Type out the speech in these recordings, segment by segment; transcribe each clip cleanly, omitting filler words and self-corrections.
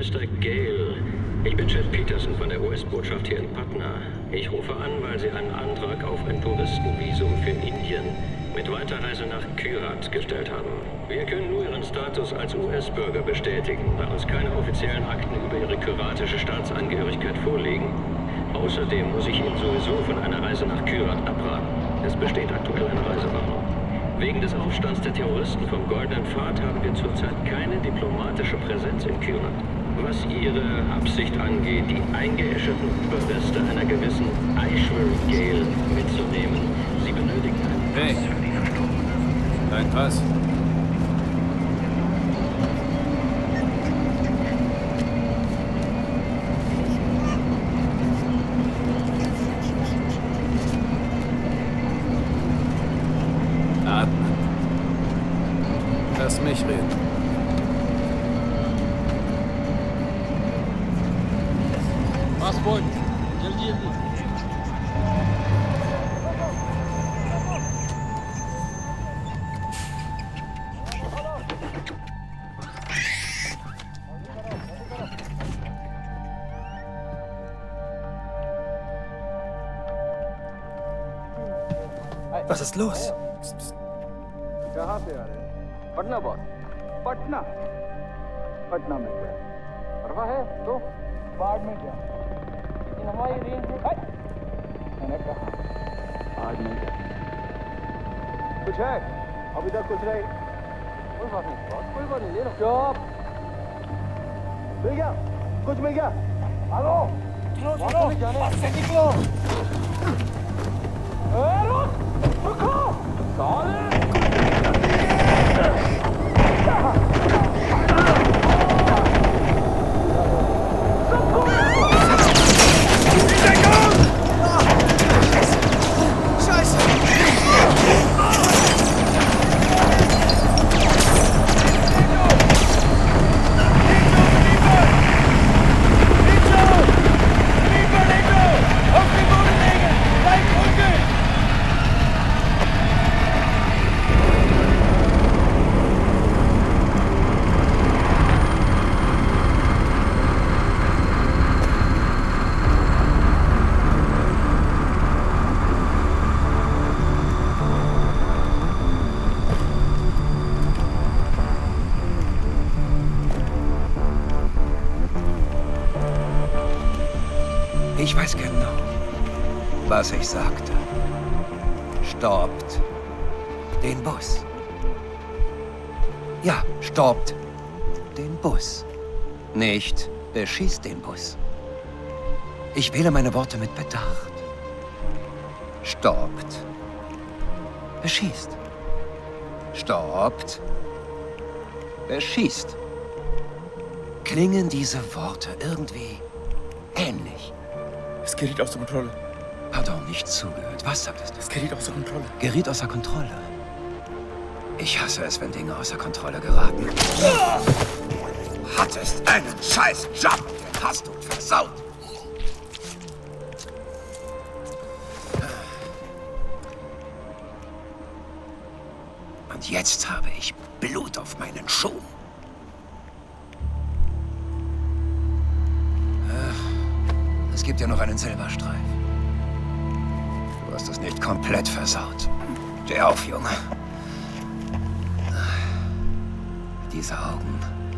Mr. Gale. Ich bin Chef Peterson von der US-Botschaft hier in Patna. Ich rufe an, weil Sie einen Antrag auf ein Touristenvisum für Indien mit Weiterreise nach Kyrat gestellt haben. Wir können nur Ihren Status als US-Bürger bestätigen, da uns keine offiziellen Akten über Ihre kyratische Staatsangehörigkeit vorliegen. Außerdem muss ich Ihnen sowieso von einer Reise nach Kyrat abraten. Es besteht aktuell eine Reisewarnung. Wegen des Aufstands der Terroristen vom Goldenen Pfad haben wir zurzeit keine diplomatische Präsenz in Kyrat. Was Ihre Absicht angeht, die eingeäscherten Überreste einer gewissen Ishwari Gale mitzunehmen, Sie benötigen einen Pass für die Verstorbenen. Ein Pass. Was ist los? Patna में गया परवा है तो बाढ़ में गया लेकिन हमारी रेंज में है मैंने कहा आज नहीं गया कुछ है अभी तक कुछ नहीं कोई बात नहीं ले लो चुप मिल गया कुछ मिल गया हेलो चलो बस से निकलो रुको साले Ich weiß genau, was ich sagte. Stoppt den Bus. Ja, stoppt den Bus. Nicht beschießt den Bus. Ich wähle meine Worte mit Bedacht. Stoppt. Beschießt. Stoppt. Beschießt. Klingen diese Worte irgendwie ähnlich? Es geriet außer Kontrolle. Pardon, nicht zugehört. Was sagtest du? Es geriet außer Kontrolle. Geriet außer Kontrolle? Ich hasse es, wenn Dinge außer Kontrolle geraten. Hattest einen scheiß Job! Den hast du versaut! Und jetzt habe ich Blut auf meinen Schuhen. Es gibt ja noch einen Silberstreif. Du hast es nicht komplett versaut. Steh auf, Junge. Diese Augen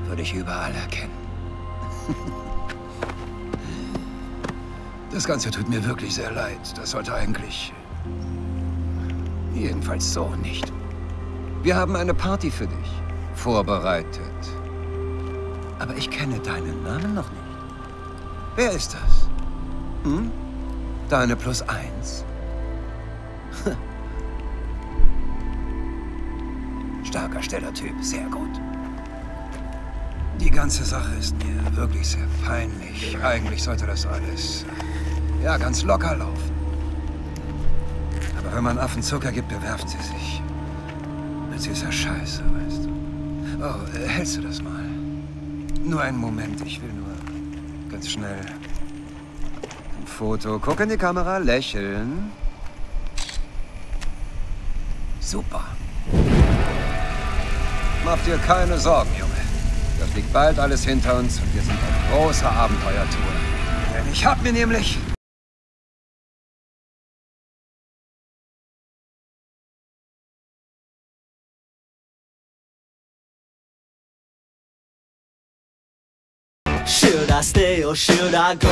würde ich überall erkennen. Das Ganze tut mir wirklich sehr leid. Das sollte eigentlich... Jedenfalls so nicht. Wir haben eine Party für dich vorbereitet. Aber ich kenne deinen Namen noch nicht. Wer ist das? Hm? Deine +1. Starker Stellertyp, sehr gut. Die ganze Sache ist mir wirklich sehr peinlich. Eigentlich sollte das alles, ja, ganz locker laufen. Aber wenn man Affen Zucker gibt, bewerfen sie sich. Mit süßer Scheiße, weißt du. Oh, hältst du das mal? Nur einen Moment, ich will nur ganz schnell... Foto. Guck in die Kamera, lächeln. Super. Mach dir keine Sorgen, Junge. Das liegt bald alles hinter uns und wir sind auf großer Abenteuertour. Denn ich hab mir nämlich... Should I stay or should I go?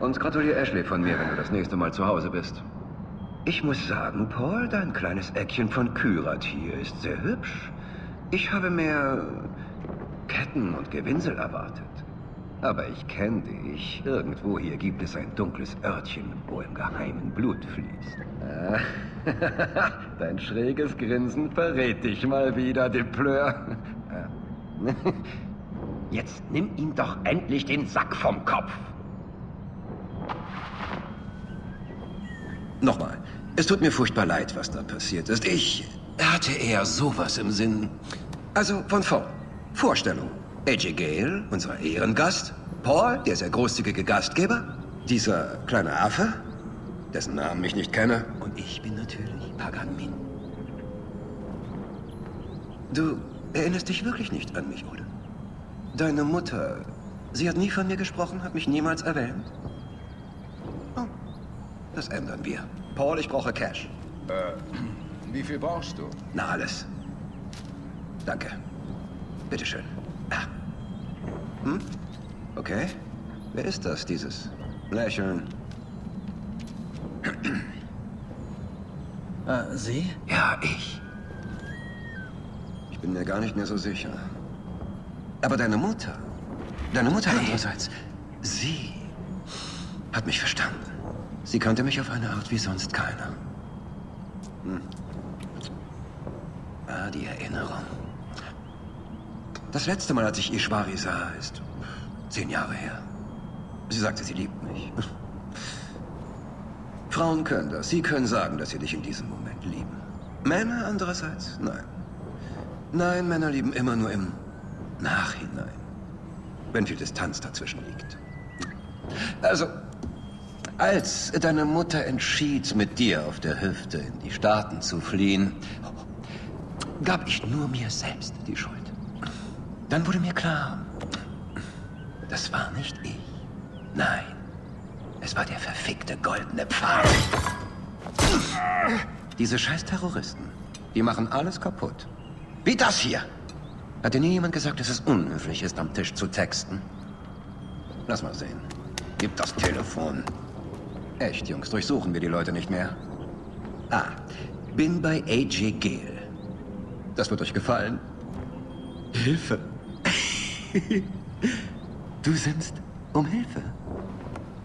Uns gratuliert Ashley von mir, wenn du das nächste Mal zu Hause bist. Ich muss sagen, Paul, dein kleines Eckchen von Kyrat hier ist sehr hübsch. Ich habe mehr Ketten und Gewinsel erwartet. Aber ich kenne dich. Irgendwo hier gibt es ein dunkles Örtchen, wo im Geheimen Blut fließt. Dein schräges Grinsen verrät dich mal wieder, de Pleur. Jetzt nimm ihm doch endlich den Sack vom Kopf. Nochmal, es tut mir furchtbar leid, was da passiert ist. Ich hatte eher sowas im Sinn. Also von vorn. Vorstellung. Ajay Ghale, unser Ehrengast. Paul, der sehr großzügige Gastgeber. Dieser kleine Affe, dessen Namen ich nicht kenne. Und ich bin natürlich Pagan Min. Du erinnerst dich wirklich nicht an mich, oder? Deine Mutter, sie hat nie von mir gesprochen, hat mich niemals erwähnt. Das ändern wir. Paul, ich brauche Cash. Wie viel brauchst du? Na, alles. Danke. Bitteschön. Okay. Wer ist das, dieses Lächeln? Sie? Ja, ich. Ich bin mir gar nicht mehr so sicher. Aber deine Mutter... Deine Mutter andererseits... Sie... hat mich verstanden. Sie kannte mich auf eine Art wie sonst keiner. Ah, die Erinnerung. Das letzte Mal, als ich Ishwari sah, ist 10 Jahre her. Sie sagte, sie liebt mich. Frauen können das. Sie können sagen, dass sie dich in diesem Moment lieben. Männer andererseits? Nein. Nein, Männer lieben immer nur im Nachhinein. Wenn viel Distanz dazwischen liegt. Also... Als deine Mutter entschied, mit dir auf der Hüfte in die Staaten zu fliehen, gab ich nur mir selbst die Schuld. Dann wurde mir klar, das war nicht ich. Nein, es war der verfickte goldene Pfahl. Diese scheiß Terroristen, die machen alles kaputt. Wie das hier. Hat dir nie jemand gesagt, dass es unhöflich ist, am Tisch zu texten? Lass mal sehen. Gib das Telefon. Echt, Jungs, durchsuchen wir die Leute nicht mehr. Bin bei Ajay Ghale. Das wird euch gefallen. Hilfe. Du simmst um Hilfe.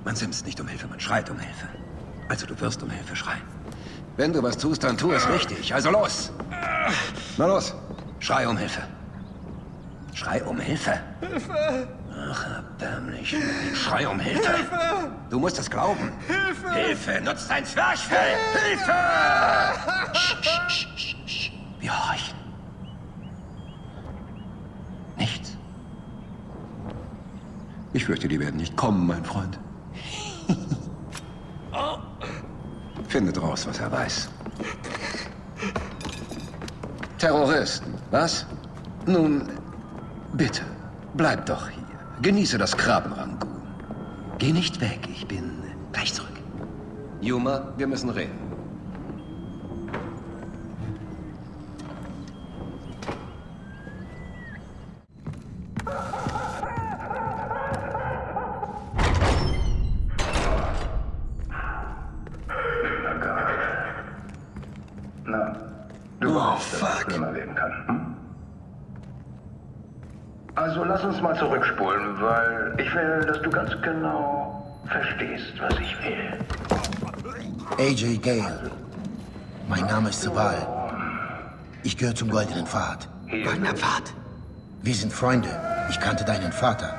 Man simst nicht um Hilfe, man schreit um Hilfe. Also du wirst um Hilfe schreien. Wenn du was tust, dann tu es richtig. Also los. Na los. Schrei um Hilfe. Schrei um Hilfe. Hilfe. Ach, erbärmlich. Schrei um Hilfe. Hilfe! Du musst es glauben. Hilfe! Hilfe! Nutzt dein Zwerchfell! Hilfe! Hilfe! Sch. Wir horchen. Nichts. Ich fürchte, die werden nicht kommen, mein Freund. Findet raus, was er weiß. Terroristen, was? Nun, bitte, bleib doch hier. Genieße das Krabbenrangoon. Geh nicht weg, ich bin gleich zurück. Yuma, wir müssen reden. Na, du brauchst, dass ich immer reden kann. Also lass uns mal zurückspulen, weil ich will, dass du ganz genau verstehst, was ich will. Ajay Ghale. Mein Name ist Sabal. Ich gehöre zum Goldenen Pfad. Goldener Pfad? Wir sind Freunde. Ich kannte deinen Vater.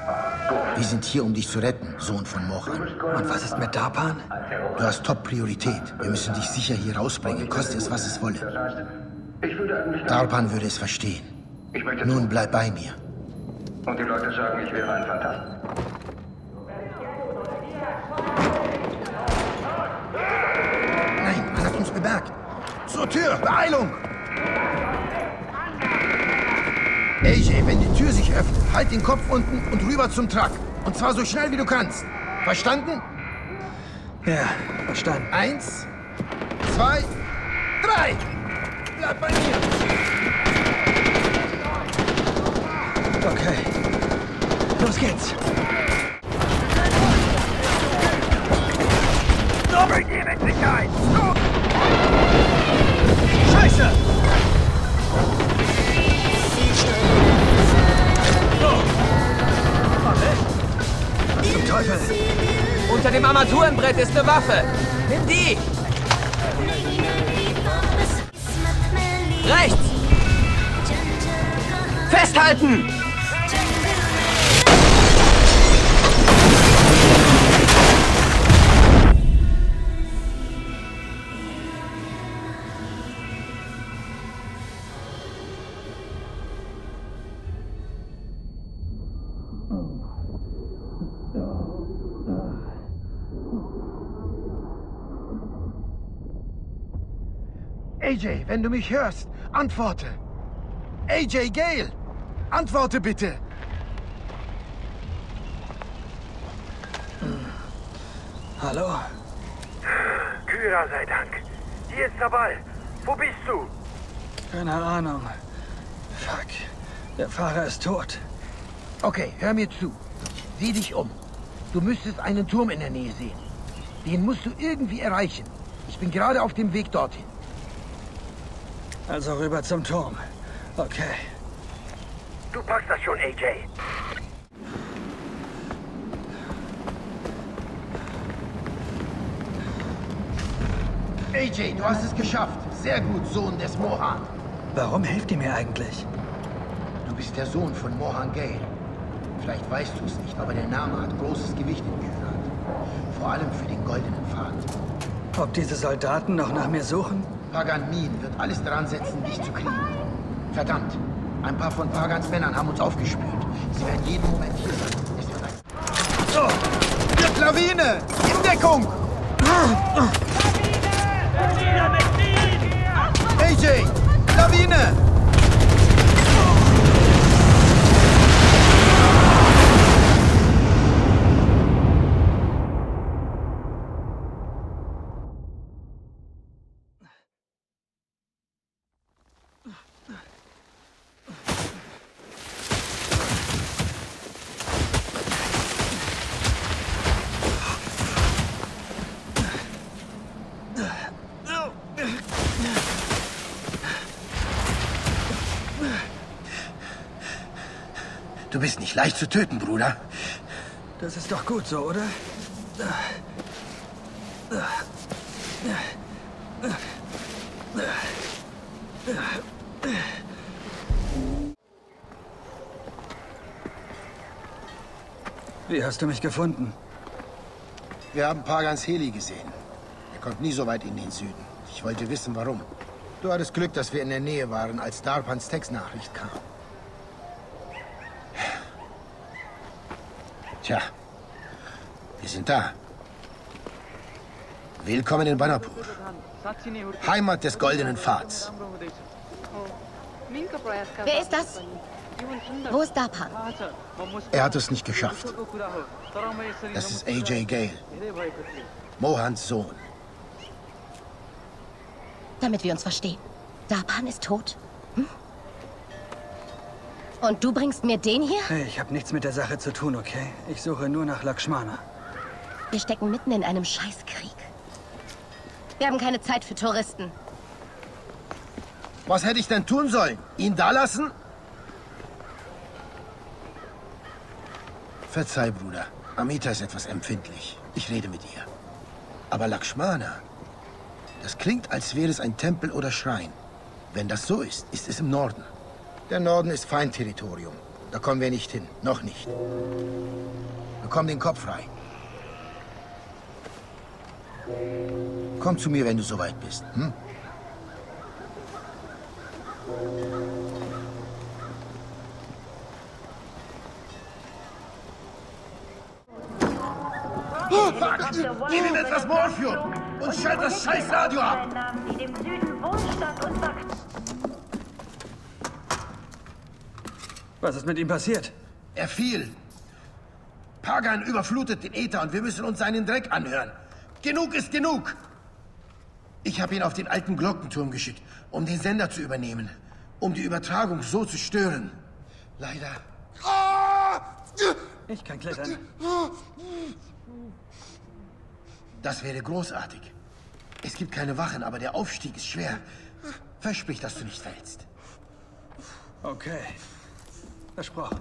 Wir sind hier, um dich zu retten, Sohn von Mohan. Und was ist mit Darpan? Du hast Top-Priorität. Wir müssen dich sicher hier rausbringen, koste es, was es wolle. Darpan würde es verstehen. Nun bleib bei mir. Und die Leute sagen, ich wäre ein Fantast. den Berg. Zur Tür, Beeilung! AJ, wenn die Tür sich öffnet, halt den Kopf unten und rüber zum Truck. Und zwar so schnell wie du kannst. Verstanden? Ja, verstanden. 1, 2, 3! Bleib bei mir! Okay. Los geht's! Doppelt die Wendigkeit! Scheiße! Was zum Teufel? Unter dem Armaturenbrett ist eine Waffe! Nimm die! Rechts! Festhalten! AJ, wenn du mich hörst, antworte. AJ Ghale, antworte bitte. Hallo? Kyra sei Dank. Hier ist Sabal. Wo bist du? Keine Ahnung. Fuck. Der Fahrer ist tot. Okay, hör mir zu. Sieh dich um. Du müsstest einen Turm in der Nähe sehen. Den musst du irgendwie erreichen. Ich bin gerade auf dem Weg dorthin. Also rüber zum Turm. Okay. Du packst das schon, AJ. AJ, du hast es geschafft. Sehr gut, Sohn des Mohan. Warum hilft ihr mir eigentlich? Du bist der Sohn von Mohan Ghale. Vielleicht weißt du es nicht, aber der Name hat großes Gewicht in Kyrat. Vor allem für den goldenen Pfad. Ob diese Soldaten noch nach mir suchen? Pagan Min wird alles daran setzen, dich zu kriegen. Verdammt, ein paar von Pagans Männern haben uns aufgespürt. Sie werden jeden Moment hier sein. Es wird ein... So, die Lawine! In Deckung! Lawine! AJ! Lawine! Du bist nicht leicht zu töten, Bruder. Das ist doch gut so, oder? Wie hast du mich gefunden? Wir haben Pagans Heli gesehen. Er kommt nie so weit in den Süden. Ich wollte wissen, warum. Du hattest Glück, dass wir in der Nähe waren, als Darpans Textnachricht kam. Tja, wir sind da. Willkommen in Banapur, Heimat des goldenen Pfads. Wer ist das? Wo ist Darpan? Er hat es nicht geschafft. Das ist AJ Ghale, Mohans Sohn. Damit wir uns verstehen. Darpan ist tot? Hm? Und du bringst mir den hier? Hey, ich habe nichts mit der Sache zu tun, okay? Ich suche nur nach Lakshmana. Wir stecken mitten in einem Scheißkrieg. Wir haben keine Zeit für Touristen. Was hätte ich denn tun sollen? Ihn da lassen? Verzeih, Bruder. Amita ist etwas empfindlich. Ich rede mit ihr. Aber Lakshmana, das klingt, als wäre es ein Tempel oder Schrein. Wenn das so ist, ist es im Norden. Der Norden ist Feindterritorium. Da kommen wir nicht hin. Noch nicht. Bekomm den Kopf frei. Komm zu mir, wenn du soweit bist. Hm? Fuck! Gib ihm etwas Morphium! und schalt das scheiß Radio ab! Die dem Süden Wohlstand und Macht. Was ist mit ihm passiert? Er fiel. Pagan überflutet den Äther und wir müssen uns seinen Dreck anhören. Genug ist genug! Ich habe ihn auf den alten Glockenturm geschickt, um den Sender zu übernehmen. Um die Übertragung so zu stören. Leider. Ich kann klettern. Das wäre großartig. Es gibt keine Wachen, aber der Aufstieg ist schwer. Versprich, dass du nicht fällst. Okay. Versprochen.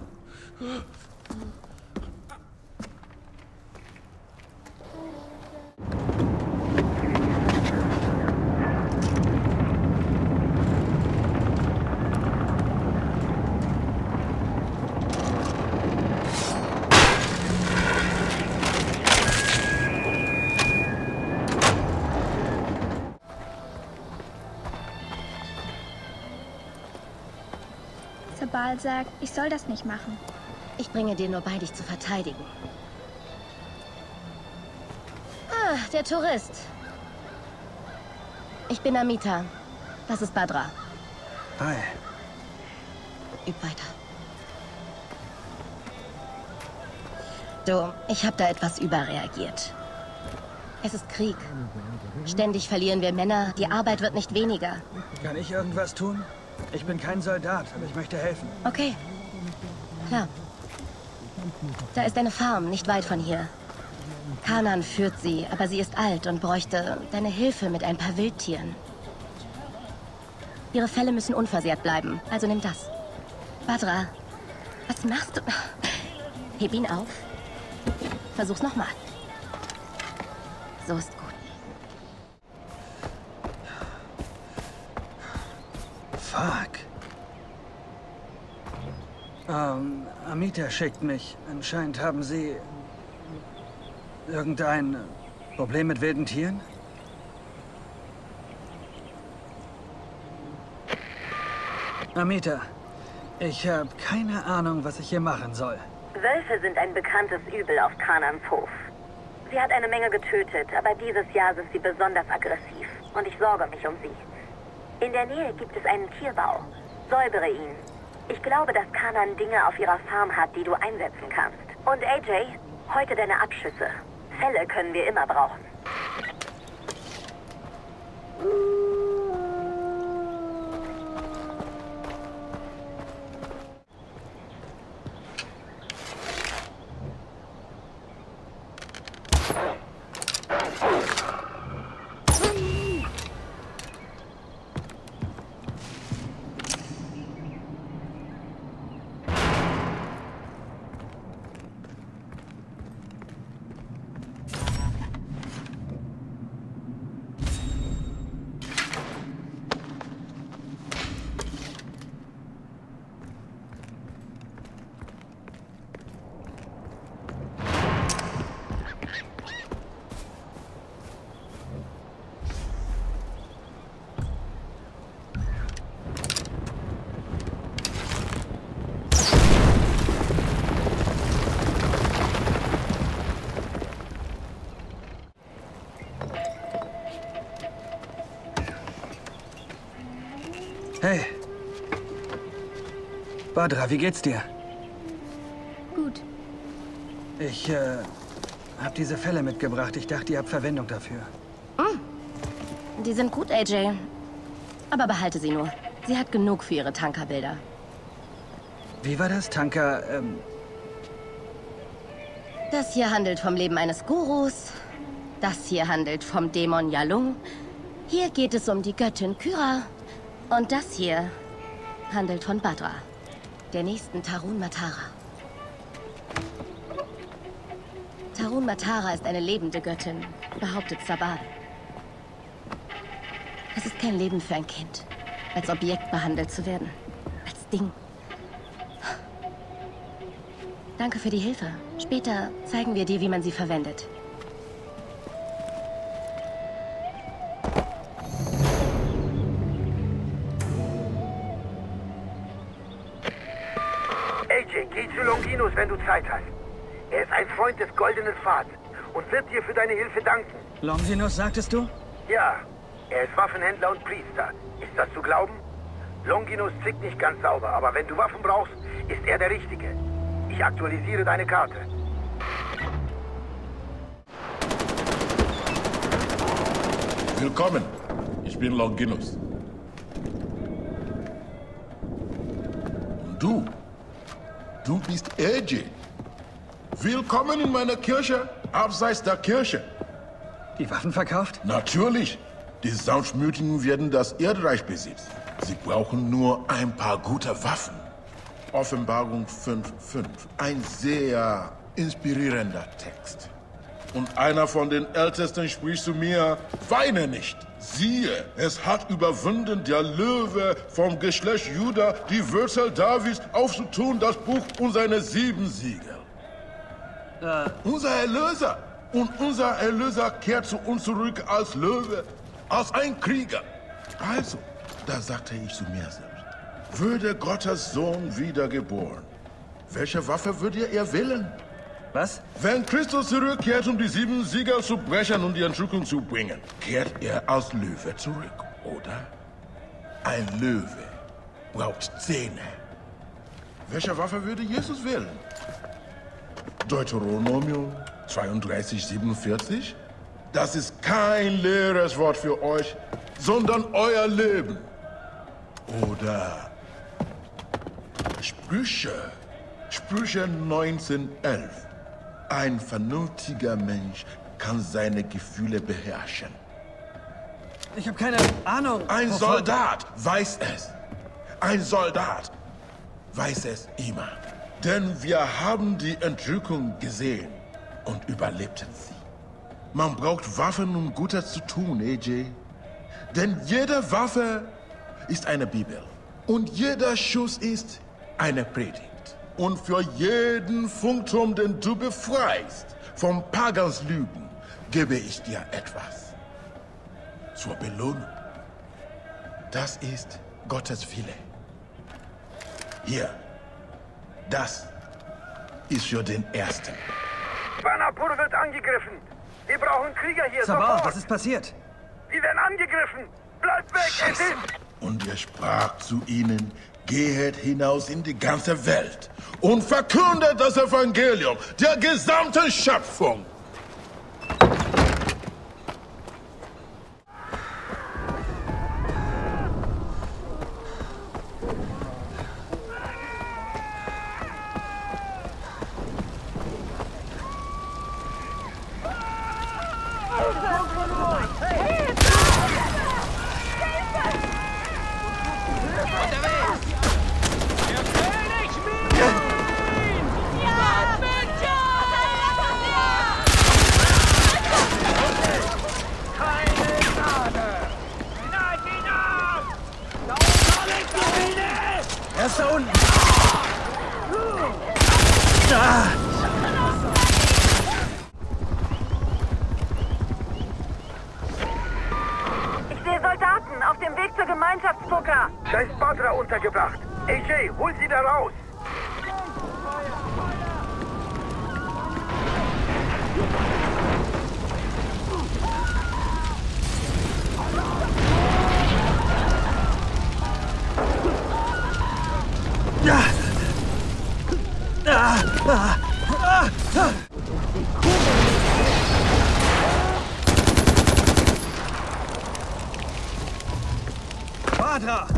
Sabal sagt, ich soll das nicht machen. Ich bringe dir nur bei, dich zu verteidigen. Ah, der Tourist. Ich bin Amita. Das ist Bhadra. Hi. Üb weiter. Du, ich habe da etwas überreagiert. Es ist Krieg. Ständig verlieren wir Männer. Die Arbeit wird nicht weniger. Kann ich irgendwas tun? Ich bin kein Soldat, aber ich möchte helfen. Okay. Klar. Da ist eine Farm, nicht weit von hier. Kanan führt sie, aber sie ist alt und bräuchte deine Hilfe mit ein paar Wildtieren. Ihre Felle müssen unversehrt bleiben, also nimm das. Bhadra, was machst du? Heb ihn auf. Versuch's nochmal. So ist gut. Fuck. Amita schickt mich. Anscheinend haben Sie irgendein Problem mit wilden Tieren? Amita, ich habe keine Ahnung, was ich hier machen soll. Wölfe sind ein bekanntes Übel auf Kanans Hof. Sie hat eine Menge getötet, aber dieses Jahr sind sie besonders aggressiv und ich sorge mich um sie. In der Nähe gibt es einen Tierbau. Säubere ihn. Ich glaube, dass Kanan Dinge auf ihrer Farm hat, die du einsetzen kannst. Und AJ, heute deine Abschüsse. Fälle können wir immer brauchen. Hey. Bhadra, wie geht's dir? Gut. Ich, hab diese Felle mitgebracht. Ich dachte, ihr habt Verwendung dafür. Mm. Die sind gut, AJ. Aber behalte sie nur. Sie hat genug für ihre Tankerbilder. Wie war das, Tanker, Das hier handelt vom Leben eines Gurus. Das hier handelt vom Dämon Yalung. Hier geht es um die Göttin Kyrat. Und das hier handelt von Bhadra, der nächsten Tarun Matara. Tarun Matara ist eine lebende Göttin, behauptet Sabal. Es ist kein Leben für ein Kind, als Objekt behandelt zu werden, als Ding. Danke für die Hilfe. Später zeigen wir dir, wie man sie verwendet. Wenn du Zeit hast. Er ist ein Freund des Goldenen Pfads und wird dir für deine Hilfe danken. Longinus, sagtest du? Ja, er ist Waffenhändler und Priester. Ist das zu glauben? Longinus tickt nicht ganz sauber, aber wenn du Waffen brauchst, ist er der Richtige. Ich aktualisiere deine Karte. Willkommen. Ich bin Longinus. Und du? Du bist Ajay. Willkommen in meiner Kirche, abseits der Kirche. Die Waffen verkauft? Natürlich. Die Sautschmütigen werden das Erdreich besitzen. Sie brauchen nur ein paar gute Waffen. Offenbarung 5.5. Ein sehr inspirierender Text. Und einer von den Ältesten spricht zu mir, weine nicht. Siehe, es hat überwunden der Löwe vom Geschlecht Juda, die Wurzel Davids aufzutun, das Buch und seine 7 Siegel. Unser Erlöser. Und unser Erlöser kehrt zu uns zurück als Löwe, als ein Krieger. Also, da sagte ich zu mir selbst, würde Gottes Sohn wiedergeboren, welche Waffe würdet ihr wählen? Was? Wenn Christus zurückkehrt, um die 7 Siegel zu brechen und die Entrückung zu bringen, kehrt er als Löwe zurück, oder? Ein Löwe braucht Zähne. Welche Waffe würde Jesus wählen? Deuteronomium 32, 47? Das ist kein leeres Wort für euch, sondern euer Leben. Oder Sprüche 19,11. Ein vernünftiger Mensch kann seine Gefühle beherrschen. Ich habe keine Ahnung. Ein Soldat weiß es. Ein Soldat weiß es immer. Denn wir haben die Entrückung gesehen und überlebten sie. Man braucht Waffen, um Gutes zu tun, Ajay. Denn jede Waffe ist eine Bibel. Und jeder Schuss ist eine Predigt. Und für jeden Funkturm, den du befreist, vom Pagans Lügen, gebe ich dir etwas. Zur Belohnung. Das ist Gottes Wille. Hier. Das ist für den Ersten. Banapur wird angegriffen. Wir brauchen Krieger hier. Sabal, was ist passiert? Sie werden angegriffen. Bleibt weg, Scheiße. Und er sprach zu ihnen, gehet hinaus in die ganze Welt und verkündet das Evangelium der gesamten Schöpfung.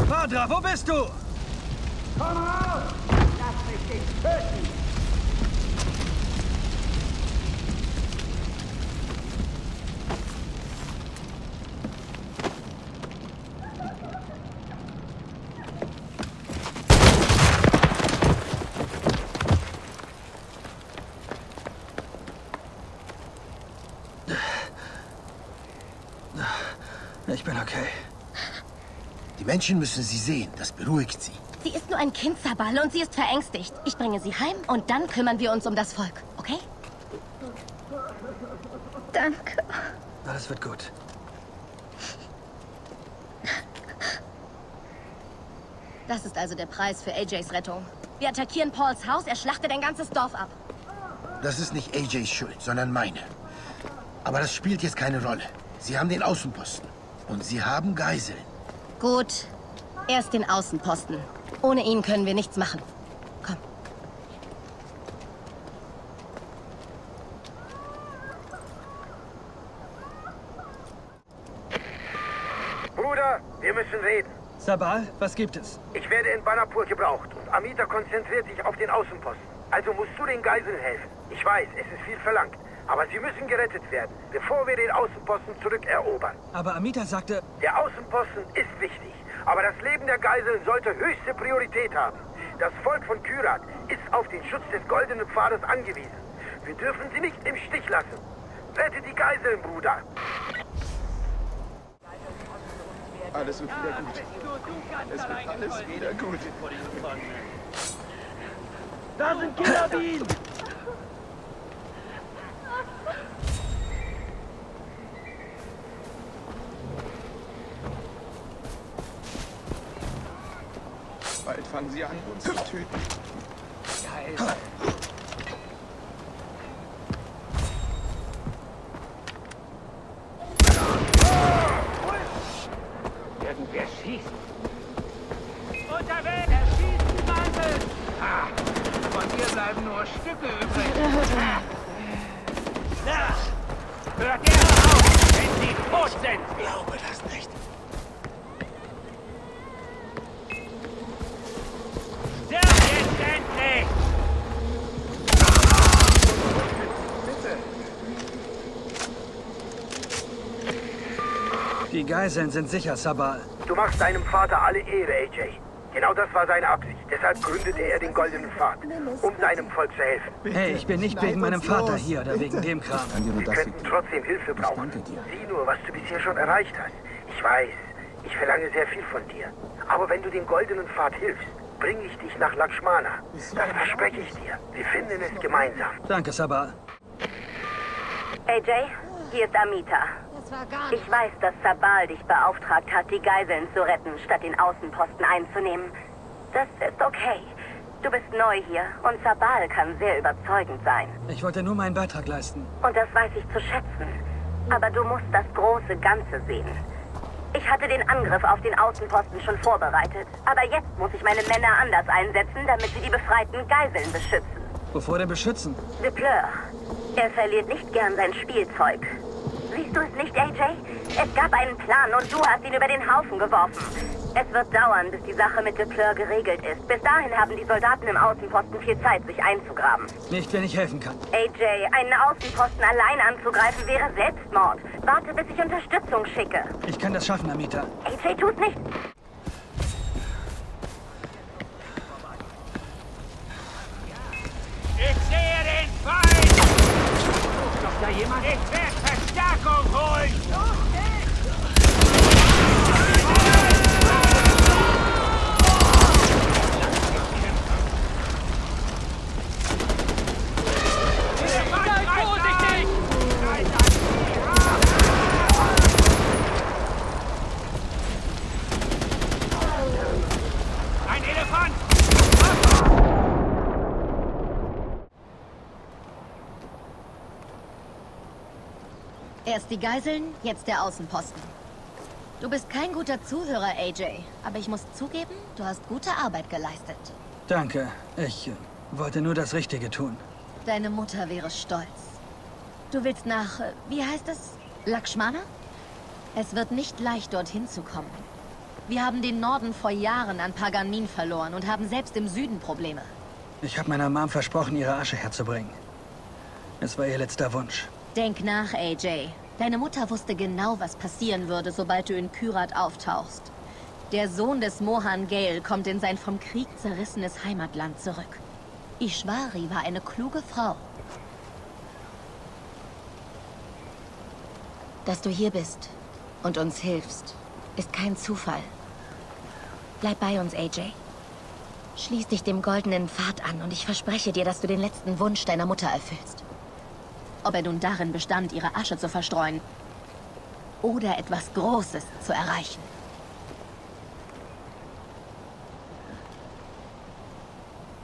Bhadra, wo bist du? Komm raus! Lass mich dich töten! Ich bin okay. Die Menschen müssen sie sehen, das beruhigt sie. Sie ist nur ein Kind, Sabal, und sie ist verängstigt. Ich bringe sie heim und dann kümmern wir uns um das Volk, okay? Danke. Alles wird gut. Das ist also der Preis für Ajays Rettung. Wir attackieren Pauls Haus, er schlachtet ein ganzes Dorf ab. Das ist nicht Ajays Schuld, sondern meine. Aber das spielt jetzt keine Rolle. Sie haben den Außenposten. Und Sie haben Geiseln. Gut. Erst den Außenposten. Ohne ihn können wir nichts machen. Komm. Bruder, wir müssen reden. Sabal, was gibt es? Ich werde in Banapur gebraucht und Amita konzentriert sich auf den Außenposten. Also musst du den Geiseln helfen. Ich weiß, es ist viel verlangt. Aber sie müssen gerettet werden, bevor wir den Außenposten zurückerobern. Aber Amita sagte... Der Außenposten ist wichtig, aber das Leben der Geiseln sollte höchste Priorität haben. Das Volk von Kyrat ist auf den Schutz des Goldenen Pfades angewiesen. Wir dürfen sie nicht im Stich lassen. Rette die Geiseln, Bruder! Alles wird wieder gut. Es wird alles wieder gut. Da sind Killerbienen! Bald fangen sie an, uns zu töten. Geil. Irgendwer schießt. Unterwegs! Erschießen, Mantel! Ah, von dir bleiben nur Stücke übrig. Na, hört ihr auf, wenn sie tot sind! Ich glaube das nicht. Die Geiseln sind sicher, Sabal. Du machst deinem Vater alle Ehre, Ajay. Genau das war seine Absicht. Deshalb gründete er den Goldenen Pfad, um seinem Volk zu helfen. Hey, ich bin nicht wegen meinem Vater hier oder wegen dem Kram. Wir könnten trotzdem Hilfe brauchen. Sieh nur, was du bisher schon erreicht hast. Ich weiß, ich verlange sehr viel von dir. Aber wenn du dem Goldenen Pfad hilfst, bringe ich dich nach Lakshmana. Das verspreche ich dir. Wir finden es gemeinsam. Danke, Sabal. Ajay, hier ist Amita. Ich weiß, dass Sabal dich beauftragt hat, die Geiseln zu retten, statt den Außenposten einzunehmen. Das ist okay. Du bist neu hier und Sabal kann sehr überzeugend sein. Ich wollte nur meinen Beitrag leisten. Und das weiß ich zu schätzen. Aber du musst das große Ganze sehen. Ich hatte den Angriff auf den Außenposten schon vorbereitet. Aber jetzt muss ich meine Männer anders einsetzen, damit sie die befreiten Geiseln beschützen. Wovor denn beschützen? De Pleur. Er verliert nicht gern sein Spielzeug. Siehst du es nicht, Ajay? Es gab einen Plan und du hast ihn über den Haufen geworfen. Es wird dauern, bis die Sache mit de Pleur geregelt ist. Bis dahin haben die Soldaten im Außenposten viel Zeit, sich einzugraben. Nicht, wenn ich helfen kann. Ajay, einen Außenposten allein anzugreifen wäre Selbstmord. Warte, bis ich Unterstützung schicke. Ich kann das schaffen, Amita. Ajay, tu's nicht. Ich sehe den Feind! Ist da jemand? Ich werde Verstärkung holen! Erst die Geiseln, jetzt der Außenposten. Du bist kein guter Zuhörer, Ajay. Aber ich muss zugeben, du hast gute Arbeit geleistet. Danke. Ich wollte nur das Richtige tun. Deine Mutter wäre stolz. Du willst nach, wie heißt es? Lakshmana? Es wird nicht leicht, dorthin zu kommen. Wir haben den Norden vor Jahren an Pagan Min verloren und haben selbst im Süden Probleme. Ich habe meiner Mom versprochen, ihre Asche herzubringen. Es war ihr letzter Wunsch. Denk nach, Ajay. Deine Mutter wusste genau, was passieren würde, sobald du in Kyrat auftauchst. Der Sohn des Mohan Ghale kommt in sein vom Krieg zerrissenes Heimatland zurück. Ishwari war eine kluge Frau. Dass du hier bist und uns hilfst, ist kein Zufall. Bleib bei uns, Ajay. Schließ dich dem Goldenen Pfad an und ich verspreche dir, dass du den letzten Wunsch deiner Mutter erfüllst. Ob er nun darin bestand, ihre Asche zu verstreuen oder etwas Großes zu erreichen.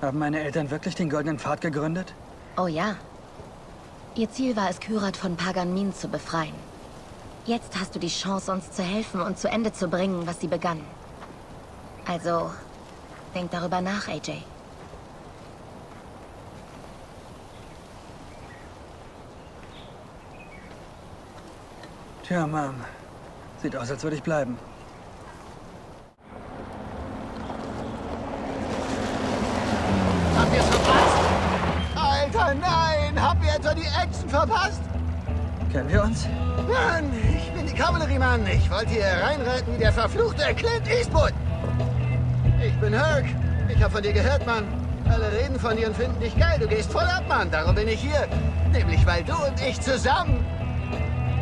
Haben meine Eltern wirklich den Goldenen Pfad gegründet? Oh ja. Ihr Ziel war es, Kyrat von Pagan Min zu befreien. Jetzt hast du die Chance, uns zu helfen und zu Ende zu bringen, was sie begannen. Also, denk darüber nach, Ajay. Tja, Mom. Sieht aus, als würde ich bleiben. Habt ihr es verpasst? Alter, nein! Habt ihr etwa die Action verpasst? Kennen wir uns? Mann, ich bin die Kavalleriemann. Ich wollte hier reinreiten wie der verfluchte Clint Eastwood. Ich bin Hurk. Ich hab von dir gehört, Mann. Alle reden von dir und finden dich geil. Du gehst voll ab, Mann. Darum bin ich hier. Nämlich, weil du und ich zusammen...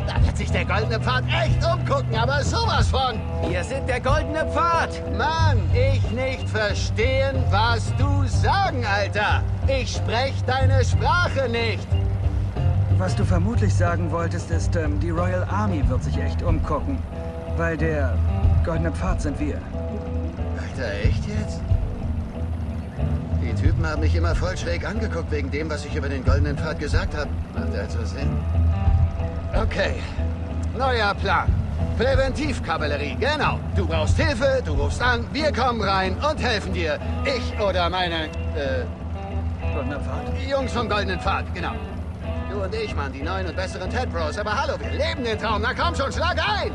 Da wird sich der Goldene Pfad echt umgucken, aber sowas von. Wir sind der Goldene Pfad. Mann, ich nicht verstehen, was du sagen, Alter. Ich spreche deine Sprache nicht. Was du vermutlich sagen wolltest, ist, die Royal Army wird sich echt umgucken. Weil der Goldene Pfad sind wir. Alter, echt jetzt? Die Typen haben mich immer voll schräg angeguckt wegen dem, was ich über den Goldenen Pfad gesagt habe. Macht also Sinn? Okay, neuer Plan. Präventivkavallerie, genau. Du brauchst Hilfe, du rufst an, wir kommen rein und helfen dir. Ich oder meine, Goldener Pfad? Jungs vom Goldenen Pfad, genau. Du und ich, Mann, die neuen und besseren Ted Bros. Aber hallo, wir leben den Traum. Na komm schon, schlag ein!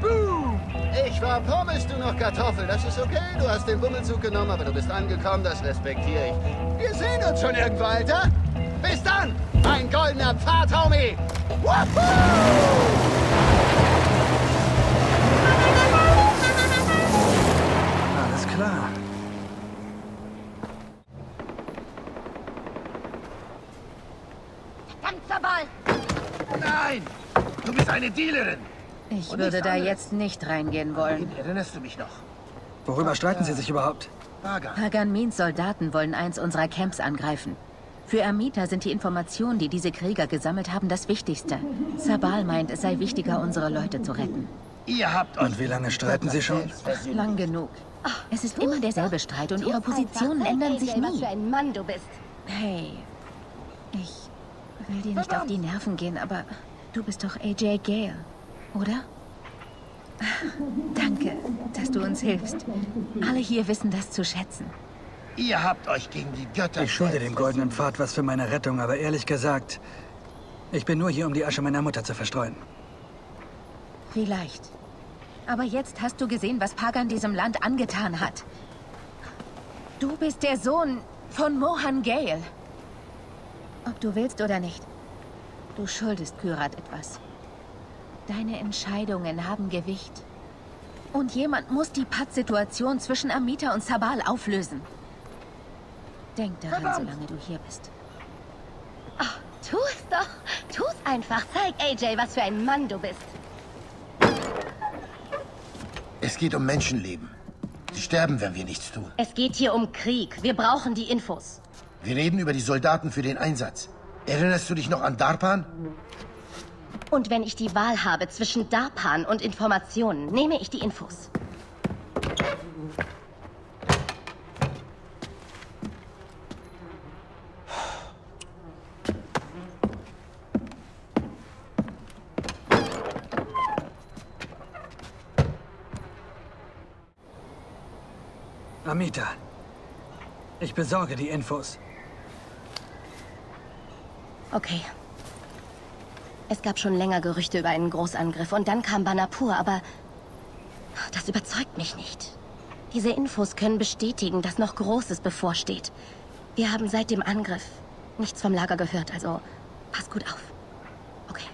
Boom! Ich war Pommes, du noch Kartoffel. Das ist okay, du hast den Bummelzug genommen, aber du bist angekommen, das respektiere ich. Wir sehen uns schon irgendwo, Alter. Bis dann, mein goldener Pfad, Homie! Wahoo! Alles klar. Verdammt, Sabal! Nein! Du bist eine Dealerin! Ich würde da jetzt nicht reingehen wollen. Erinnerst du mich noch? Worüber streiten Sie sich überhaupt? Pagan Mins Soldaten wollen eins unserer Camps angreifen. Für Amita sind die Informationen, die diese Krieger gesammelt haben, das Wichtigste. Sabal meint, es sei wichtiger, unsere Leute zu retten. Ihr habt euch... Und wie lange streiten Sie schon? Lang genug. Es ist immer derselbe Streit und ihre Positionen ändern sich nie. Was für ein Mann du bist. Hey, ich will dir nicht auf die Nerven gehen, aber du bist doch Ajay Ghale, oder? Danke, dass du uns hilfst. Alle hier wissen das zu schätzen. Ihr habt euch gegen die Götter... Ich schulde dem Goldenen Pfad was für meine Rettung, aber ehrlich gesagt, ich bin nur hier, um die Asche meiner Mutter zu verstreuen. Vielleicht. Aber jetzt hast du gesehen, was Pagan diesem Land angetan hat. Du bist der Sohn von Mohan Ghale. Ob du willst oder nicht, du schuldest Kyrat etwas. Deine Entscheidungen haben Gewicht. Und jemand muss die Pattsituation zwischen Amita und Sabal auflösen. Denk daran, solange du hier bist. Ach, tu's doch. Tu's einfach. Zeig Ajay, was für ein Mann du bist. Es geht um Menschenleben. Sie sterben, wenn wir nichts tun. Es geht hier um Krieg. Wir brauchen die Infos. Wir reden über die Soldaten für den Einsatz. Erinnerst du dich noch an Darpan? Und wenn ich die Wahl habe zwischen Darpan und Informationen, nehme ich die Infos. Amita, ich besorge die Infos. Okay. Es gab schon länger Gerüchte über einen Großangriff und dann kam Banapur, aber das überzeugt mich nicht. Diese Infos können bestätigen, dass noch Großes bevorsteht. Wir haben seit dem Angriff nichts vom Lager gehört, also pass gut auf. Okay.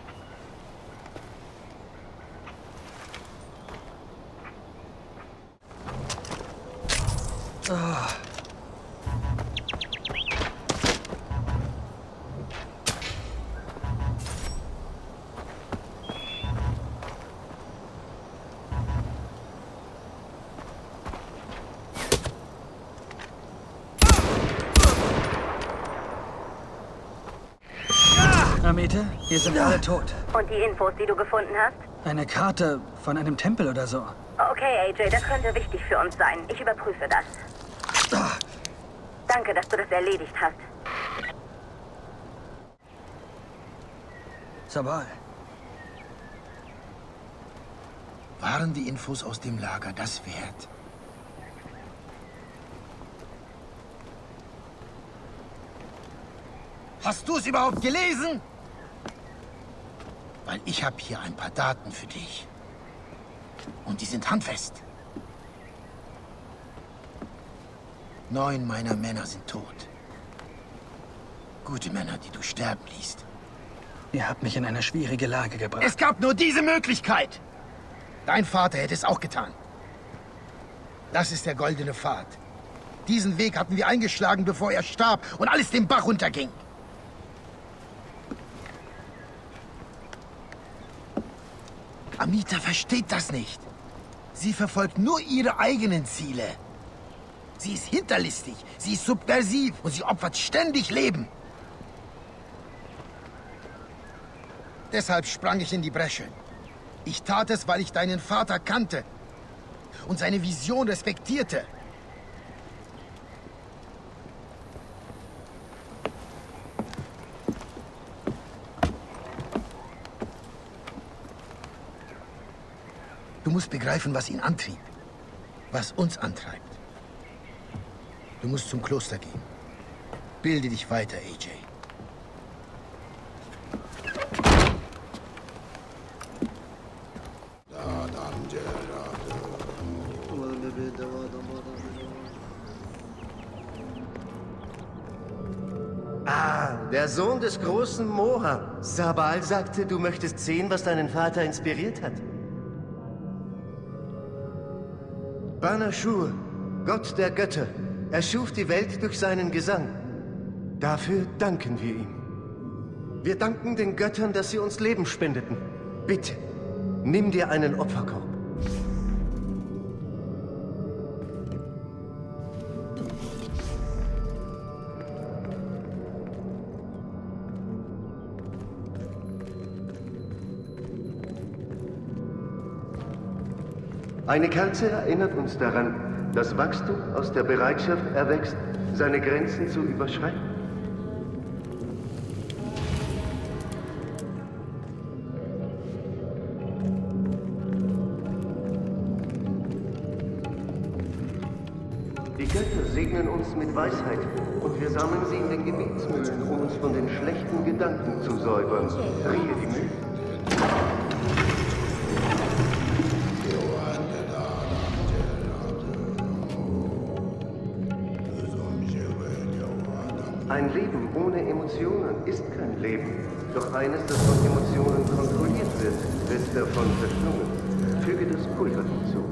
Amita, wir sind alle tot. Und die Infos, die du gefunden hast? Eine Karte von einem Tempel oder so. Okay, Ajay, das könnte wichtig für uns sein. Ich überprüfe das. Danke, dass du das erledigt hast. Sabal. Waren die Infos aus dem Lager das wert? Hast du es überhaupt gelesen? Weil ich habe hier ein paar Daten für dich. Und die sind handfest. 9 meiner Männer sind tot. Gute Männer, die du sterben liest. Ihr habt mich in eine schwierige Lage gebracht. Es gab nur diese Möglichkeit! Dein Vater hätte es auch getan. Das ist der goldene Pfad. Diesen Weg hatten wir eingeschlagen, bevor er starb und alles den Bach runterging. Amita versteht das nicht. Sie verfolgt nur ihre eigenen Ziele. Sie ist hinterlistig, sie ist subversiv und sie opfert ständig Leben. Deshalb sprang ich in die Bresche. Ich tat es, weil ich deinen Vater kannte und seine Vision respektierte. Du musst begreifen, was ihn antrieb, was uns antreibt. Du musst zum Kloster gehen. Bilde dich weiter, AJ. Der Sohn des großen Mohan. Sabal sagte, du möchtest sehen, was deinen Vater inspiriert hat. Banashur, Gott der Götter, erschuf die Welt durch seinen Gesang. Dafür danken wir ihm. Wir danken den Göttern, dass sie uns Leben spendeten. Bitte, nimm dir einen Opferkorb. Eine Kerze erinnert uns daran, dass Wachstum aus der Bereitschaft erwächst, seine Grenzen zu überschreiten. Die Götter segnen uns mit Weisheit und wir sammeln sie in den Gebetsmühlen, um uns von den schlechten Gedanken zu säubern. Rieche die Mühlen. Ein Leben ohne Emotionen ist kein Leben. Doch eines, das von Emotionen kontrolliert wird, wird davon verschlungen. Füge das Pulver hinzu.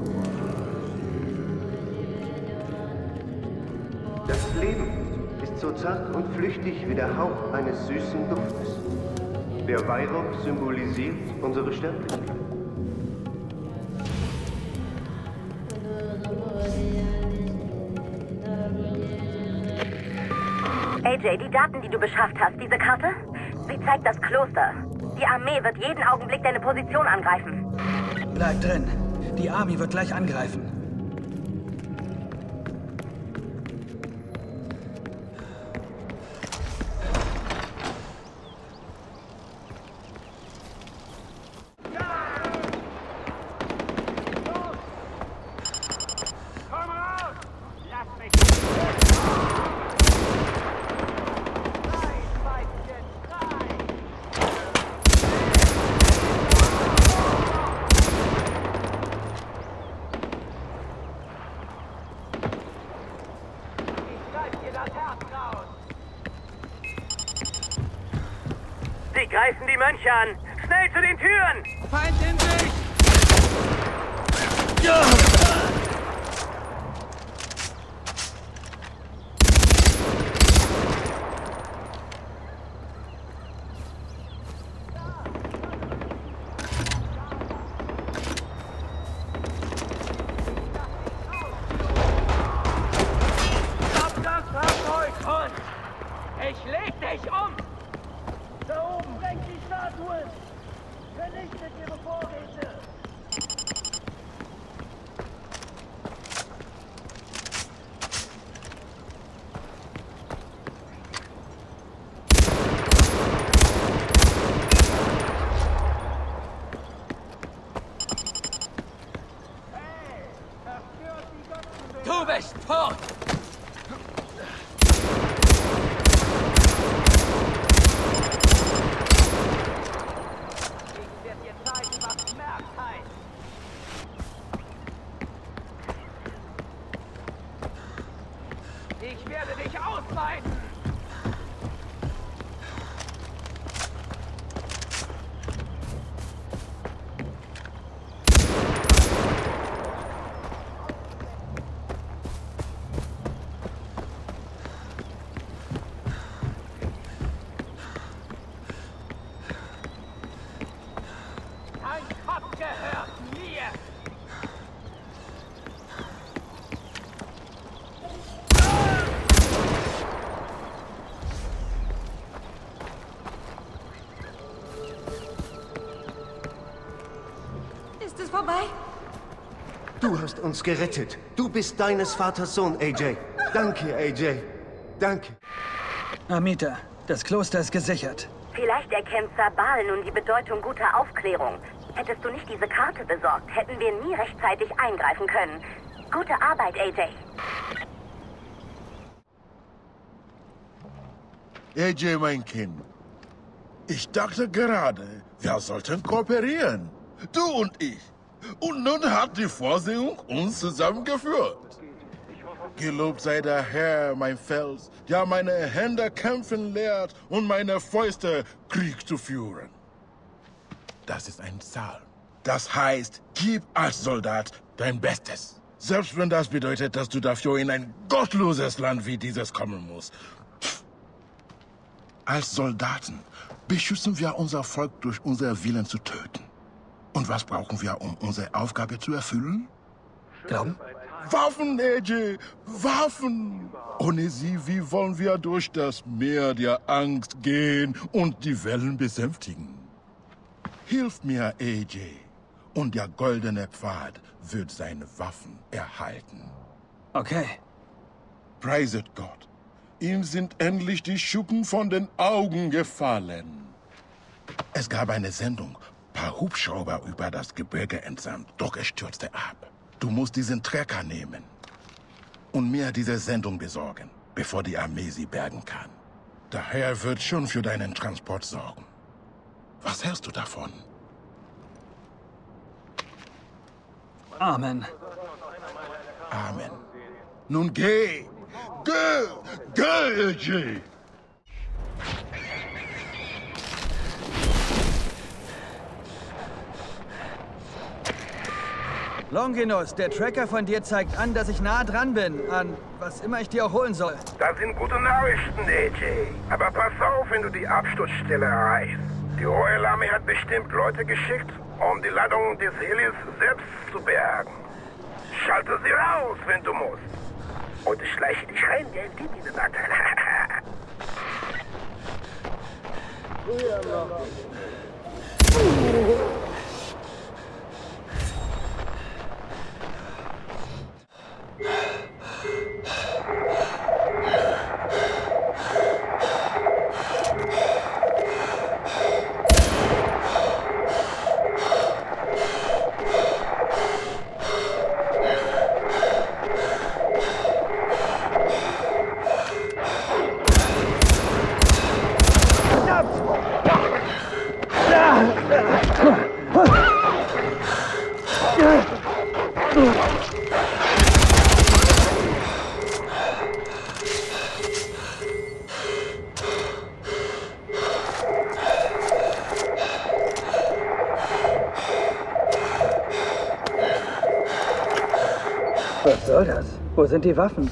Das Leben ist so zart und flüchtig wie der Hauch eines süßen Duftes. Der Weihrauch symbolisiert unsere Sterblichkeit. AJ, die Daten, die du beschafft hast, diese Karte, sie zeigt das Kloster. Die Armee wird jeden Augenblick deine Position angreifen. Bleib drin. Die Armee wird gleich angreifen. Mönche an! Schnell zu den Türen! Feind in Sicht! Ja. Stopp das Fahrzeug und ich leg dich um! Da oben brennt die Statue! Vernichtet ihre Vorräte! hast uns gerettet. Du bist deines Vaters Sohn, Ajay. Danke, Ajay. Danke. Amita, das Kloster ist gesichert. Vielleicht erkennt Sabal nun die Bedeutung guter Aufklärung. Hättest du nicht diese Karte besorgt, hätten wir nie rechtzeitig eingreifen können. Gute Arbeit, Ajay. Ajay, mein Kind. Ich dachte gerade, wir sollten kooperieren. Du und ich. Und nun hat die Vorsehung uns zusammengeführt. Gelobt sei der Herr, mein Fels, der meine Hände kämpfen lehrt und meine Fäuste Krieg zu führen. Das ist ein Psalm. Das heißt, gib als Soldat dein Bestes. Selbst wenn das bedeutet, dass du dafür in ein gottloses Land wie dieses kommen musst. Als Soldaten beschützen wir unser Volk durch unseren Willen zu töten. Und was brauchen wir, um unsere Aufgabe zu erfüllen? Glauben? Waffen, Ajay! Waffen! Ohne sie, wie wollen wir durch das Meer der Angst gehen und die Wellen besänftigen? Hilf mir, Ajay, und der goldene Pfad wird seine Waffen erhalten. Okay. Preiset Gott. Ihm sind endlich die Schuppen von den Augen gefallen. Es gab eine Sendung. Paar Hubschrauber über das Gebirge entsandt, doch er stürzte ab. Du musst diesen Trecker nehmen und mir diese Sendung besorgen, bevor die Armee sie bergen kann. Der Herr wird schon für deinen Transport sorgen. Was hältst du davon? Amen. Amen. Nun geh! Geh! Geh, Jay! Longinus, der Tracker von dir zeigt an, dass ich nah dran bin, an was immer ich dir auch holen soll. Das sind gute Nachrichten, Ajay. Aber pass auf, wenn du die Absturzstelle erreichst. Die Royal Army hat bestimmt Leute geschickt, um die Ladung des Helis selbst zu bergen. Schalte sie raus, wenn du musst. Und ich schleiche dich rein, der in diese Nacht. Was soll das? Wo sind die Waffen?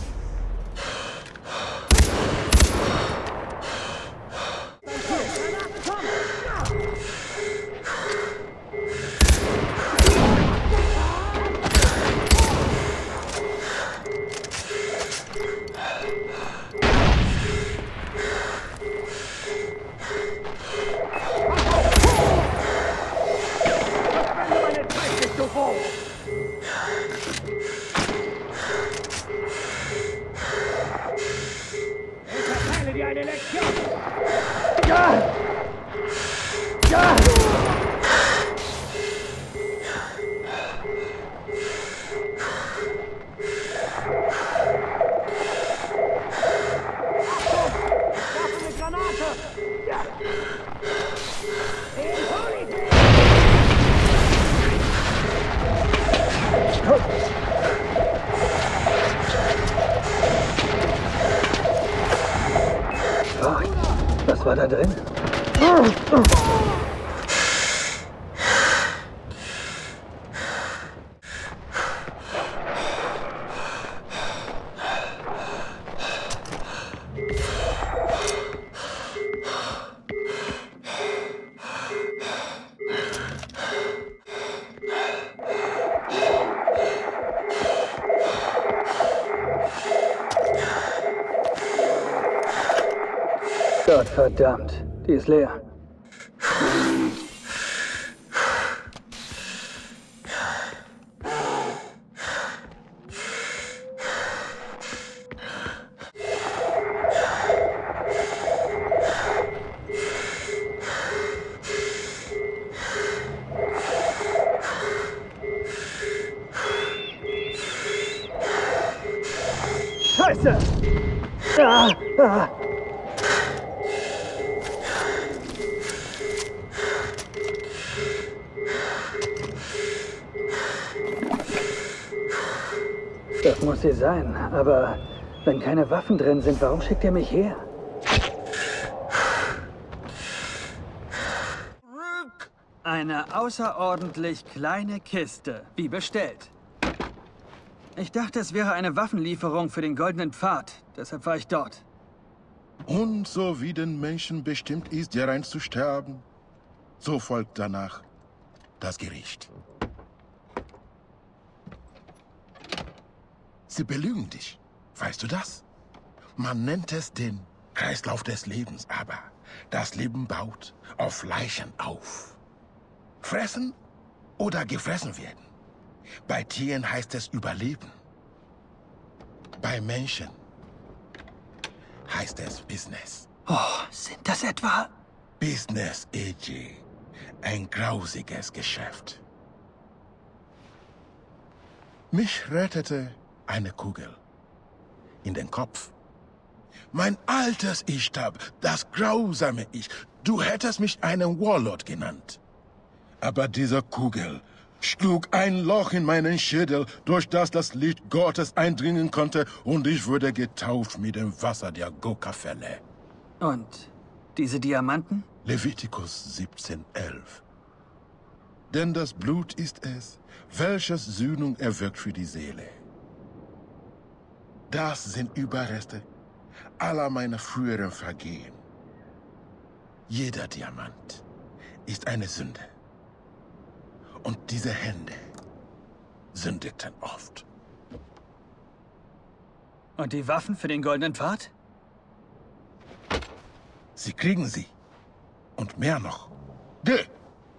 Verdammt, die ist leer. Das muss sie sein, aber wenn keine Waffen drin sind, warum schickt ihr mich her? Eine außerordentlich kleine Kiste, wie bestellt. Ich dachte, es wäre eine Waffenlieferung für den Goldenen Pfad. Deshalb war ich dort. Und so wie den Menschen bestimmt ist, darein zu sterben, so folgt danach das Gericht. Sie belügen dich. Weißt du das? Man nennt es den Kreislauf des Lebens, aber das Leben baut auf Leichen auf. Fressen oder gefressen werden. Bei Tieren heißt es Überleben. Bei Menschen heißt es Business. Oh, sind das etwa? Business, Ajay. Ein grausiges Geschäft. Mich rettete eine Kugel in den Kopf. Mein altes Ich starb, das grausame Ich. Du hättest mich einen Warlord genannt. Aber diese Kugel schlug ein Loch in meinen Schädel, durch das das Licht Gottes eindringen konnte, und ich wurde getauft mit dem Wasser der Goka-Fälle. Und diese Diamanten? Levitikus 17,11. Denn das Blut ist es, welches Sühnung erwirkt für die Seele. Das sind Überreste aller meiner früheren Vergehen. Jeder Diamant ist eine Sünde. Und diese Hände sündigten oft. Und die Waffen für den Goldenen Pfad? Sie kriegen sie. Und mehr noch. Geh!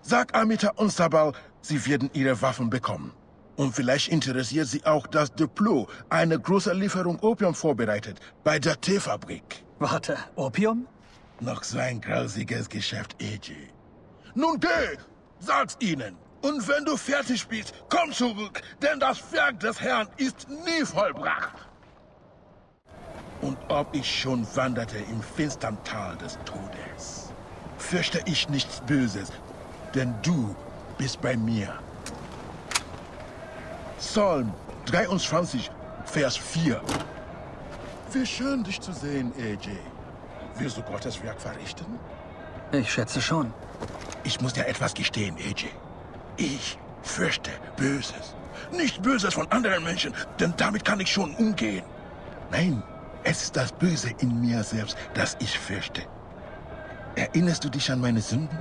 Sag Amita und Sabal, sie werden ihre Waffen bekommen. Und vielleicht interessiert sie auch, dass de Pleur eine große Lieferung Opium vorbereitet. Bei der Teefabrik. Warte, Opium? Noch so ein grausiges Geschäft, Ajay. Nun geh! Sag's ihnen! Und wenn du fertig bist, komm zurück, denn das Werk des Herrn ist nie vollbracht. Und ob ich schon wanderte im finstern Tal des Todes, fürchte ich nichts Böses, denn du bist bei mir. Psalm 23, Vers 4. Wie schön, dich zu sehen, Ajay. Wirst du Gottes Werk verrichten? Ich schätze schon. Ich muss dir etwas gestehen, Ajay. Ich fürchte Böses. Nicht Böses von anderen Menschen, denn damit kann ich schon umgehen. Nein, es ist das Böse in mir selbst, das ich fürchte. Erinnerst du dich an meine Sünden?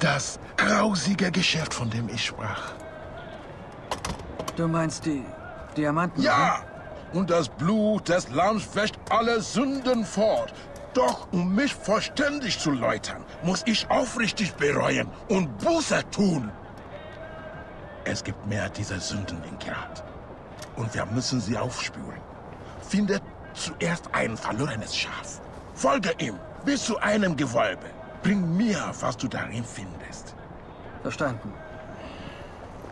Das grausige Geschäft, von dem ich sprach. Du meinst die Diamanten? Ja! Und das Blut des Lamms wäscht alle Sünden fort. Doch um mich verständig zu läutern, muss ich aufrichtig bereuen und Buße tun. Es gibt mehr dieser Sünden in Kyrat. Und wir müssen sie aufspüren. Findet zuerst ein verlorenes Schaf. Folge ihm bis zu einem Gewölbe. Bring mir, was du darin findest. Verstanden.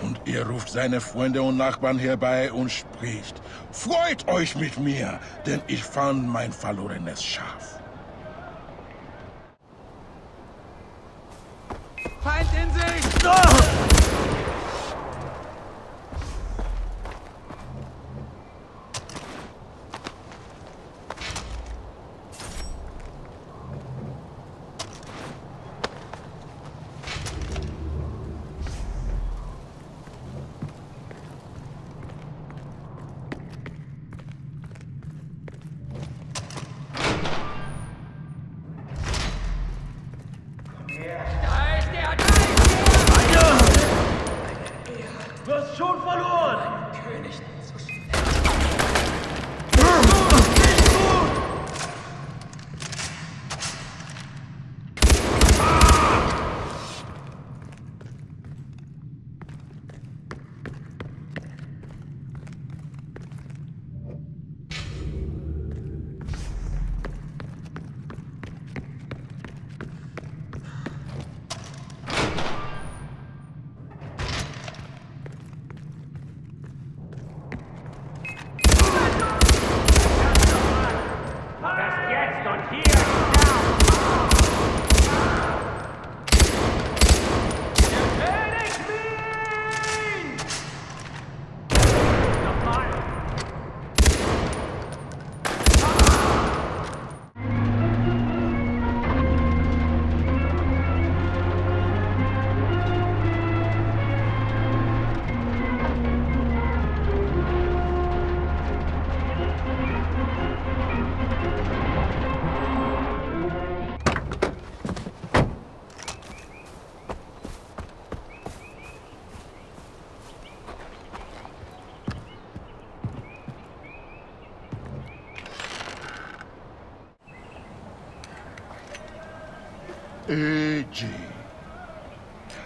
Und er ruft seine Freunde und Nachbarn herbei und spricht: Freut euch mit mir, denn ich fand mein verlorenes Schaf. Feind in Sicht! Oh!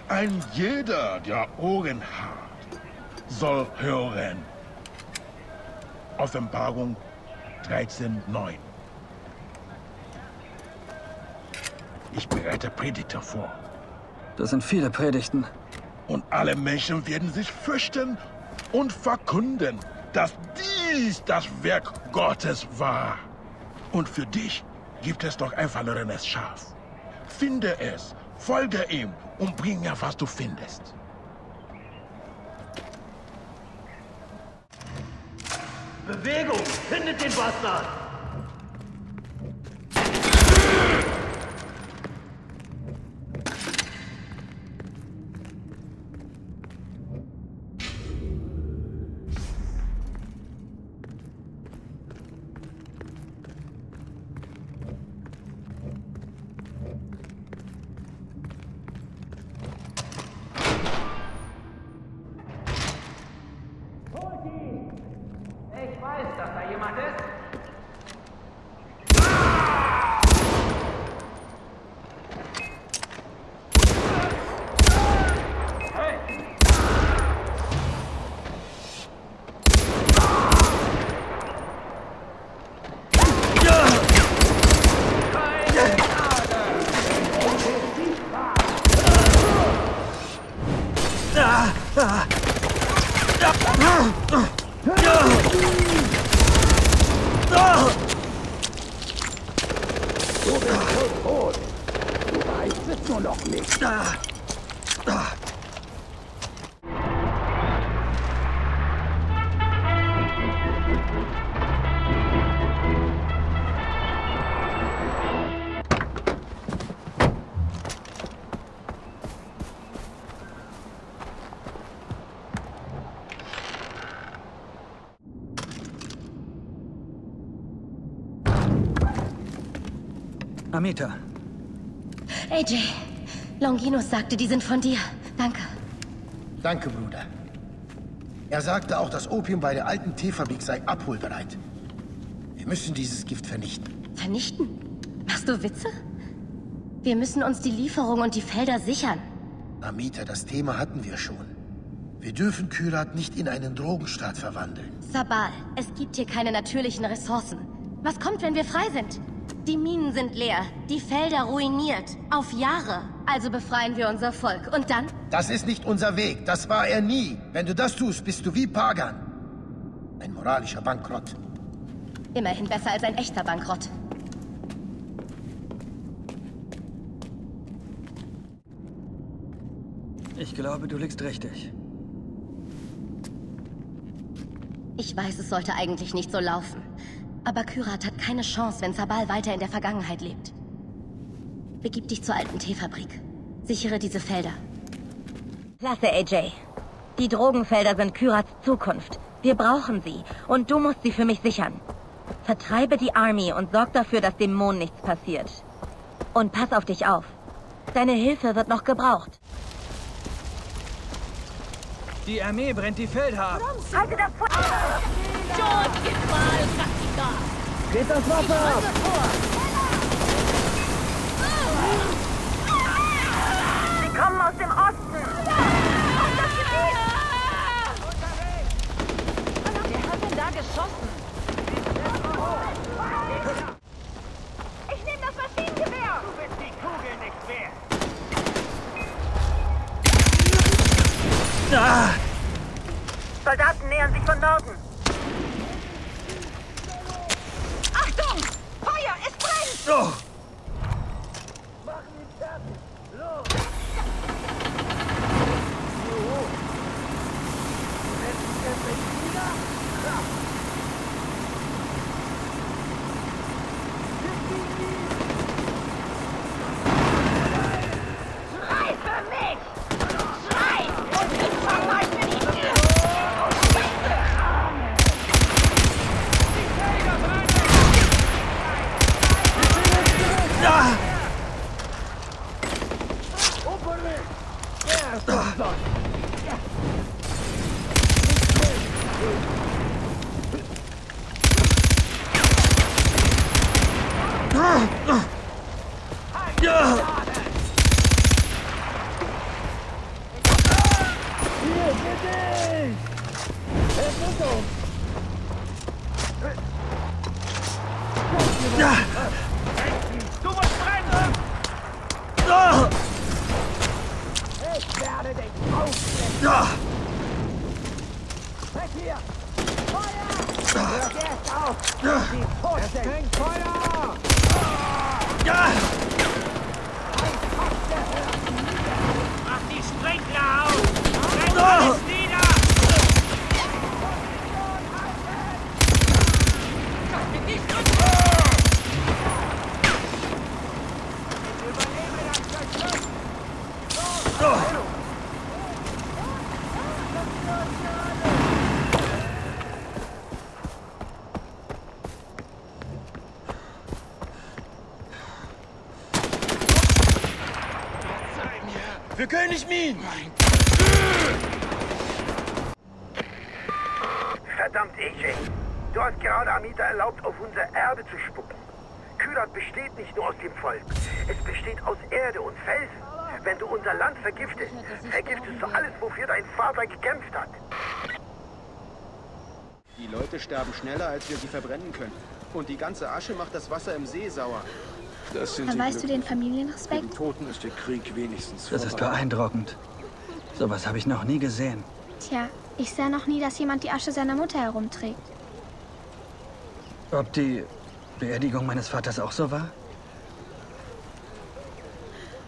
Ein jeder, der Ohren hat, soll hören. Offenbarung 13,9. Ich bereite Predigten vor. Das sind viele Predigten. Und alle Menschen werden sich fürchten und verkünden, dass dies das Werk Gottes war. Und für dich gibt es doch ein verlorenes Schaf. Finde es, folge ihm und bring mir, was du findest. Bewegung! Findet den Bastard! Amita. AJ, Longinus sagte, die sind von dir. Danke. Danke, Bruder. Er sagte auch, das Opium bei der alten Teefabrik sei abholbereit. Wir müssen dieses Gift vernichten. Vernichten? Machst du Witze? Wir müssen uns die Lieferung und die Felder sichern. Amita, das Thema hatten wir schon. Wir dürfen Kyrat nicht in einen Drogenstaat verwandeln. Sabal, es gibt hier keine natürlichen Ressourcen. Was kommt, wenn wir frei sind? Die Minen sind leer, die Felder ruiniert, auf Jahre. Also befreien wir unser Volk. Und dann? Das ist nicht unser Weg, das war er nie. Wenn du das tust, bist du wie Pagan. Ein moralischer Bankrott. Immerhin besser als ein echter Bankrott. Ich glaube, du liegst richtig. Ich weiß, es sollte eigentlich nicht so laufen. Aber Kyrat hat keine Chance, wenn Sabal weiter in der Vergangenheit lebt. Begib dich zur alten Teefabrik. Sichere diese Felder. Klasse, AJ. Die Drogenfelder sind Kyrats Zukunft. Wir brauchen sie. Und du musst sie für mich sichern. Vertreibe die Army und sorg dafür, dass dem Mond nichts passiert. Und pass auf dich auf. Deine Hilfe wird noch gebraucht. Die Armee brennt die Felder ab. Halte das Feuer! Geht das Wasser ab! Sie kommen aus dem Osten! Auf das Gebiet! Wer hat denn da geschossen? Ich nehme das Maschinengewehr! Du bist die Kugel nicht wert! Ah. Soldaten nähern sich von Norden! Feuer! Es brennt! Oh. Wir können nicht minen! Verdammt, AJ! Du hast gerade Amita erlaubt, auf unser Erbe zu spucken. Kyrat besteht nicht nur aus dem Volk. Es besteht aus Erde und Felsen. Wenn du unser Land vergiftest, vergiftest du alles, wofür dein Vater gekämpft hat. Die Leute sterben schneller, als wir sie verbrennen können. Und die ganze Asche macht das Wasser im See sauer. Weißt du den Familienrespekt? Gegen Toten ist der Krieg wenigstens vorbei. Das ist beeindruckend. Sowas habe ich noch nie gesehen. Tja, ich sah noch nie, dass jemand die Asche seiner Mutter herumträgt. Ob die Beerdigung meines Vaters auch so war?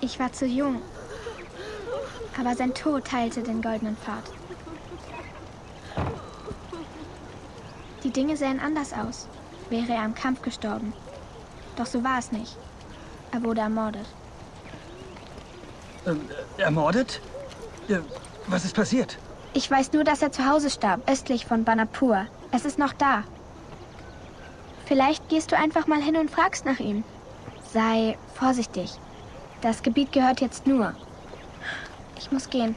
Ich war zu jung. Aber sein Tod teilte den goldenen Pfad. Die Dinge sähen anders aus. Wäre er im Kampf gestorben. Doch so war es nicht. Er wurde ermordet. Ermordet? Was ist passiert? Ich weiß nur, dass er zu Hause starb, östlich von Banapur. Es ist noch da. Vielleicht gehst du einfach mal hin und fragst nach ihm. Sei vorsichtig. Das Gebiet gehört jetzt nur. Ich muss gehen.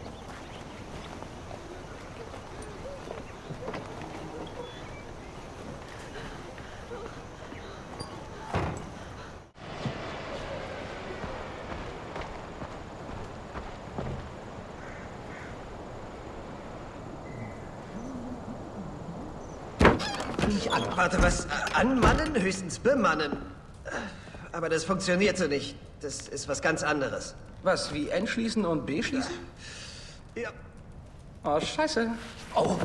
Warte, was? Anmannen? Höchstens bemannen. Aber das funktioniert so nicht. Das ist was ganz anderes. Was, wie N schließen und B schließen? Ja. Oh, scheiße. Oh.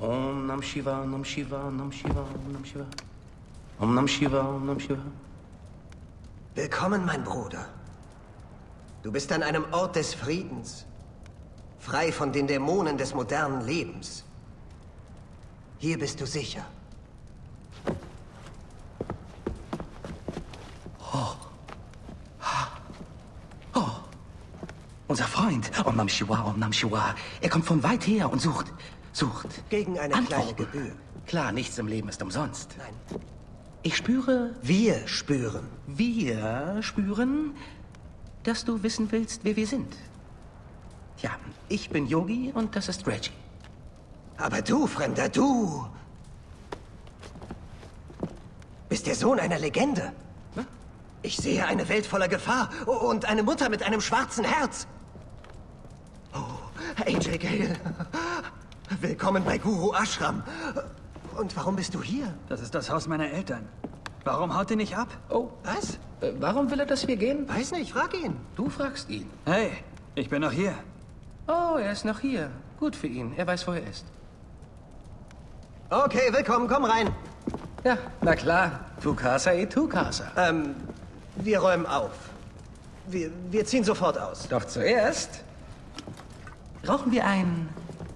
Om Nam Shiva, Nam Shiva, Nam Shiva, Nam Shiva. Om Nam Shiva, Nam Shiva. Willkommen, mein Bruder. Du bist an einem Ort des Friedens. Frei von den Dämonen des modernen Lebens. Hier bist du sicher. Oh. Oh. Unser Freund, Om Nam Shiva, Om Nam Shiva. Er kommt von weit her und sucht. Gegen eine kleine Gebühr. Klar, nichts im Leben ist umsonst. Nein. Ich spüre... Wir spüren. Wir spüren, dass du wissen willst, wer wir sind. Ja, ich bin Yogi und das ist Reggie. Aber du, Fremder, du bist der Sohn einer Legende. Ich sehe eine Welt voller Gefahr und eine Mutter mit einem schwarzen Herz. Oh, Ajay Ghale. Willkommen bei Guru Ashram. Und warum bist du hier? Das ist das Haus meiner Eltern. Warum haut ihr nicht ab? Oh, was? Warum will er, dass wir gehen? Weiß nicht, frag ihn. Du fragst ihn. Hey, ich bin noch hier. Oh, er ist noch hier. Gut für ihn. Er weiß, wo er ist. Okay, willkommen, komm rein. Ja, na klar. Tu casa e tu casa. Wir räumen auf. Wir ziehen sofort aus. Doch zuerst rauchen wir ein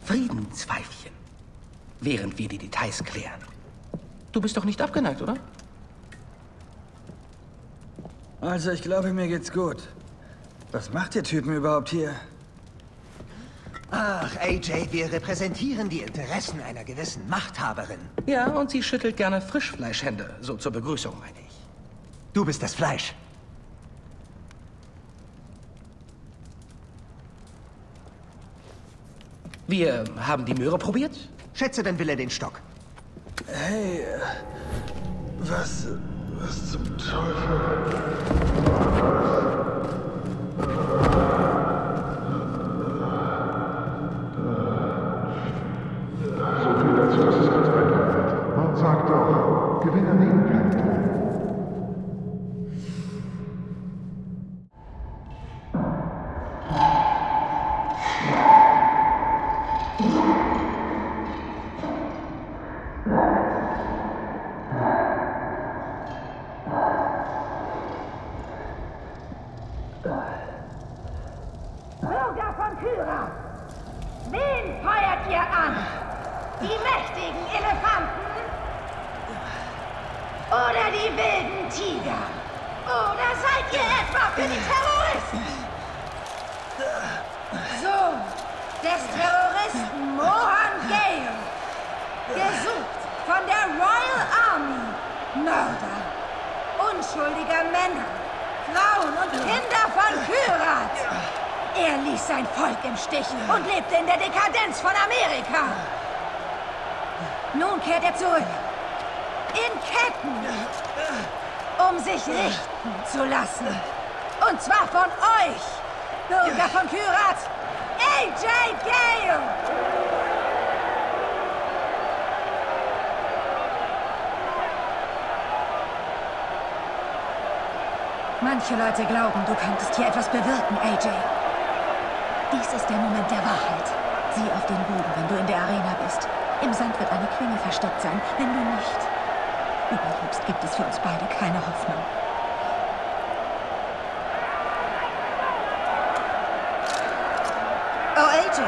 Friedenspfeifchen, während wir die Details klären. Du bist doch nicht abgeneigt, oder? Also, ich glaube, mir geht's gut. Was macht ihr Typen überhaupt hier? Ach, AJ, wir repräsentieren die Interessen einer gewissen Machthaberin. Ja, und sie schüttelt gerne Frischfleischhände, so zur Begrüßung, meine ich. Du bist das Fleisch. Wir haben die Möhre probiert? Schätze, dann will er den Stock. Hey, was zum Teufel? Sag doch, Gewinner nehmen kann. Bürger von Kyrat, wen feuert ihr an? Die mächtigen Elefanten? Oder die wilden Tiger. Oder seid ihr etwa für die Terroristen? Sohn des Terroristen Mohan Ghale. Gesucht von der Royal Army. Mörder. Unschuldiger Männer. Frauen und Kinder von Kyrat. Er ließ sein Volk im Stich und lebte in der Dekadenz von Amerika. Nun kehrt er zurück. In Ketten, um sich richten zu lassen. Und zwar von euch, Bürger von Kyrat, AJ Ghale! Manche Leute glauben, du könntest hier etwas bewirken, AJ. Dies ist der Moment der Wahrheit. Sieh auf den Boden, wenn du in der Arena bist. Im Sand wird eine Klinge versteckt sein, wenn du nicht... Überlebst, gibt es für uns beide keine Hoffnung. Oh, AJ!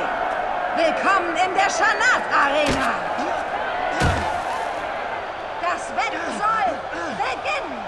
Willkommen in der Schanat-Arena! Das Wetten soll beginnen!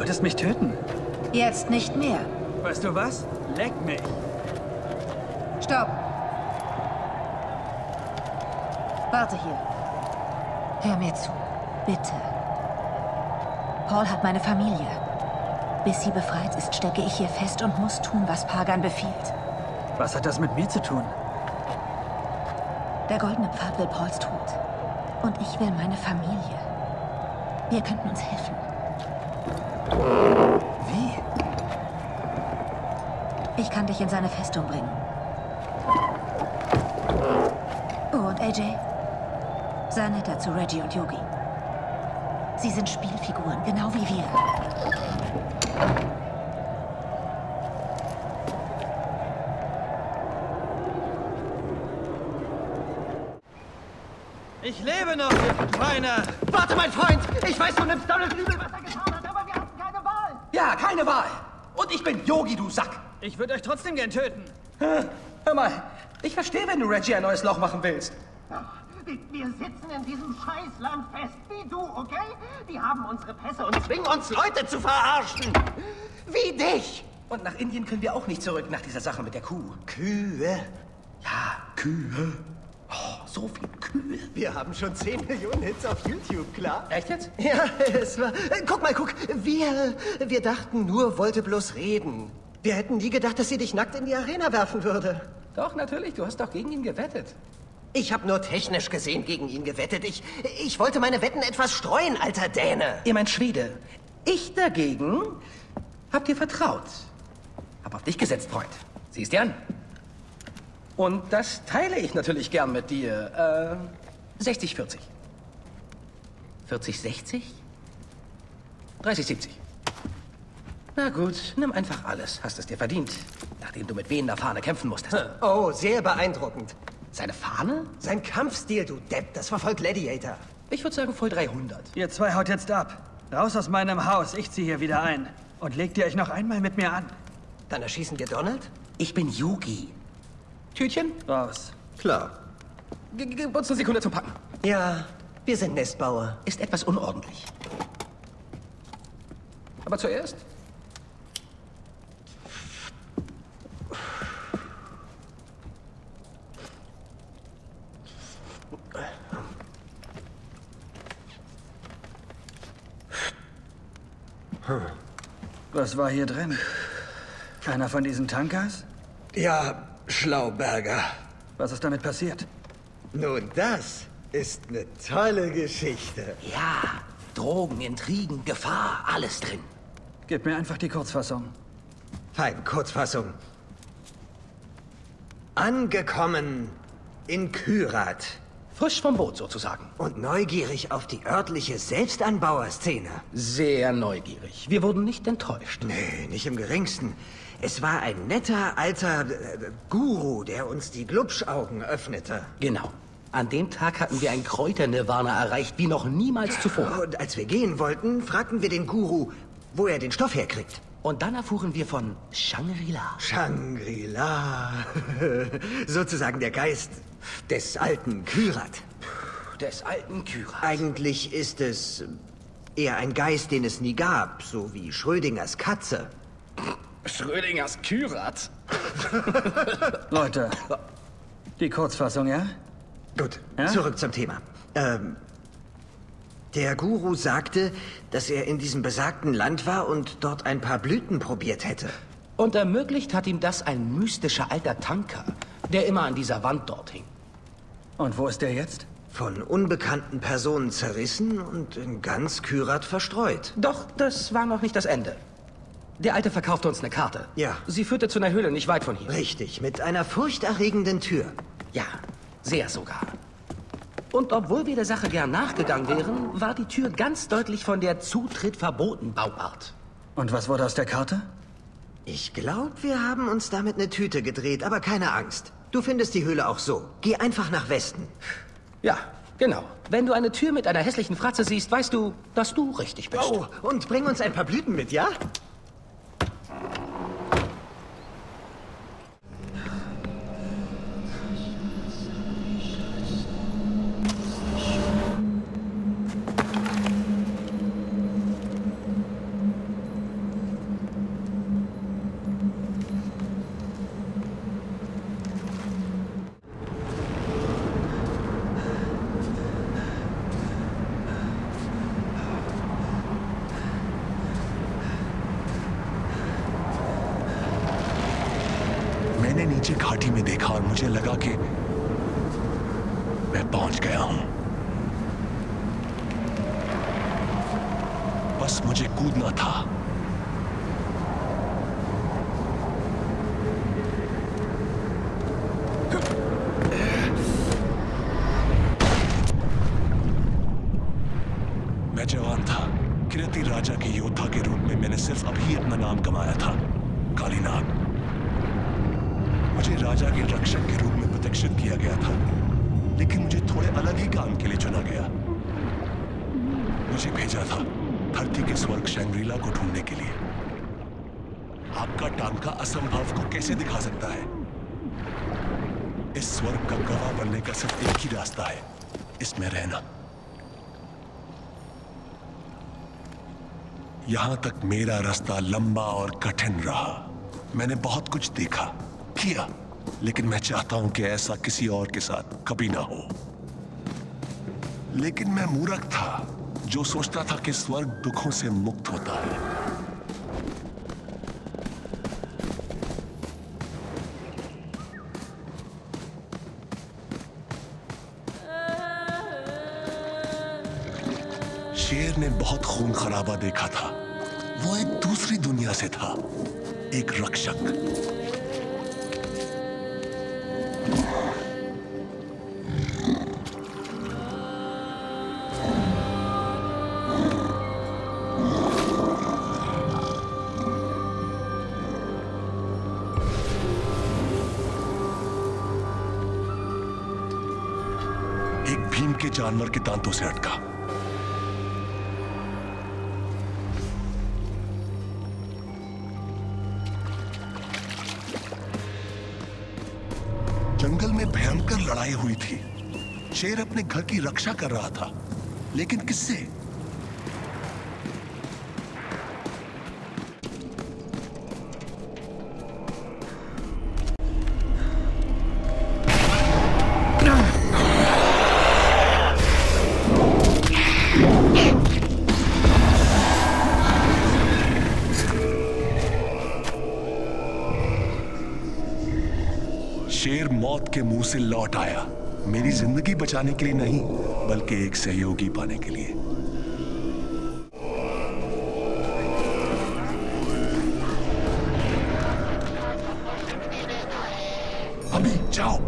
wolltest mich töten. Jetzt nicht mehr. Weißt du was? Leck mich. Stopp. Warte hier. Hör mir zu. Bitte. Paul hat meine Familie. Bis sie befreit ist, stecke ich hier fest und muss tun, was Pagan befiehlt. Was hat das mit mir zu tun? Der goldene Pfad will Pauls Tod. Und ich will meine Familie. Wir könnten uns helfen. Wie? Ich kann dich in seine Festung bringen. Oh, und Ajay? Sei netter zu Reggie und Yogi. Sie sind Spielfiguren, genau wie wir. Ich lebe noch, du Schweine! Warte, mein Freund! Ich weiß, du nimmst doppelt übel, was er getan hat, aber wir hatten keine Wahl! Ja, keine Wahl! Und ich bin Yogi, du Sack! Ich würde euch trotzdem gern töten. Hör mal, ich verstehe, wenn du Reggie ein neues Loch machen willst. Wir sitzen in diesem Scheißland fest, wie du, okay? Die haben unsere Pässe und zwingen uns, Leute zu verarschen! Wie dich! Und nach Indien können wir auch nicht zurück, nach dieser Sache mit der Kuh. Kühe? Ja, Kühe. Oh, so viel Kühe. Wir haben schon 10 Millionen Hits auf YouTube, klar? Echt jetzt? Ja, es war... Guck mal, guck. Wir dachten, nur wollte bloß reden. Wir hätten nie gedacht, dass sie dich nackt in die Arena werfen würde. Doch, natürlich. Du hast doch gegen ihn gewettet. Ich habe nur technisch gesehen gegen ihn gewettet. Ich wollte meine Wetten etwas streuen, alter Däne. Ihr meint Schwede. Ich dagegen hab dir vertraut. Hab auf dich gesetzt, Freund. Siehst dir an. Und das teile ich natürlich gern mit dir. 60-40. 40-60? 30-70. Na gut, nimm einfach alles. Hast es dir verdient, nachdem du mit wehender Fahne kämpfen musstest. Oh, sehr beeindruckend. Seine Fahne? Sein Kampfstil, du Depp. Das war voll Gladiator. Ich würde sagen, voll 300. Ihr zwei haut jetzt ab. Raus aus meinem Haus. Ich ziehe hier wieder ein. Und legt ihr euch noch einmal mit mir an. Dann erschießen wir Donald? Ich bin Yogi. Tütchen? Raus. Klar. Gib uns eine Sekunde zum Packen. Ja, wir sind Nestbauer. Ist etwas unordentlich. Aber zuerst... Was war hier drin? Einer von diesen Tankers? Ja... Schlauberger. Was ist damit passiert? Nun, das ist eine tolle Geschichte. Ja, Drogen, Intrigen, Gefahr, alles drin. Gib mir einfach die Kurzfassung. Fein, Kurzfassung. Angekommen in Kyrat. Frisch vom Boot sozusagen. Und neugierig auf die örtliche Selbstanbauerszene. Sehr neugierig. Wir wurden nicht enttäuscht. Nee, nicht im Geringsten. Es war ein netter, alter Guru, der uns die Glubschaugen öffnete. Genau. An dem Tag hatten wir ein Kräuternirvana erreicht, wie noch niemals zuvor. Und als wir gehen wollten, fragten wir den Guru, wo er den Stoff herkriegt. Und dann erfuhren wir von Shangri-La. Shangri-La. Sozusagen der Geist des alten Kyrat. Des alten Kyrat. Eigentlich ist es eher ein Geist, den es nie gab, so wie Schrödingers Katze. Schrödingers Kyrat? Leute, die Kurzfassung, ja? Gut, ja? Zurück zum Thema. Der Guru sagte, dass er in diesem besagten Land war und dort ein paar Blüten probiert hätte. Und ermöglicht hat ihm das ein mystischer alter Tanker, der immer an dieser Wand dort hing. Und wo ist der jetzt? Von unbekannten Personen zerrissen und in ganz Kyrat verstreut. Doch, das war noch nicht das Ende. Der Alte verkaufte uns eine Karte. Ja. Sie führte zu einer Höhle nicht weit von hier. Richtig, mit einer furchterregenden Tür. Ja, sehr sogar. Und obwohl wir der Sache gern nachgegangen wären, war die Tür ganz deutlich von der Zutritt verboten Bauart. Und was wurde aus der Karte? Ich glaube, wir haben uns damit eine Tüte gedreht, aber keine Angst. Du findest die Höhle auch so. Geh einfach nach Westen. Ja, genau. Wenn du eine Tür mit einer hässlichen Fratze siehst, weißt du, dass du richtig bist. Oh, und bring uns ein paar Blüten mit, ja? मैंने नीचे घाटी में देखा और मुझे लगा कि मैं पहुंच गया हूं। बस मुझे कूदना था। मैं जवान था, किराती राजा के योद्धा के रूप में मैंने सिर्फ अभी अपना नाम कमाया था, कालीनाग। मुझे राजा के रक्षक के रूप में प्रतिष्ठित किया गया था, लेकिन मुझे थोड़े अलग ही काम के लिए चुना गया। मुझे भेजा था धरती के स्वर्ग शंग्रीला को ढूंढने के लिए। आपका टांका असंभव को कैसे दिखा सकता है? इस स्वर्ग का गवाह बनने का सिर्फ एक ही रास्ता है, इसमें रहना। यहां तक मेरा रास्ता लंबा और कठिन रहा। मैंने बहुत कुछ देखा, किया, लेकिन मैं चाहता हूं कि ऐसा किसी और के साथ कभी ना हो। लेकिन मैं मूर्ख था जो सोचता था कि स्वर्ग दुखों से मुक्त होता है। शेर ने बहुत खून खराबा देखा था। वो एक दूसरी दुनिया से था, एक रक्षक। जानवर के दांतों से अटका। जंगल में भयंकर लड़ाई हुई थी। शेर अपने घर की रक्षा कर रहा था, लेकिन किससे? के मुंह से लौट आया, मेरी जिंदगी बचाने के लिए नहीं, बल्कि एक सहयोगी पाने के लिए। अभी जाओ।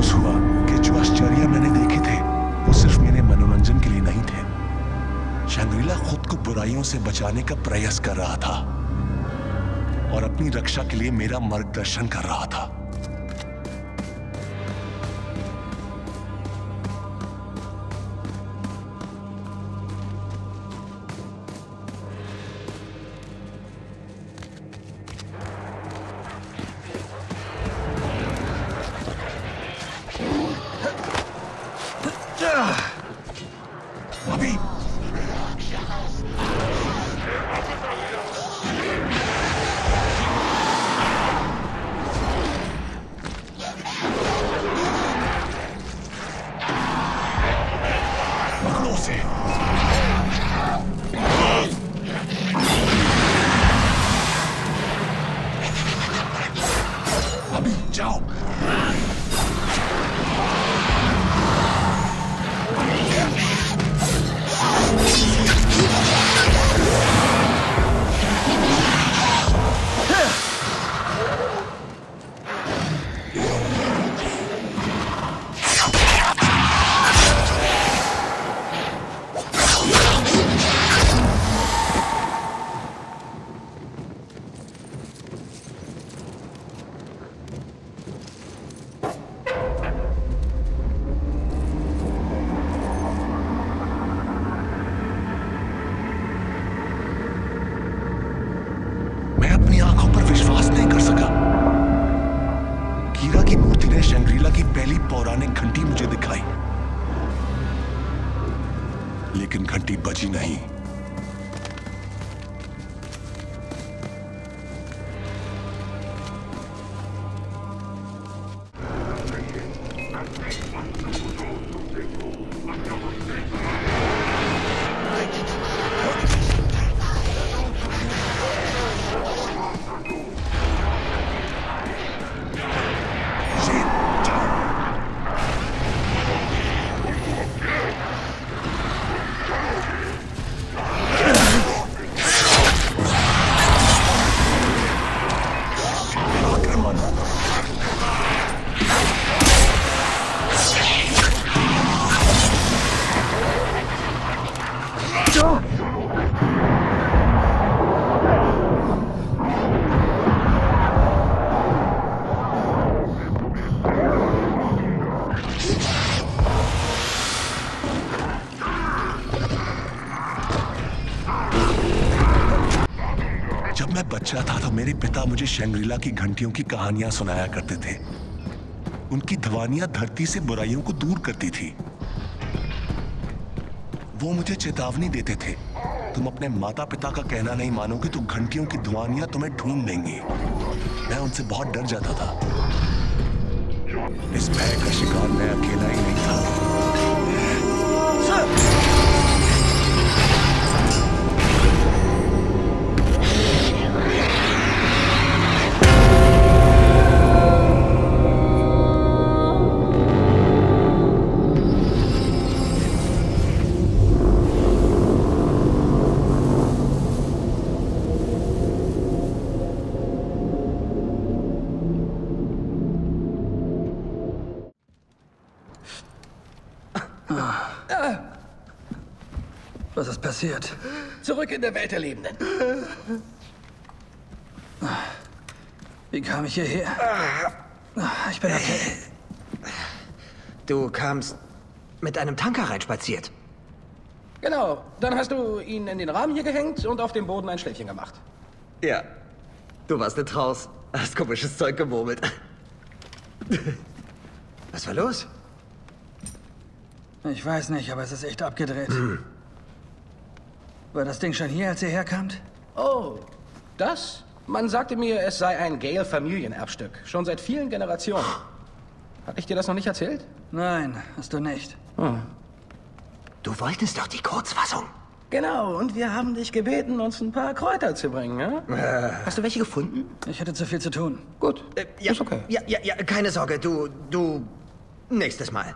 महसूस हुआ कि जो आश्चर्य मैंने देखे थे वो सिर्फ मेरे मनोरंजन के लिए नहीं थे। शंग्रीला खुद को बुराइयों से बचाने का प्रयास कर रहा था और अपनी रक्षा के लिए मेरा मार्गदर्शन कर रहा था। मेरे पिता मुझे शंग्रीला की घंटियों की कहानियां सुनाया करते थे। उनकी ध्वनियां धरती से बुराइयों को दूर करती थी। वो मुझे चेतावनी देते थे, तुम अपने माता पिता का कहना नहीं मानोगे तो घंटियों की ध्वनियां तुम्हें ढूंढ लेंगी। मैं उनसे बहुत डर जाता था। इस भय का शिकार मैं अकेला ही नहीं था। Was ist passiert? Zurück in der Welt der Lebenden. Wie kam ich hierher? Ich bin okay. Du kamst mit einem Tanker reinspaziert. Genau. Dann hast du ihn in den Rahmen hier gehängt und auf dem Boden ein Schläfchen gemacht. Ja. Du warst nicht raus. Hast komisches Zeug gemurmelt. Was war los? Ich weiß nicht, aber es ist echt abgedreht. War das Ding schon hier, als ihr herkamt? Oh, das? Man sagte mir, es sei ein Gale-Familienerbstück. Schon seit vielen Generationen. Hatte ich dir das noch nicht erzählt? Nein, hast du nicht. Hm. Du wolltest doch die Kurzfassung. Genau, und wir haben dich gebeten, uns ein paar Kräuter zu bringen, ja? Hast du welche gefunden? Ich hatte zu viel zu tun. Gut, ja, ist okay. Ja, keine Sorge, du... Nächstes Mal.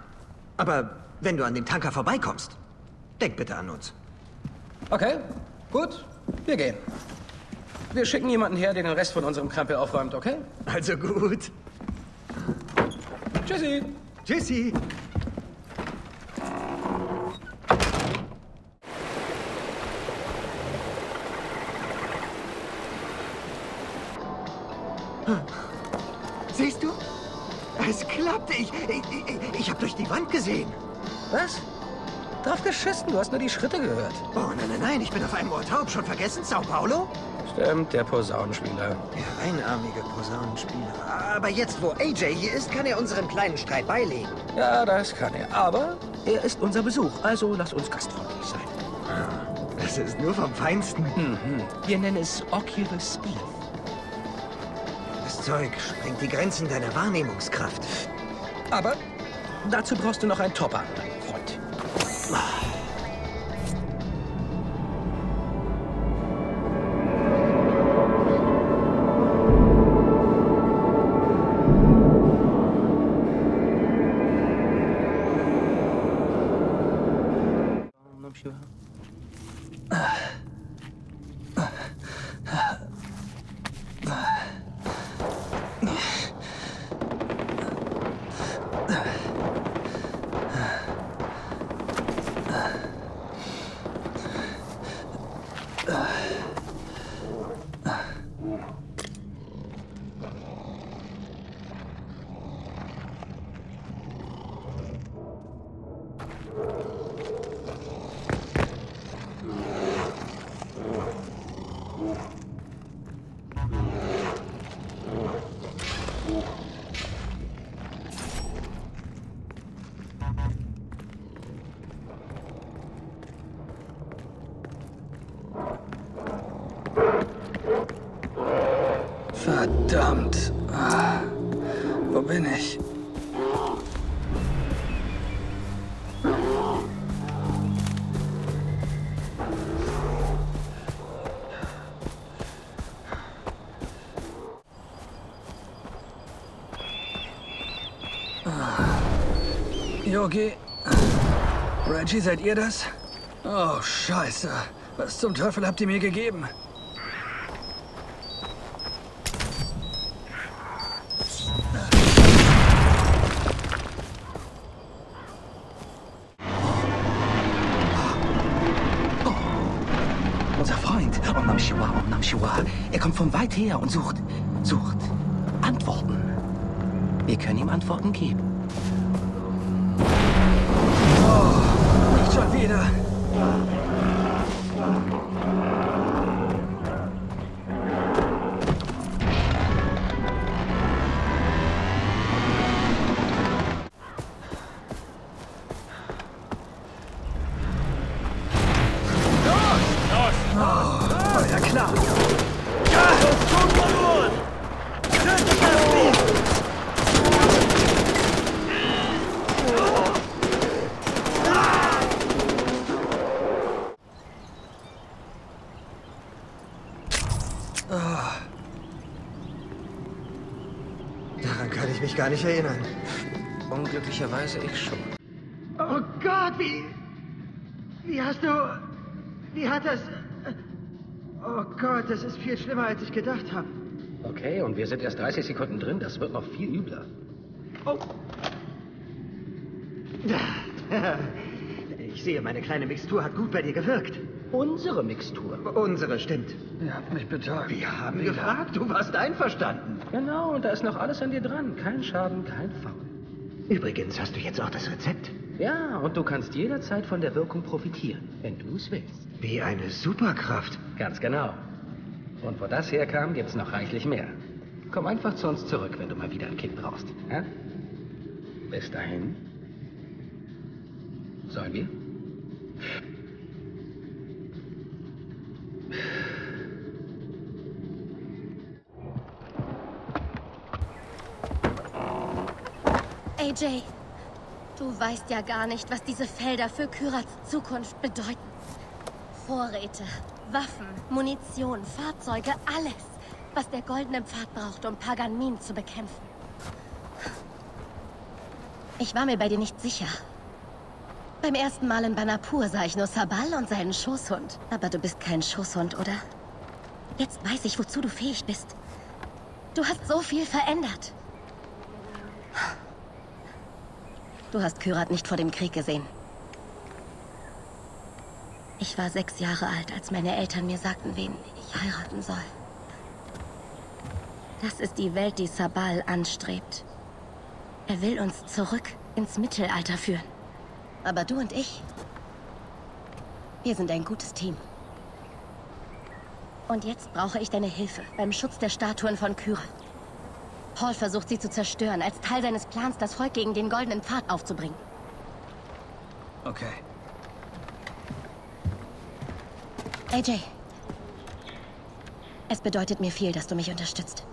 Aber wenn du an dem Tanker vorbeikommst, denk bitte an uns. Okay, gut. Wir gehen. Wir schicken jemanden her, der den Rest von unserem Krempel aufräumt, okay? Also gut. Tschüssi. Jesse! Siehst du? Es klappt. Ich habe durch die Wand gesehen. Was? Drauf geschissen, du hast nur die Schritte gehört. Oh, nein, nein, nein, ich bin auf einem Ohr taub. Schon vergessen, Sao Paulo? Stimmt, der Posaunenspieler. Der einarmige Posaunenspieler. Aber jetzt, wo AJ hier ist, kann er unseren kleinen Streit beilegen. Ja, das kann er. Aber er ist unser Besuch, also lass uns gastfreundlich sein. Das ist nur vom Feinsten. Mhm. Wir nennen es Oculus Beef. Das Zeug sprengt die Grenzen deiner Wahrnehmungskraft. Aber dazu brauchst du noch einen Topper, mein Freund. Verdammt. Ah, wo bin ich? Yogi? Reggie, seid ihr das? Oh, Scheiße. Was zum Teufel habt ihr mir gegeben? Von weit her und sucht Antworten. Wir können ihm Antworten geben. Oh, nicht schon wieder. Kann ich erinnern. Unglücklicherweise ich schon. Oh Gott, wie hat das... Oh Gott, das ist viel schlimmer, als ich gedacht habe. Okay, und wir sind erst 30 Sekunden drin, das wird noch viel übler. Oh. Ich sehe, meine kleine Mixtur hat gut bei dir gewirkt. Unsere Mixtur? Unsere, stimmt. Ihr habt mich betäubt. Wir haben gefragt, du warst einverstanden. Genau, und da ist noch alles an dir dran. Kein Schaden, kein Foul. Übrigens hast du jetzt auch das Rezept. Ja, und du kannst jederzeit von der Wirkung profitieren, wenn du es willst. Wie eine Superkraft. Ganz genau. Und wo das herkam, gibt's noch reichlich mehr. Komm einfach zu uns zurück, wenn du mal wieder ein Kind brauchst. Hä? Bis dahin. Sollen wir? AJ, du weißt ja gar nicht, was diese Felder für Kyrats Zukunft bedeuten. Vorräte, Waffen, Munition, Fahrzeuge, alles, was der goldene Pfad braucht, um Pagan Min zu bekämpfen. Ich war mir bei dir nicht sicher. Beim ersten Mal in Banapur sah ich nur Sabal und seinen Schoßhund. Aber du bist kein Schoßhund, oder? Jetzt weiß ich, wozu du fähig bist. Du hast so viel verändert. Du hast Kyrat nicht vor dem Krieg gesehen. Ich war 6 Jahre alt, als meine Eltern mir sagten, wen ich heiraten soll. Das ist die Welt, die Sabal anstrebt. Er will uns zurück ins Mittelalter führen. Aber du und ich, wir sind ein gutes Team. Und jetzt brauche ich deine Hilfe beim Schutz der Statuen von Kyrat. Paul versucht, sie zu zerstören, als Teil seines Plans, das Volk gegen den Goldenen Pfad aufzubringen. Okay. Ajay, es bedeutet mir viel, dass du mich unterstützt.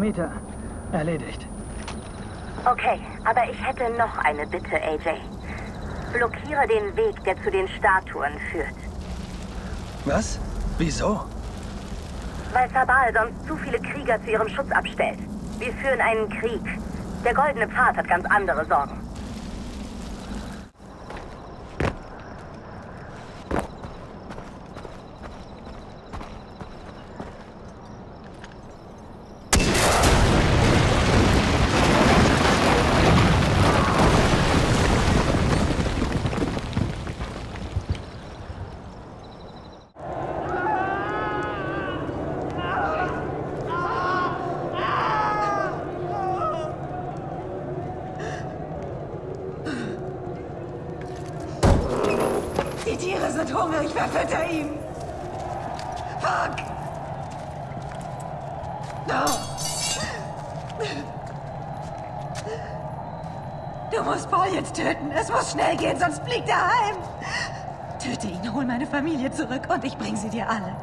Amita, erledigt. Okay, aber ich hätte noch eine Bitte, Ajay. Blockiere den Weg, der zu den Statuen führt. Was? Wieso? Weil Sabal sonst zu viele Krieger zu ihrem Schutz abstellt. Wir führen einen Krieg. Der Goldene Pfad hat ganz andere Sorgen. Schnell gehen, sonst fliegt er heim. Töte ihn, hol meine Familie zurück und ich bringe sie dir alle.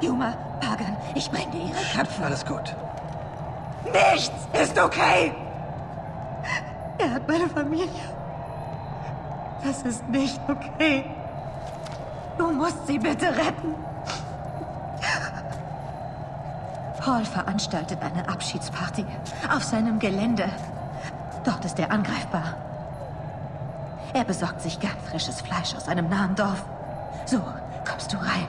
Yuma, Pagan, ich bringe dir ihre Köpfe. Alles gut. Nichts ist okay. Er hat meine Familie. Das ist nicht okay. Du musst sie bitte retten. Paul veranstaltet eine Abschiedsparty auf seinem Gelände. Dort ist er angreifbar. Er besorgt sich gern frisches Fleisch aus einem nahen Dorf. So kommst du rein.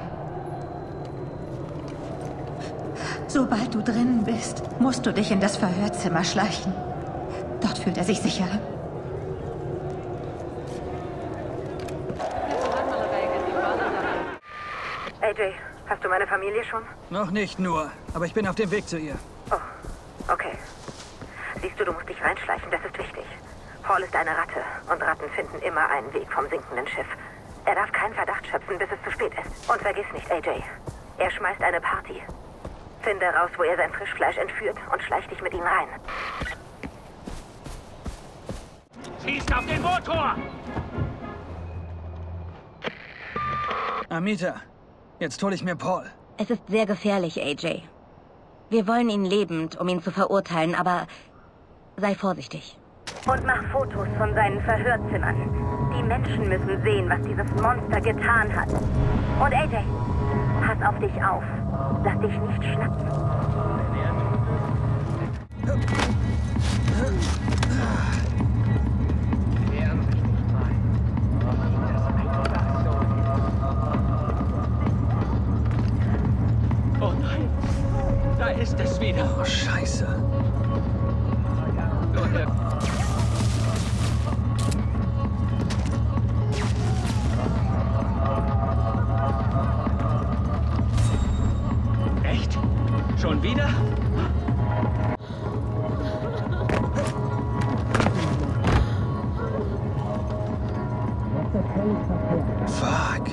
Sobald du drinnen bist, musst du dich in das Verhörzimmer schleichen. Dort fühlt er sich sicher. Ajay, hast du meine Familie schon? Noch nicht nur, aber ich bin auf dem Weg zu ihr. Oh, okay. Siehst du, du musst dich reinschleichen, das ist wichtig. Paul ist eine Ratte und Ratten finden immer einen Weg vom sinkenden Schiff. Er darf keinen Verdacht schöpfen, bis es zu spät ist. Und vergiss nicht, Ajay, er schmeißt eine Party. Finde raus, wo er sein Frischfleisch entführt und schleich dich mit ihm rein. Schießt auf den Motor! Amita, jetzt hole ich mir Paul. Es ist sehr gefährlich, Ajay. Wir wollen ihn lebend, um ihn zu verurteilen, aber... Sei vorsichtig. Und mach Fotos von seinen Verhörzimmern. Die Menschen müssen sehen, was dieses Monster getan hat. Und AJ, pass auf dich auf. Lass dich nicht schnappen. Oh nein, da ist es wieder. Oh, Scheiße. Echt? Schon wieder? Fuck.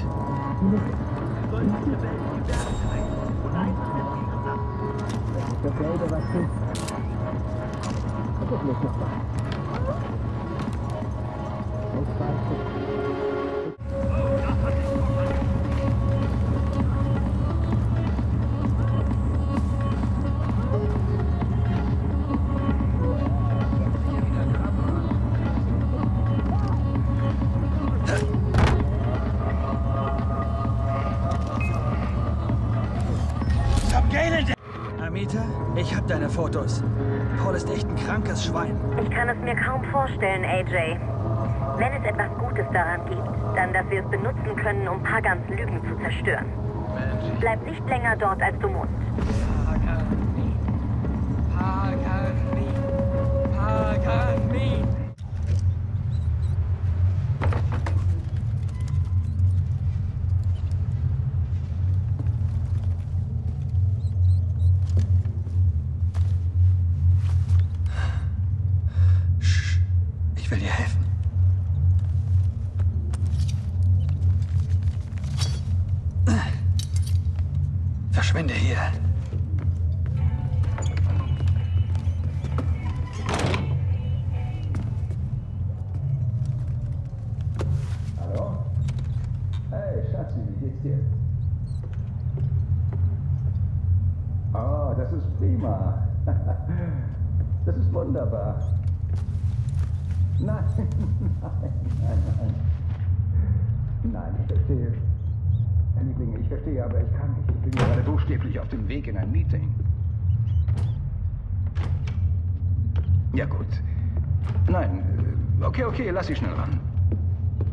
Amita, ich hab deine Fotos. Paul ist echt ein krankes Schwein. Ich kann es mir kaum vorstellen, AJ. Wenn es etwas Gutes daran gibt, dann, dass wir es benutzen können, um Pagans Lügen zu zerstören. Bleib nicht länger dort, als du musst. Pagan Min. Okay, lass sie schnell ran.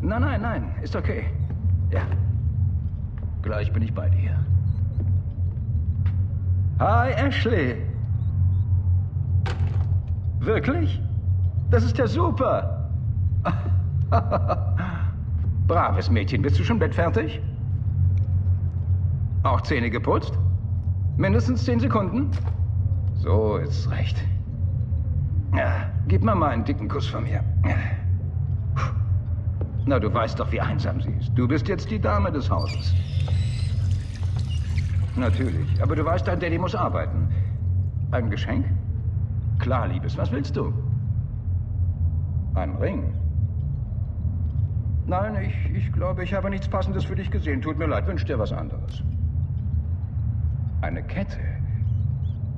Nein, ist okay. Ja. Gleich bin ich bei dir. Hi, Ashley. Wirklich? Das ist ja super. Braves Mädchen, bist du schon bettfertig? Auch Zähne geputzt? Mindestens 10 Sekunden? So ist recht. Ja, gib mal einen dicken Kuss von mir. Na, du weißt doch, wie einsam sie ist. Du bist jetzt die Dame des Hauses. Natürlich, aber du weißt, dein Daddy muss arbeiten. Ein Geschenk? Klar, Liebes, was willst du? Ein Ring? Nein, ich glaube, ich habe nichts Passendes für dich gesehen. Tut mir leid, wünsch dir was anderes. Eine Kette?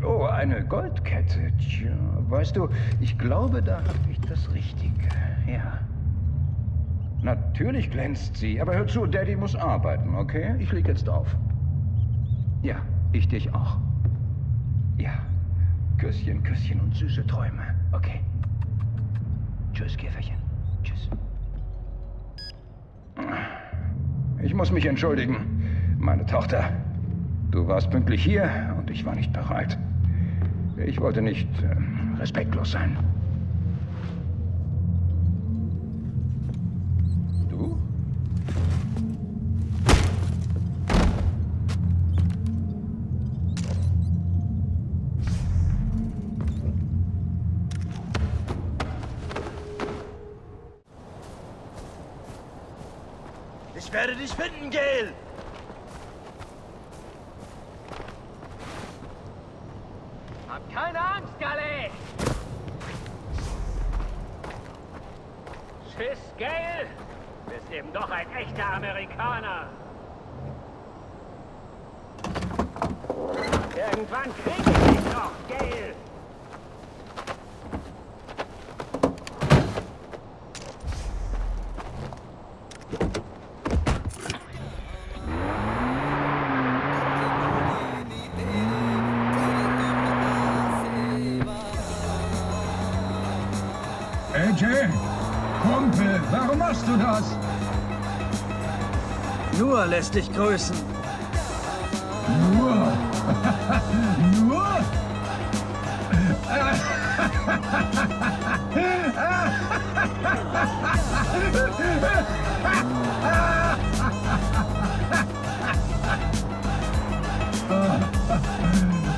Oh, eine Goldkette. Tja, weißt du, ich glaube, da habe ich das Richtige. Ja. Natürlich glänzt sie, aber hör zu, Daddy muss arbeiten, okay? Ich leg jetzt auf. Ja, ich dich auch. Ja, Küsschen, Küsschen und süße Träume, okay? Tschüss, Käferchen. Tschüss. Ich muss mich entschuldigen, meine Tochter. Du warst pünktlich hier und ich war nicht bereit. Ich wollte nicht respektlos sein. Ich werde dich finden, Ghale! Hab keine Angst, Ghale! Tschüss, Ghale! Du bist eben doch ein echter Amerikaner! Irgendwann krieg ich dich noch, Ghale! Ajay! Kumpel, warum machst du das? Nur lässt dich grüßen. Nur? Nur?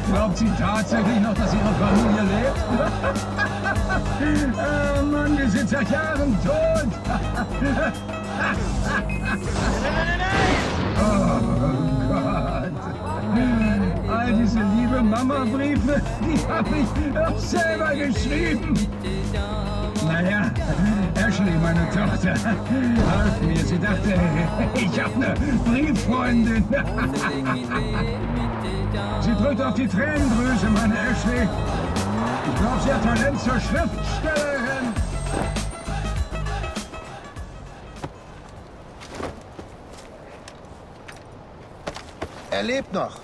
Glaubt sie tatsächlich noch, dass ihre Familie lebt? Mann, wir sind seit Jahren tot! Oh Gott! All diese liebe Mama-Briefe, die habe ich doch selber geschrieben! Naja, Ashley, meine Tochter, half mir. Sie dachte, ich habe eine Brieffreundin. Sie drückt auf die Tränendrüse, meine Ashley. Ich glaube, sie hat Talent zur Schriftstellerin. Er lebt noch.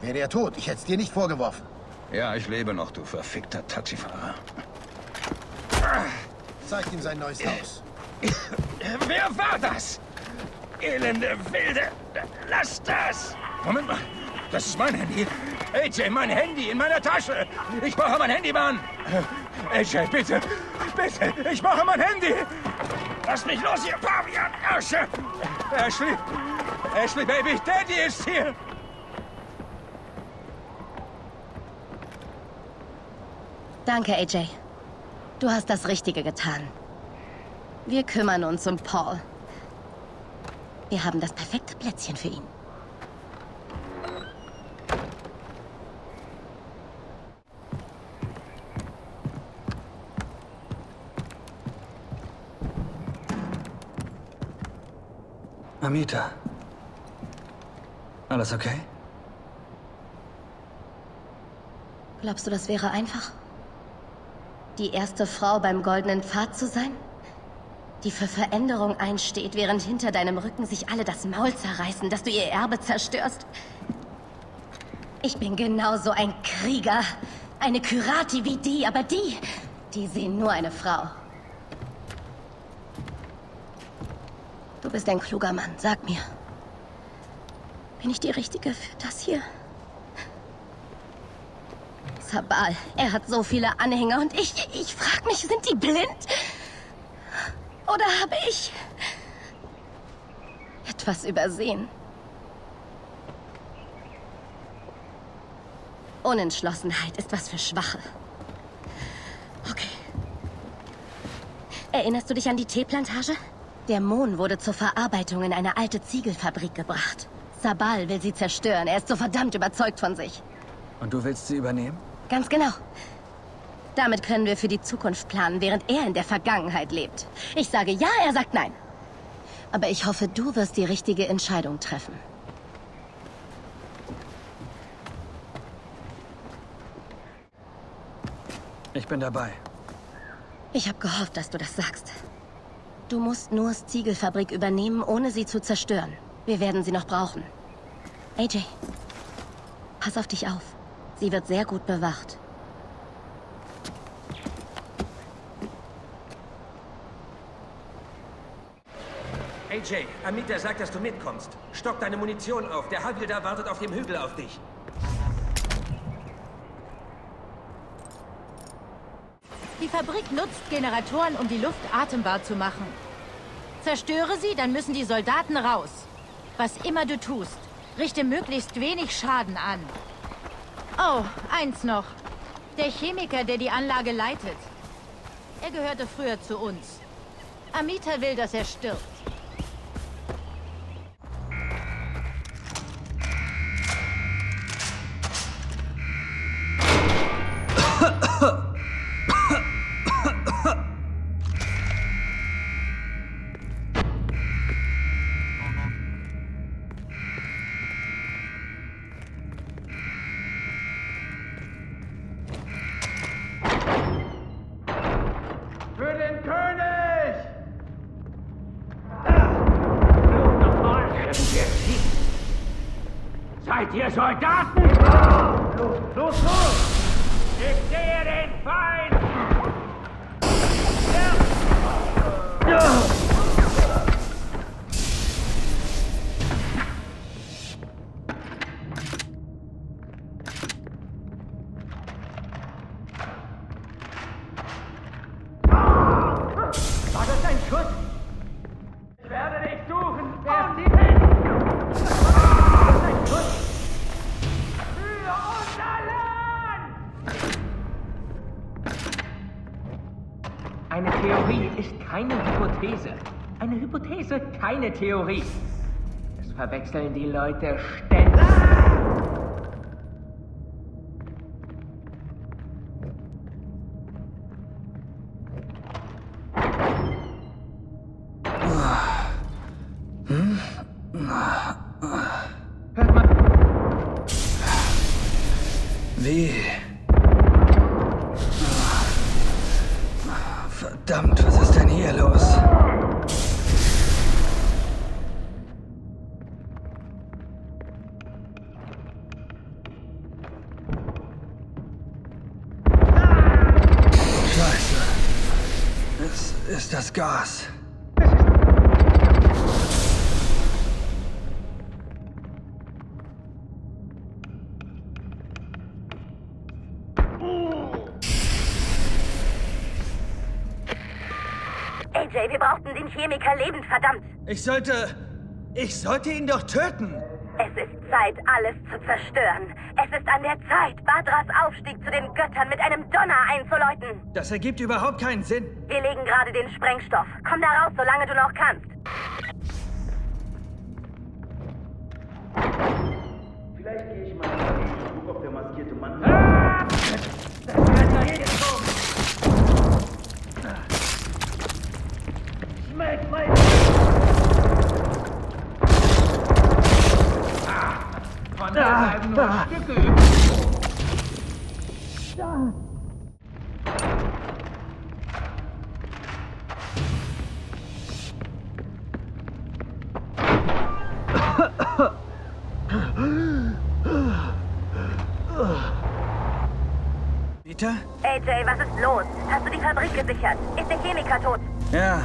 Wäre er tot, ich hätte es dir nicht vorgeworfen. Ja, ich lebe noch, du verfickter Taxifahrer. Zeigt ihm sein neues Haus. Wer war das? Elende, wilde... Lass das! Moment mal, das ist mein Handy. AJ, mein Handy in meiner Tasche. Ich brauche mein Handy, Mann. AJ, bitte, bitte, ich brauche mein Handy. Lass mich los, ihr Pavian, Asche. Ashley, Ashley, Baby, Daddy ist hier. Danke, AJ. Du hast das Richtige getan. Wir kümmern uns um Paul. Wir haben das perfekte Plätzchen für ihn. Amita. Alles okay? Glaubst du, das wäre einfach? Die erste Frau beim Goldenen Pfad zu sein? Die für Veränderung einsteht, während hinter deinem Rücken sich alle das Maul zerreißen, dass du ihr Erbe zerstörst? Ich bin genauso ein Krieger, eine Kyrati wie die, aber die sehen nur eine Frau. Du bist ein kluger Mann, sag mir. Bin ich die Richtige für das hier? Sabal, er hat so viele Anhänger und ich frag mich, sind die blind? Oder habe ich etwas übersehen? Unentschlossenheit ist was für Schwache. Okay. Erinnerst du dich an die Teeplantage? Der Mohn wurde zur Verarbeitung in eine alte Ziegelfabrik gebracht. Sabal will sie zerstören, er ist so verdammt überzeugt von sich. Und du willst sie übernehmen? Ganz genau. Damit können wir für die Zukunft planen, während er in der Vergangenheit lebt. Ich sage ja, er sagt nein. Aber ich hoffe, du wirst die richtige Entscheidung treffen. Ich bin dabei. Ich habe gehofft, dass du das sagst. Du musst nur die Ziegelfabrik übernehmen, ohne sie zu zerstören. Wir werden sie noch brauchen. AJ, pass auf dich auf. Sie wird sehr gut bewacht. AJ, Amita sagt, dass du mitkommst. Stock deine Munition auf. Der Habil da wartet auf dem Hügel auf dich. Die Fabrik nutzt Generatoren, um die Luft atembar zu machen. Zerstöre sie, dann müssen die Soldaten raus. Was immer du tust, richte möglichst wenig Schaden an. Oh, eins noch. Der Chemiker, der die Anlage leitet. Er gehörte früher zu uns. Amita will, dass er stirbt. Ihr Soldaten! Los, los, los! Ich sehe den Feind! Keine Theorie. Das verwechseln die Leute ständig. Hört mal. Weh. Verdammt, was ist denn hier los? Das Gas. AJ, wir brauchten den Chemiker lebend, verdammt. Ich sollte ihn doch töten. Es ist Zeit, alles zu zerstören. Es ist an der Zeit, Bhadras Aufstieg zu den Göttern mit einem Donner einzuläuten. Das ergibt überhaupt keinen Sinn. Wir legen gerade den Sprengstoff. Komm da raus, solange du noch kannst. Vielleicht gehe ich mal und gucke, ob der maskierte Mann... Ah! Das wird dahin gezogen. Schmeckt mein... Da bleiben nur Stücke übrig. Bitte? AJ, was ist los? Hast du die Fabrik gesichert? Ist der Chemiker tot? Ja.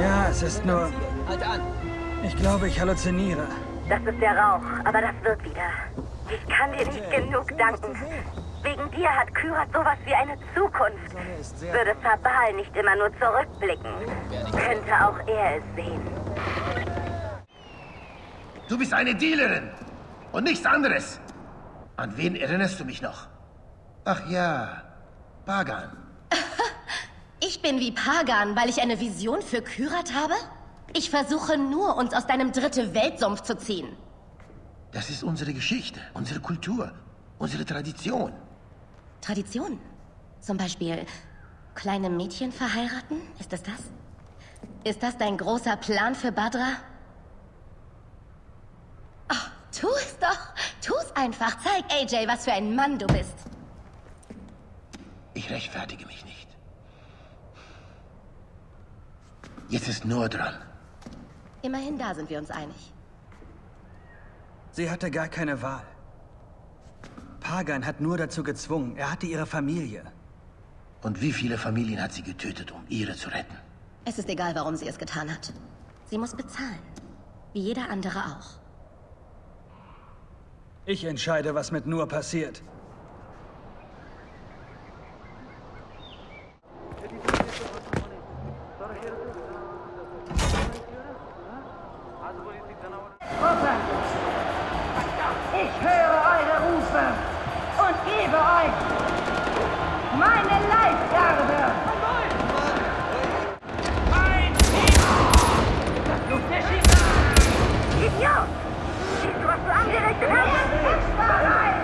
Ja, es ist nur... Halt an! Ich glaube, ich halluziniere. Das ist der Rauch, aber das wird wieder. Ich kann dir nicht genug danken. Wegen dir hat Kyrat sowas wie eine Zukunft. Würde Sabal nicht immer nur zurückblicken, könnte auch er es sehen. Du bist eine Dealerin und nichts anderes. An wen erinnerst du mich noch? Ach ja, Pagan. Ich bin wie Pagan, weil ich eine Vision für Kyrat habe? Ich versuche nur, uns aus deinem Dritte-Welt-Sumpf zu ziehen. Das ist unsere Geschichte, unsere Kultur, unsere Tradition. Tradition? Zum Beispiel kleine Mädchen verheiraten? Ist das das? Ist das dein großer Plan für Bhadra? Oh, tu es doch! Tu's einfach! Zeig AJ, was für ein Mann du bist! Ich rechtfertige mich nicht. Jetzt ist nur dran. Immerhin, da sind wir uns einig. Sie hatte gar keine Wahl. Pagan hat nur dazu gezwungen. Er hatte ihre Familie. Und wie viele Familien hat sie getötet, um ihre zu retten? Es ist egal, warum sie es getan hat. Sie muss bezahlen. Wie jeder andere auch. Ich entscheide, was mit Nur passiert. Siehst du, was du angerichtet hast? Nein!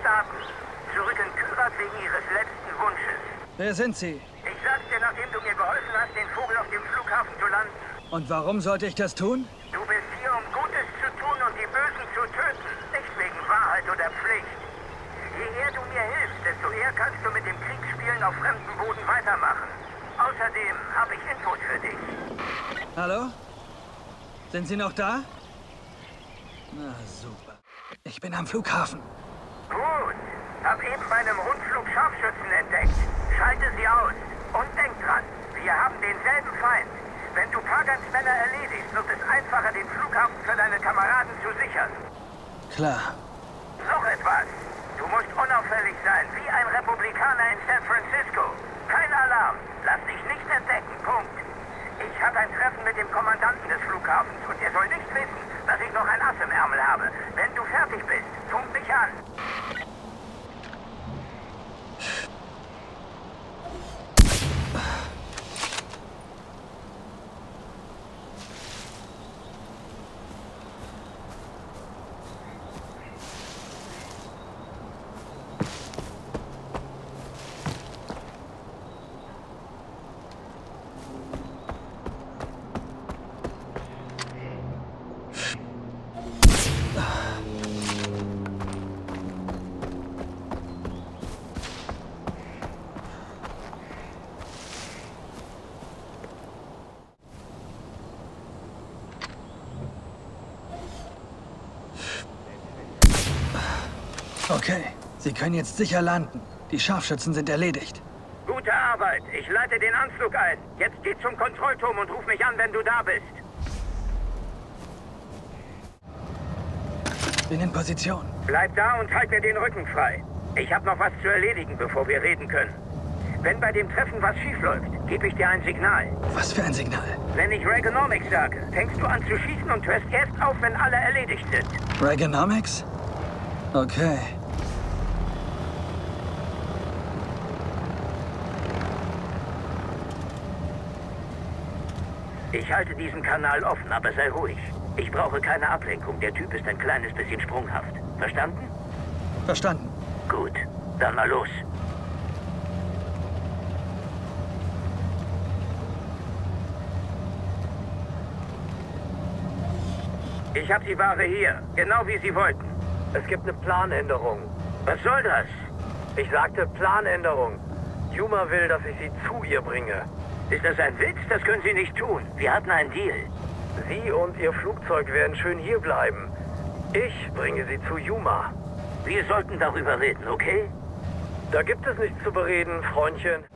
starben. Zurück in Kyrat wegen ihres letzten Wunsches. Wer sind Sie? Ich sag's dir, nachdem du mir geholfen hast, den Vogel auf dem Flughafen zu landen. Und warum sollte ich das tun? Du bist hier, um Gutes zu tun und die Bösen zu töten. Nicht wegen Wahrheit oder Pflicht. Je eher du mir hilfst, desto eher kannst du mit dem Kriegsspielen auf fremdem Boden weitermachen. Außerdem habe ich Infos für dich. Hallo? Sind Sie noch da? Na super. Ich bin am Flughafen. Gut. Hab eben bei einem Rundflug Scharfschützen entdeckt. Schalte sie aus. Und denk dran, wir haben denselben Feind. Wenn du Pagans Männer erledigst, wird es einfacher, den Flughafen für deine Kameraden zu sichern. Klar. Noch etwas. Du musst unauffällig sein, wie ein Republikaner in San Francisco. Kein Alarm. Lass dich nicht entdecken. Punkt. Ich habe ein Treffen mit dem Kommandanten des Flughafens und er soll nicht wissen, dass ich noch ein Ass im Ärmel habe. Wenn du fertig bist, funk mich an. Okay, Sie können jetzt sicher landen. Die Scharfschützen sind erledigt. Gute Arbeit. Ich leite den Anflug ein. Jetzt geh zum Kontrollturm und ruf mich an, wenn du da bist. Bin in Position. Bleib da und halt mir den Rücken frei. Ich habe noch was zu erledigen, bevor wir reden können. Wenn bei dem Treffen was schiefläuft, gebe ich dir ein Signal. Was für ein Signal? Wenn ich Reaganomics sage, fängst du an zu schießen und hörst erst auf, wenn alle erledigt sind. Reaganomics? Okay. Ich halte diesen Kanal offen, aber sei ruhig. Ich brauche keine Ablenkung. Der Typ ist ein kleines bisschen sprunghaft. Verstanden? Verstanden. Gut, dann mal los. Ich habe die Ware hier, genau wie Sie wollten. Es gibt eine Planänderung. Was soll das? Ich sagte Planänderung. Yuma will, dass ich sie zu ihr bringe. Ist das ein Witz? Das können Sie nicht tun. Wir hatten einen Deal. Sie und Ihr Flugzeug werden schön hier bleiben. Ich bringe Sie zu Yuma. Wir sollten darüber reden, okay? Da gibt es nichts zu bereden, Freundchen.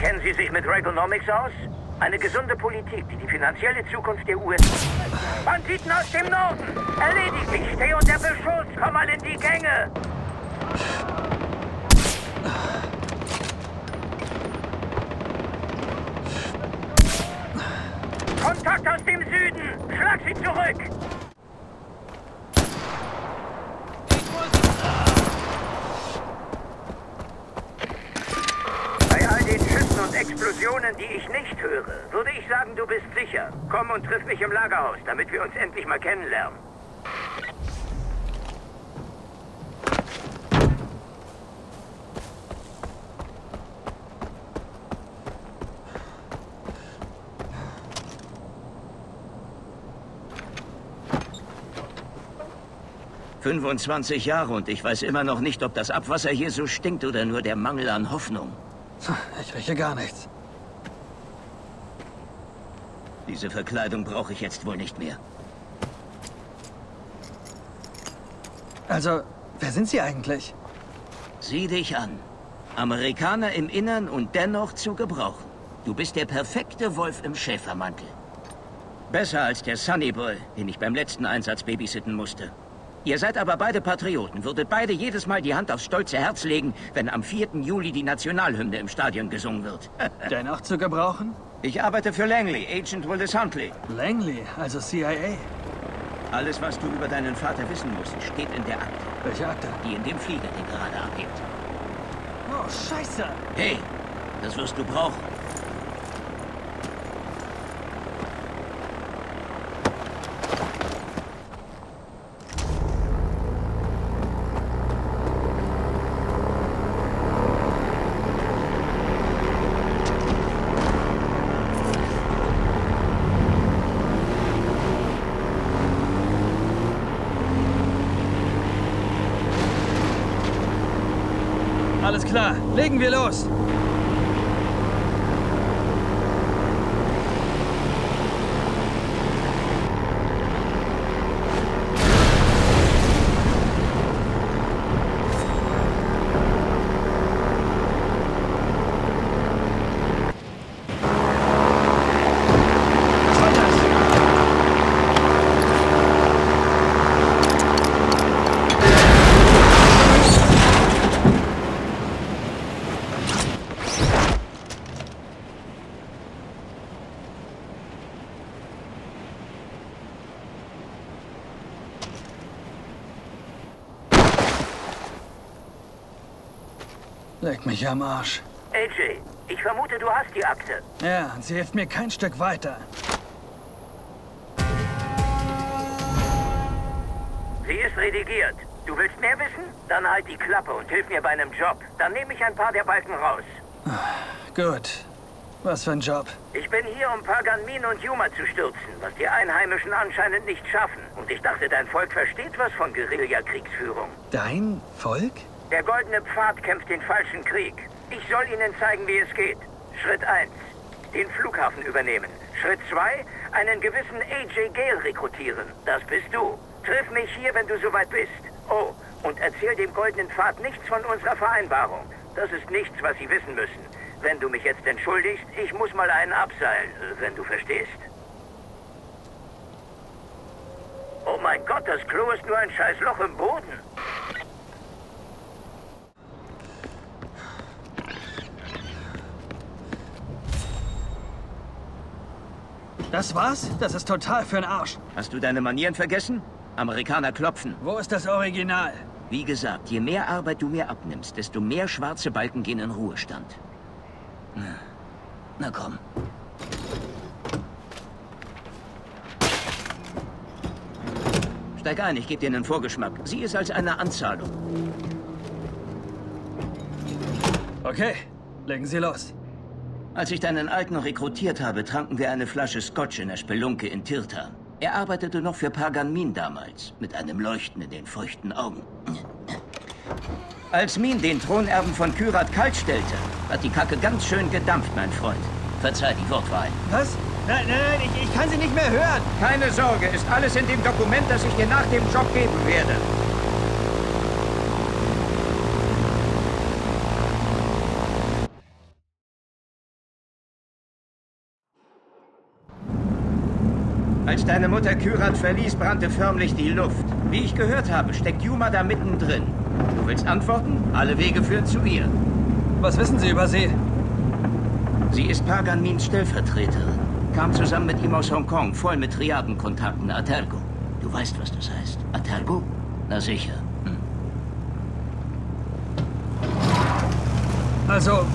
Kennen Sie sich mit Reaganomics aus? Eine gesunde Politik, die die finanzielle Zukunft der USA... Banditen aus dem Norden! Erledigt mich! Steh unter Beschuss! Komm mal in die Gänge! Kontakt aus dem Süden! Schlag sie zurück! Explosionen, die ich nicht höre, würde ich sagen, du bist sicher. Komm und triff mich im Lagerhaus, damit wir uns endlich mal kennenlernen. ...25 Jahre und ich weiß immer noch nicht, ob das Abwasser hier so stinkt oder nur der Mangel an Hoffnung. Ich rieche gar nichts. Diese Verkleidung brauche ich jetzt wohl nicht mehr. Also, wer sind Sie eigentlich? Sieh dich an. Amerikaner im Innern und dennoch zu gebrauchen. Du bist der perfekte Wolf im Schäfermantel. Besser als der Sunnyboy, den ich beim letzten Einsatz babysitten musste. Ihr seid aber beide Patrioten, würdet beide jedes Mal die Hand aufs stolze Herz legen, wenn am 4. Juli die Nationalhymne im Stadion gesungen wird. Dennoch zu gebrauchen? Ich arbeite für Langley, Agent Willis Huntley. Langley? Also CIA? Alles, was du über deinen Vater wissen musst, steht in der Akte. Welche Akte? Die in dem Flieger, den gerade abhebt. Oh, Scheiße! Hey, das wirst du brauchen. Alles klar, legen wir los. Leck mich am Arsch. Ajay, ich vermute, du hast die Akte. Ja, und sie hilft mir kein Stück weiter. Sie ist redigiert. Du willst mehr wissen? Dann halt die Klappe und hilf mir bei einem Job. Dann nehme ich ein paar der Balken raus. Gut. Was für ein Job? Ich bin hier, um Pagan Min und Yuma zu stürzen, was die Einheimischen anscheinend nicht schaffen. Und ich dachte, dein Volk versteht was von Guerillakriegsführung. Dein Volk? Der Goldene Pfad kämpft den falschen Krieg. Ich soll Ihnen zeigen, wie es geht. Schritt 1, den Flughafen übernehmen. Schritt 2, einen gewissen Ajay Ghale rekrutieren. Das bist du. Triff mich hier, wenn du soweit bist. Oh, und erzähl dem Goldenen Pfad nichts von unserer Vereinbarung. Das ist nichts, was sie wissen müssen. Wenn du mich jetzt entschuldigst, ich muss mal einen abseilen, wenn du verstehst. Oh mein Gott, das Klo ist nur ein scheiß Loch im Boden. Das war's? Das ist total für den Arsch. Hast du deine Manieren vergessen? Amerikaner klopfen. Wo ist das Original? Wie gesagt, je mehr Arbeit du mir abnimmst, desto mehr schwarze Balken gehen in Ruhestand. Na komm. Steig ein, ich gebe dir einen Vorgeschmack. Sieh es als eine Anzahlung. Okay, legen Sie los. Als ich deinen Alten rekrutiert habe, tranken wir eine Flasche Scotch in der Spelunke in Tirta. Er arbeitete noch für Pagan Min damals, mit einem Leuchten in den feuchten Augen. Als Min den Thronerben von Kyrat kaltstellte, hat die Kacke ganz schön gedampft, mein Freund. Verzeih die Wortwahl. Was? Nein, nein, nein, ich kann sie nicht mehr hören. Keine Sorge, ist alles in dem Dokument, das ich dir nach dem Job geben werde. Als deine Mutter Kyrat verließ, brannte förmlich die Luft. Wie ich gehört habe, steckt Yuma da mittendrin. Du willst antworten? Alle Wege führen zu ihr. Was wissen Sie über sie? Sie ist Pagan Mins Stellvertreterin. Kam zusammen mit ihm aus Hongkong, voll mit Triadenkontakten, Atergo. Du weißt, was das heißt. Atergo? Na sicher. Also,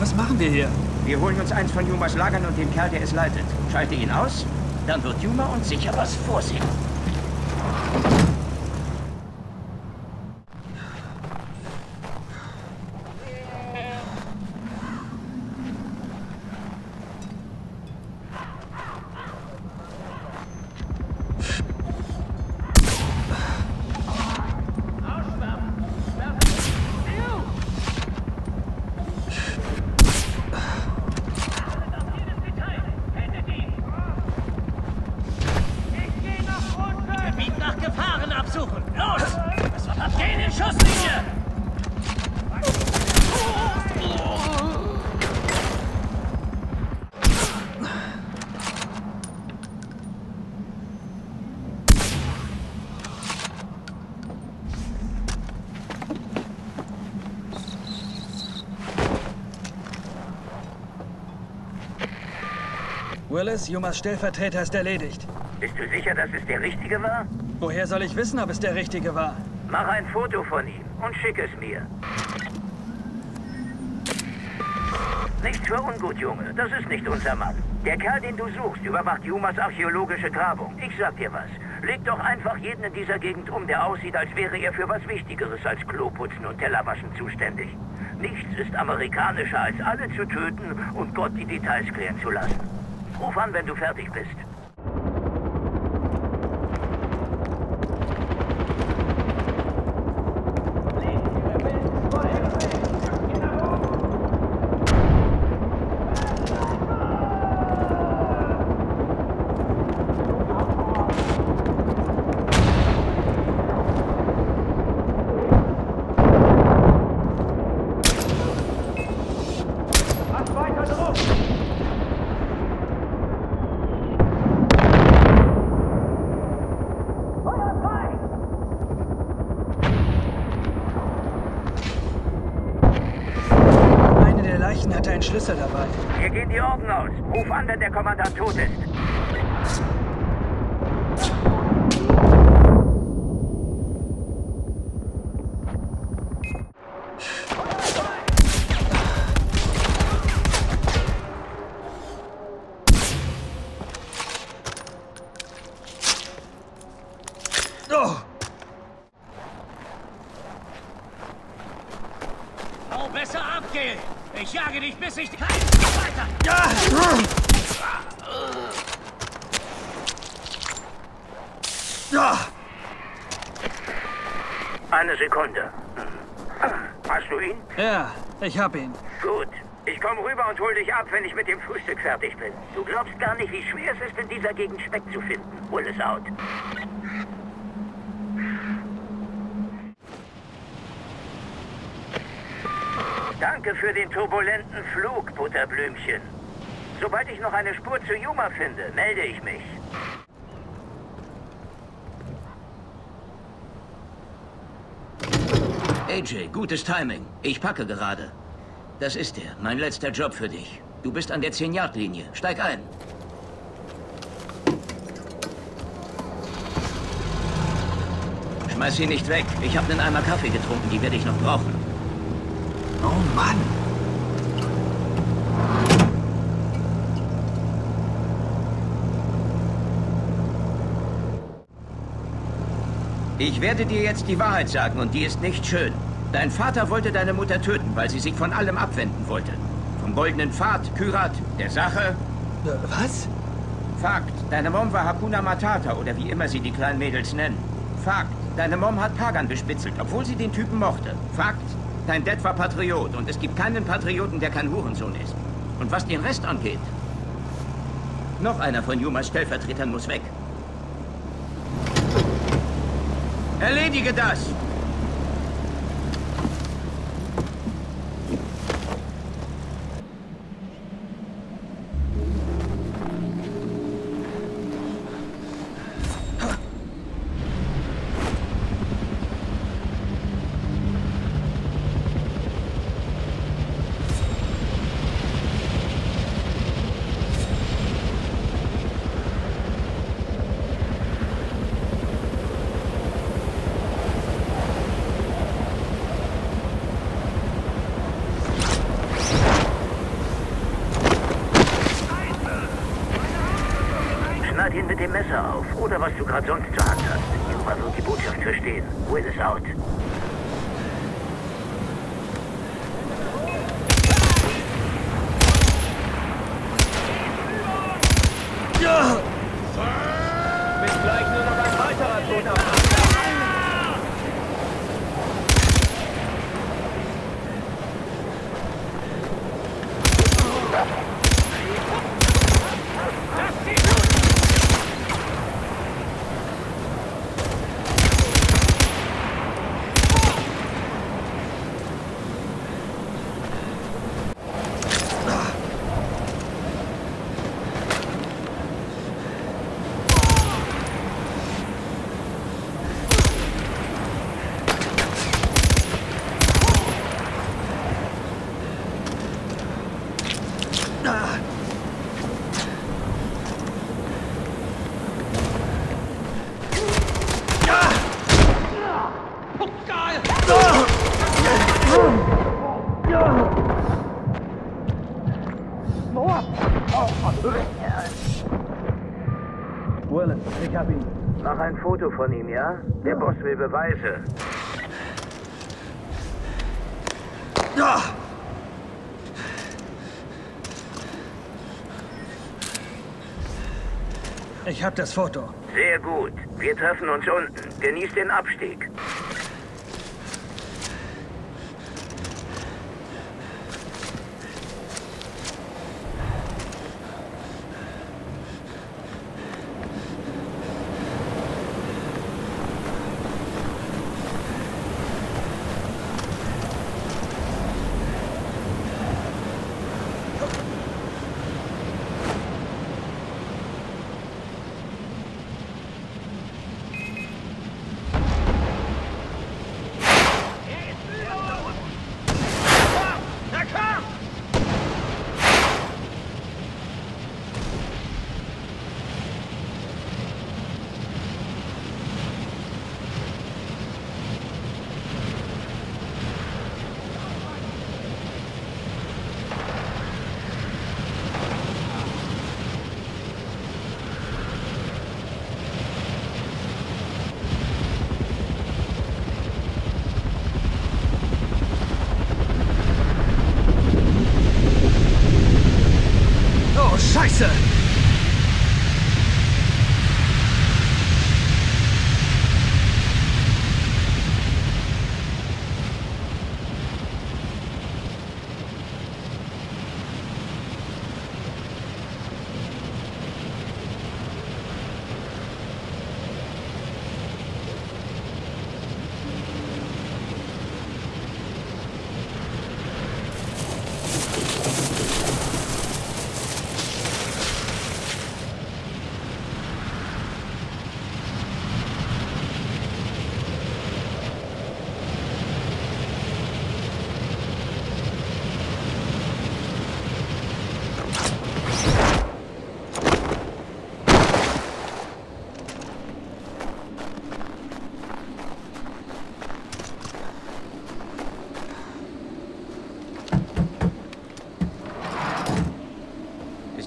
was machen wir hier? Wir holen uns eins von Yumas Lagern und den Kerl, der es leitet. Schalte ihn aus. Dann wird Yuma uns sicher was vorsehen. Willis, Yumas Stellvertreter ist erledigt. Bist du sicher, dass es der Richtige war? Woher soll ich wissen, ob es der Richtige war? Mach ein Foto von ihm und schick es mir. Nichts für ungut, Junge. Das ist nicht unser Mann. Der Kerl, den du suchst, überwacht Yumas archäologische Grabung. Ich sag dir was. Leg doch einfach jeden in dieser Gegend um, der aussieht, als wäre er für was Wichtigeres als Kloputzen und Tellerwaschen zuständig. Nichts ist amerikanischer, als alle zu töten und Gott die Details klären zu lassen. Ruf an, wenn du fertig bist. hatte einen Schlüssel dabei. Hier gehen die Orden aus. Ruf an, wenn der Kommandant tot ist. Ich hab ihn. Gut. Ich komme rüber und hol dich ab, wenn ich mit dem Frühstück fertig bin. Du glaubst gar nicht, wie schwer es ist, in dieser Gegend Speck zu finden. Willis out. Danke für den turbulenten Flug, Butterblümchen. Sobald ich noch eine Spur zu Yuma finde, melde ich mich. AJ, gutes Timing. Ich packe gerade. Das ist er, mein letzter Job für dich. Du bist an der 10-Yard-Linie. Steig ein. Schmeiß ihn nicht weg. Ich habe einen Eimer Kaffee getrunken, die werde ich noch brauchen. Oh Mann! Ich werde dir jetzt die Wahrheit sagen und die ist nicht schön. Dein Vater wollte deine Mutter töten, weil sie sich von allem abwenden wollte. Vom Goldenen Pfad, Kyrat, der Sache... Was? Fakt. Deine Mom war Hakuna Matata oder wie immer sie die kleinen Mädels nennen. Fakt. Deine Mom hat Pagan bespitzelt, obwohl sie den Typen mochte. Fakt. Dein Dad war Patriot und es gibt keinen Patrioten, der kein Hurensohn ist. Und was den Rest angeht... Noch einer von Yumas Stellvertretern muss weg. Erledige das! Sonst zur Hand hast. Juma wird die Botschaft verstehen. Willis out. Ja. Bis gleich nur noch ein weiterer Tod am Anfang. Mach ein Foto von ihm, ja? Der Boss will Beweise. Ich hab das Foto. Sehr gut. Wir treffen uns unten. Genieß den Abstieg.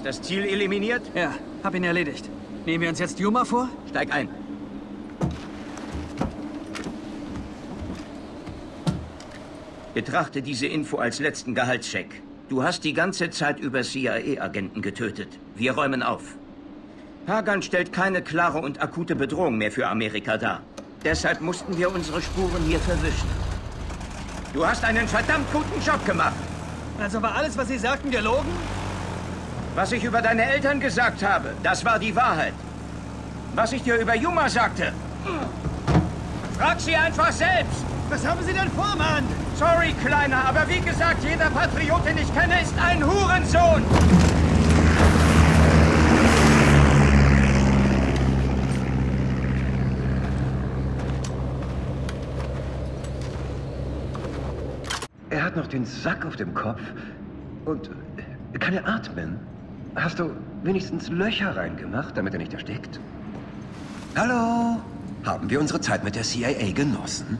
Durgesh das Ziel eliminiert? Ja, hab ihn erledigt. Nehmen wir uns jetzt Yuma vor? Steig ein. Betrachte diese Info als letzten Gehaltscheck. Du hast die ganze Zeit über CIA-Agenten getötet. Wir räumen auf. Pagan stellt keine klare und akute Bedrohung mehr für Amerika dar. Deshalb mussten wir unsere Spuren hier verwischen. Du hast einen verdammt guten Job gemacht. Also war alles, was Sie sagten, gelogen? Was ich über deine Eltern gesagt habe, das war die Wahrheit. Was ich dir über Yuma sagte, frag sie einfach selbst. Was haben Sie denn vor, Mann? Sorry, Kleiner, aber wie gesagt, jeder Patriot, den ich kenne, ist ein Hurensohn! Er hat noch den Sack auf dem Kopf und kann er atmen? Hast du wenigstens Löcher reingemacht, damit er nicht erstickt? Hallo! Haben wir unsere Zeit mit der CIA genossen?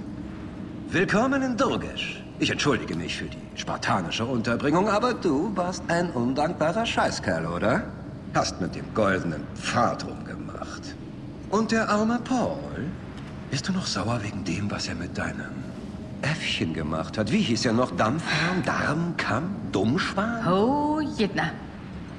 Willkommen in Durgesh. Ich entschuldige mich für die spartanische Unterbringung, aber du warst ein undankbarer Scheißkerl, oder? Hast mit dem goldenen Pfad rumgemacht. Und der arme Paul? Bist du noch sauer wegen dem, was er mit deinem Äffchen gemacht hat? Wie hieß er noch? Dampfhahn, Darmkamm, Dummschwan? Oh, jedna.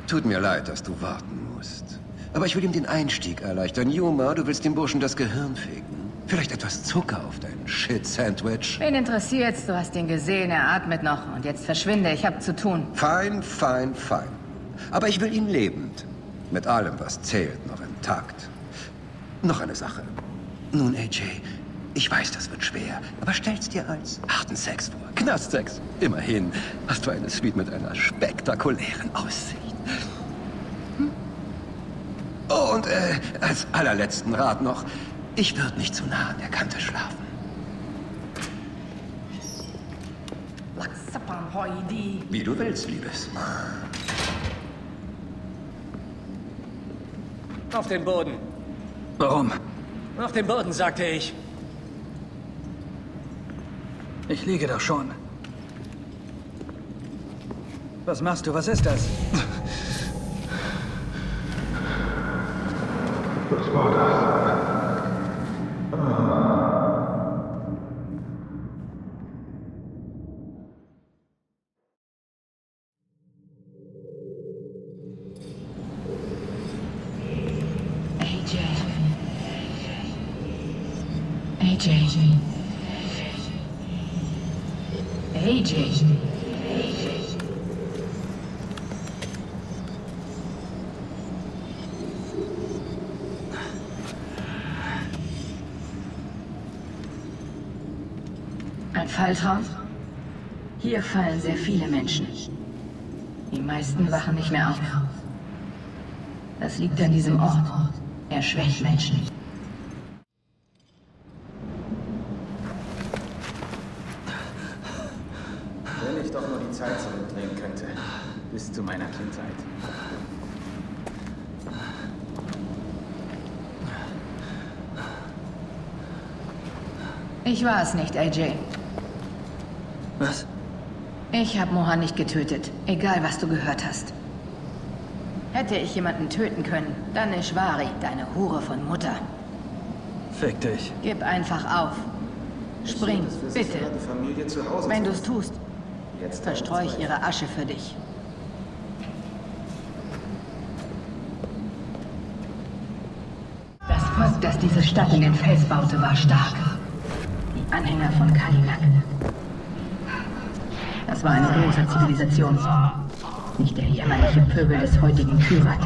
Tut mir leid, dass du warten musst. Aber ich will ihm den Einstieg erleichtern. Yuma, du willst dem Burschen das Gehirn fegen. Vielleicht etwas Zucker auf dein Shit-Sandwich. Wen interessiert's? Du hast ihn gesehen, er atmet noch. Und jetzt verschwinde, ich hab zu tun. Fein, fein, fein. Aber ich will ihn lebend. Mit allem, was zählt, noch intakt. Noch eine Sache. Nun, Ajay, ich weiß, das wird schwer. Aber stell's dir als harten Sex vor. Knastsex. Immerhin hast du eine Suite mit einer spektakulären Aussicht. Hm? Oh, und als allerletzten Rat noch... Ich würde nicht zu nah an der Kante schlafen. Wie du willst, Liebes. Auf den Boden. Warum? Auf den Boden, sagte ich. Ich liege doch schon. Was machst du? Was ist das? Was war das? Falltraum? Hier fallen sehr viele Menschen. Die meisten wachen nicht mehr auf. Das liegt an diesem Ort. Er schwächt Menschen. Wenn ich doch nur die Zeit zurückdrehen könnte, bis zu meiner Kindheit. Ich war es nicht, Ajay. Was? Ich habe Mohan nicht getötet, egal was du gehört hast. Hätte ich jemanden töten können, dann Ishwari, deine Hure von Mutter. Fick dich. Gib einfach auf. Spring, bitte. Wenn du es tust, verstreue ich ihre Asche für dich. Das Volk, das diese Stadt in den Fels baute, war stark. Die Anhänger von Kalinag. Das war eine große Zivilisation. Nicht der jämmerliche Pöbel des heutigen Kyrat.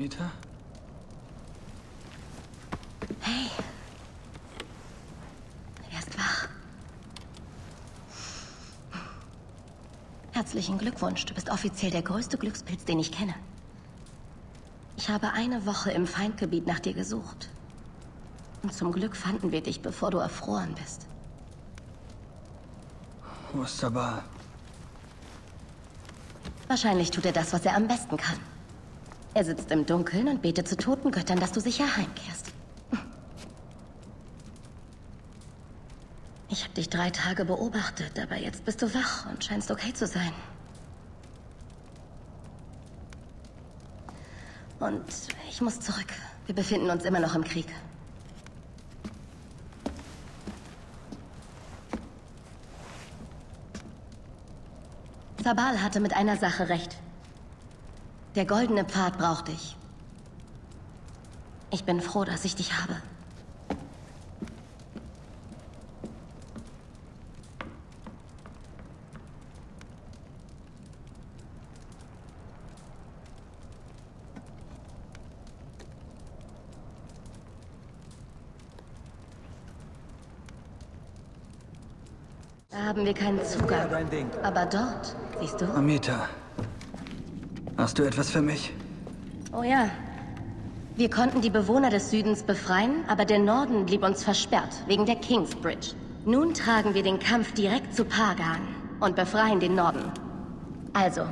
Amita? Hey. Erst wach. Herzlichen Glückwunsch. Du bist offiziell der größte Glückspilz, den ich kenne. Ich habe eine Woche im Feindgebiet nach dir gesucht. Und zum Glück fanden wir dich, bevor du erfroren bist. Wo ist Sabal? Wahrscheinlich tut er das, was er am besten kann. Er sitzt im Dunkeln und betet zu Totengöttern, dass du sicher heimkehrst. Ich habe dich 3 Tage beobachtet, aber jetzt bist du wach und scheinst okay zu sein. Und ich muss zurück. Wir befinden uns immer noch im Krieg. Sabal hatte mit einer Sache recht. Der goldene Pfad braucht dich. Ich bin froh, dass ich dich habe. Haben wir keinen Zugang. Aber dort, siehst du? Amita, hast du etwas für mich? Oh ja. Wir konnten die Bewohner des Südens befreien, aber der Norden blieb uns versperrt, wegen der Kingsbridge. Nun tragen wir den Kampf direkt zu Pagan und befreien den Norden. Also,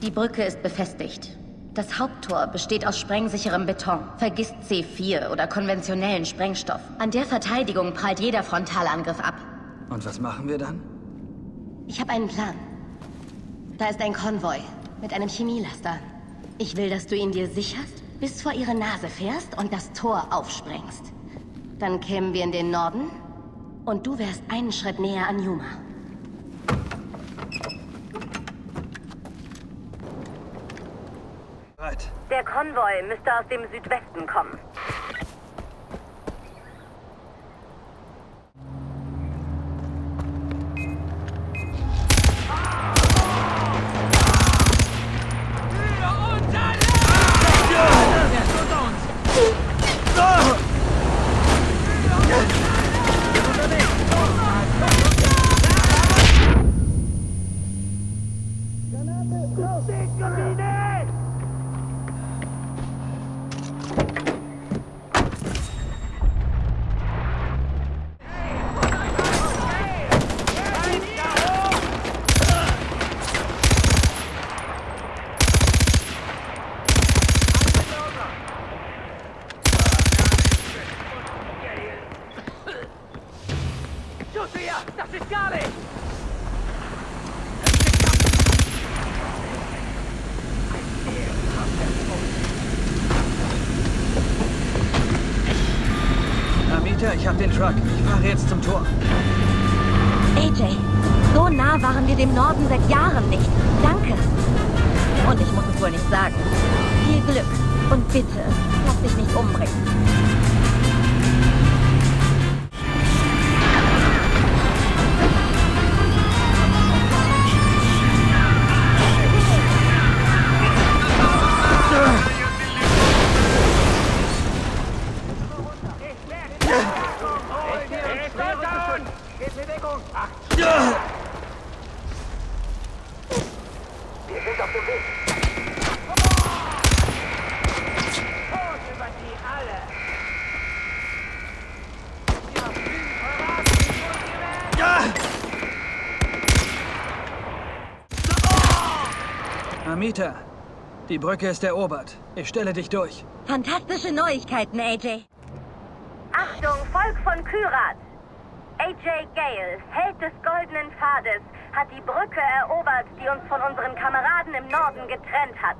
die Brücke ist befestigt. Das Haupttor besteht aus sprengsicherem Beton. Vergiss C4 oder konventionellen Sprengstoff. An der Verteidigung prallt jeder Frontalangriff ab. Und was machen wir dann? Ich habe einen Plan. Da ist ein Konvoi mit einem Chemielaster. Ich will, dass du ihn dir sicherst, bis vor ihre Nase fährst und das Tor aufsprengst. Dann kämen wir in den Norden und du wärst einen Schritt näher an Yuma. Der Konvoi müsste aus dem Südwesten kommen. Ich hab den Truck. Ich fahre jetzt zum Tor. AJ, so nah waren wir dem Norden seit Jahren nicht. Danke. Und ich muss es wohl nicht sagen. Viel Glück. Und bitte, lass dich nicht umbringen. Amita, die Brücke ist erobert. Ich stelle dich durch. Fantastische Neuigkeiten, AJ. Achtung, Volk von Kyrat. Ajay Ghale, Held des Goldenen Pfades, hat die Brücke erobert, die uns von unseren Kameraden im Norden getrennt hat.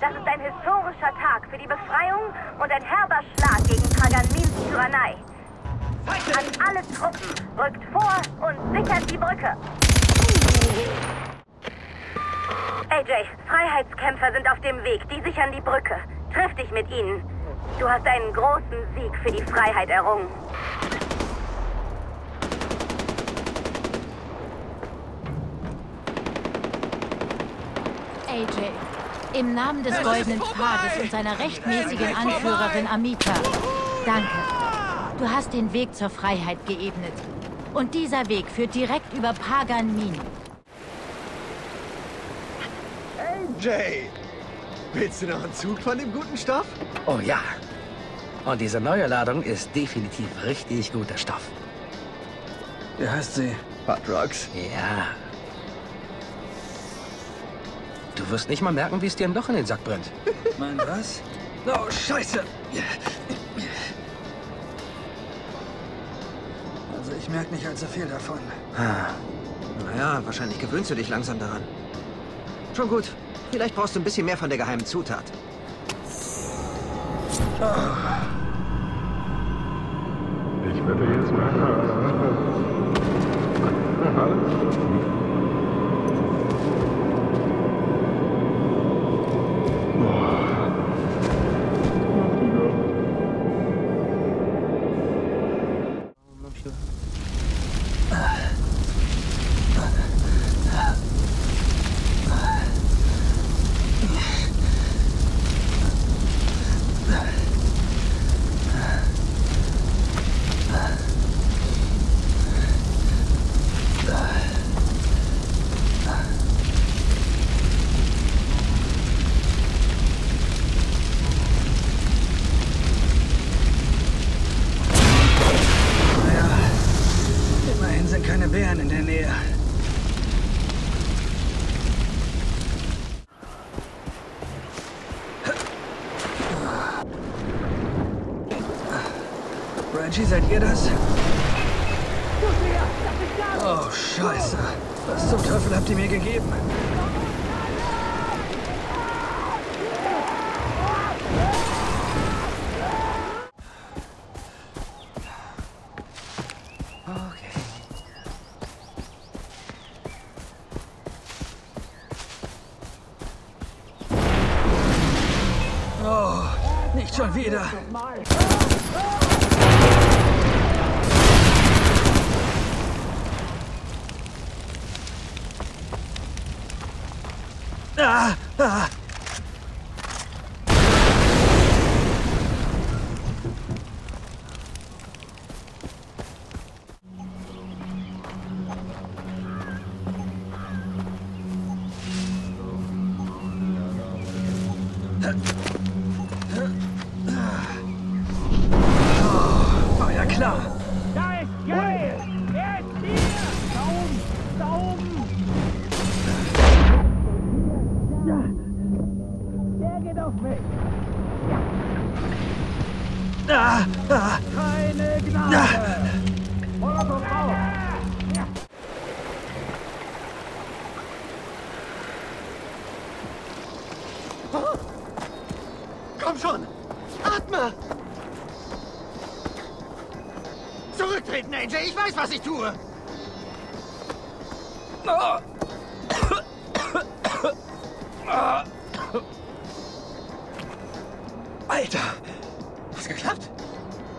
Das ist ein historischer Tag für die Befreiung und ein herber Schlag gegen Pagan Mins Tyrannei. An alle Truppen, rückt vor und sichert die Brücke. AJ, Freiheitskämpfer sind auf dem Weg, die sichern die Brücke. Triff dich mit ihnen. Du hast einen großen Sieg für die Freiheit errungen. AJ, Im Namen des Goldenen Pfades und seiner rechtmäßigen Anführerin Amita, danke. Du hast den Weg zur Freiheit geebnet. Und dieser Weg führt direkt über Pagan Min. Jay, willst du noch einen Zug von dem guten Stoff? Oh ja. Und diese neue Ladung ist definitiv richtig guter Stoff. Wie heißt sie? Patrox? Ja. Du wirst nicht mal merken, wie es dir ein Loch in den Sack brennt. Mein was? Oh, scheiße! Also ich merke nicht allzu viel davon. Naja, wahrscheinlich gewöhnst du dich langsam daran. Schon gut. Vielleicht brauchst du ein bisschen mehr von der geheimen Zutat. Ich würde jetzt mal... Seid ihr das? Oh, Scheiße. Was zum Teufel habt ihr mir gegeben? Okay. Oh, nicht schon wieder. Was ich tue. Alter, hat's geklappt?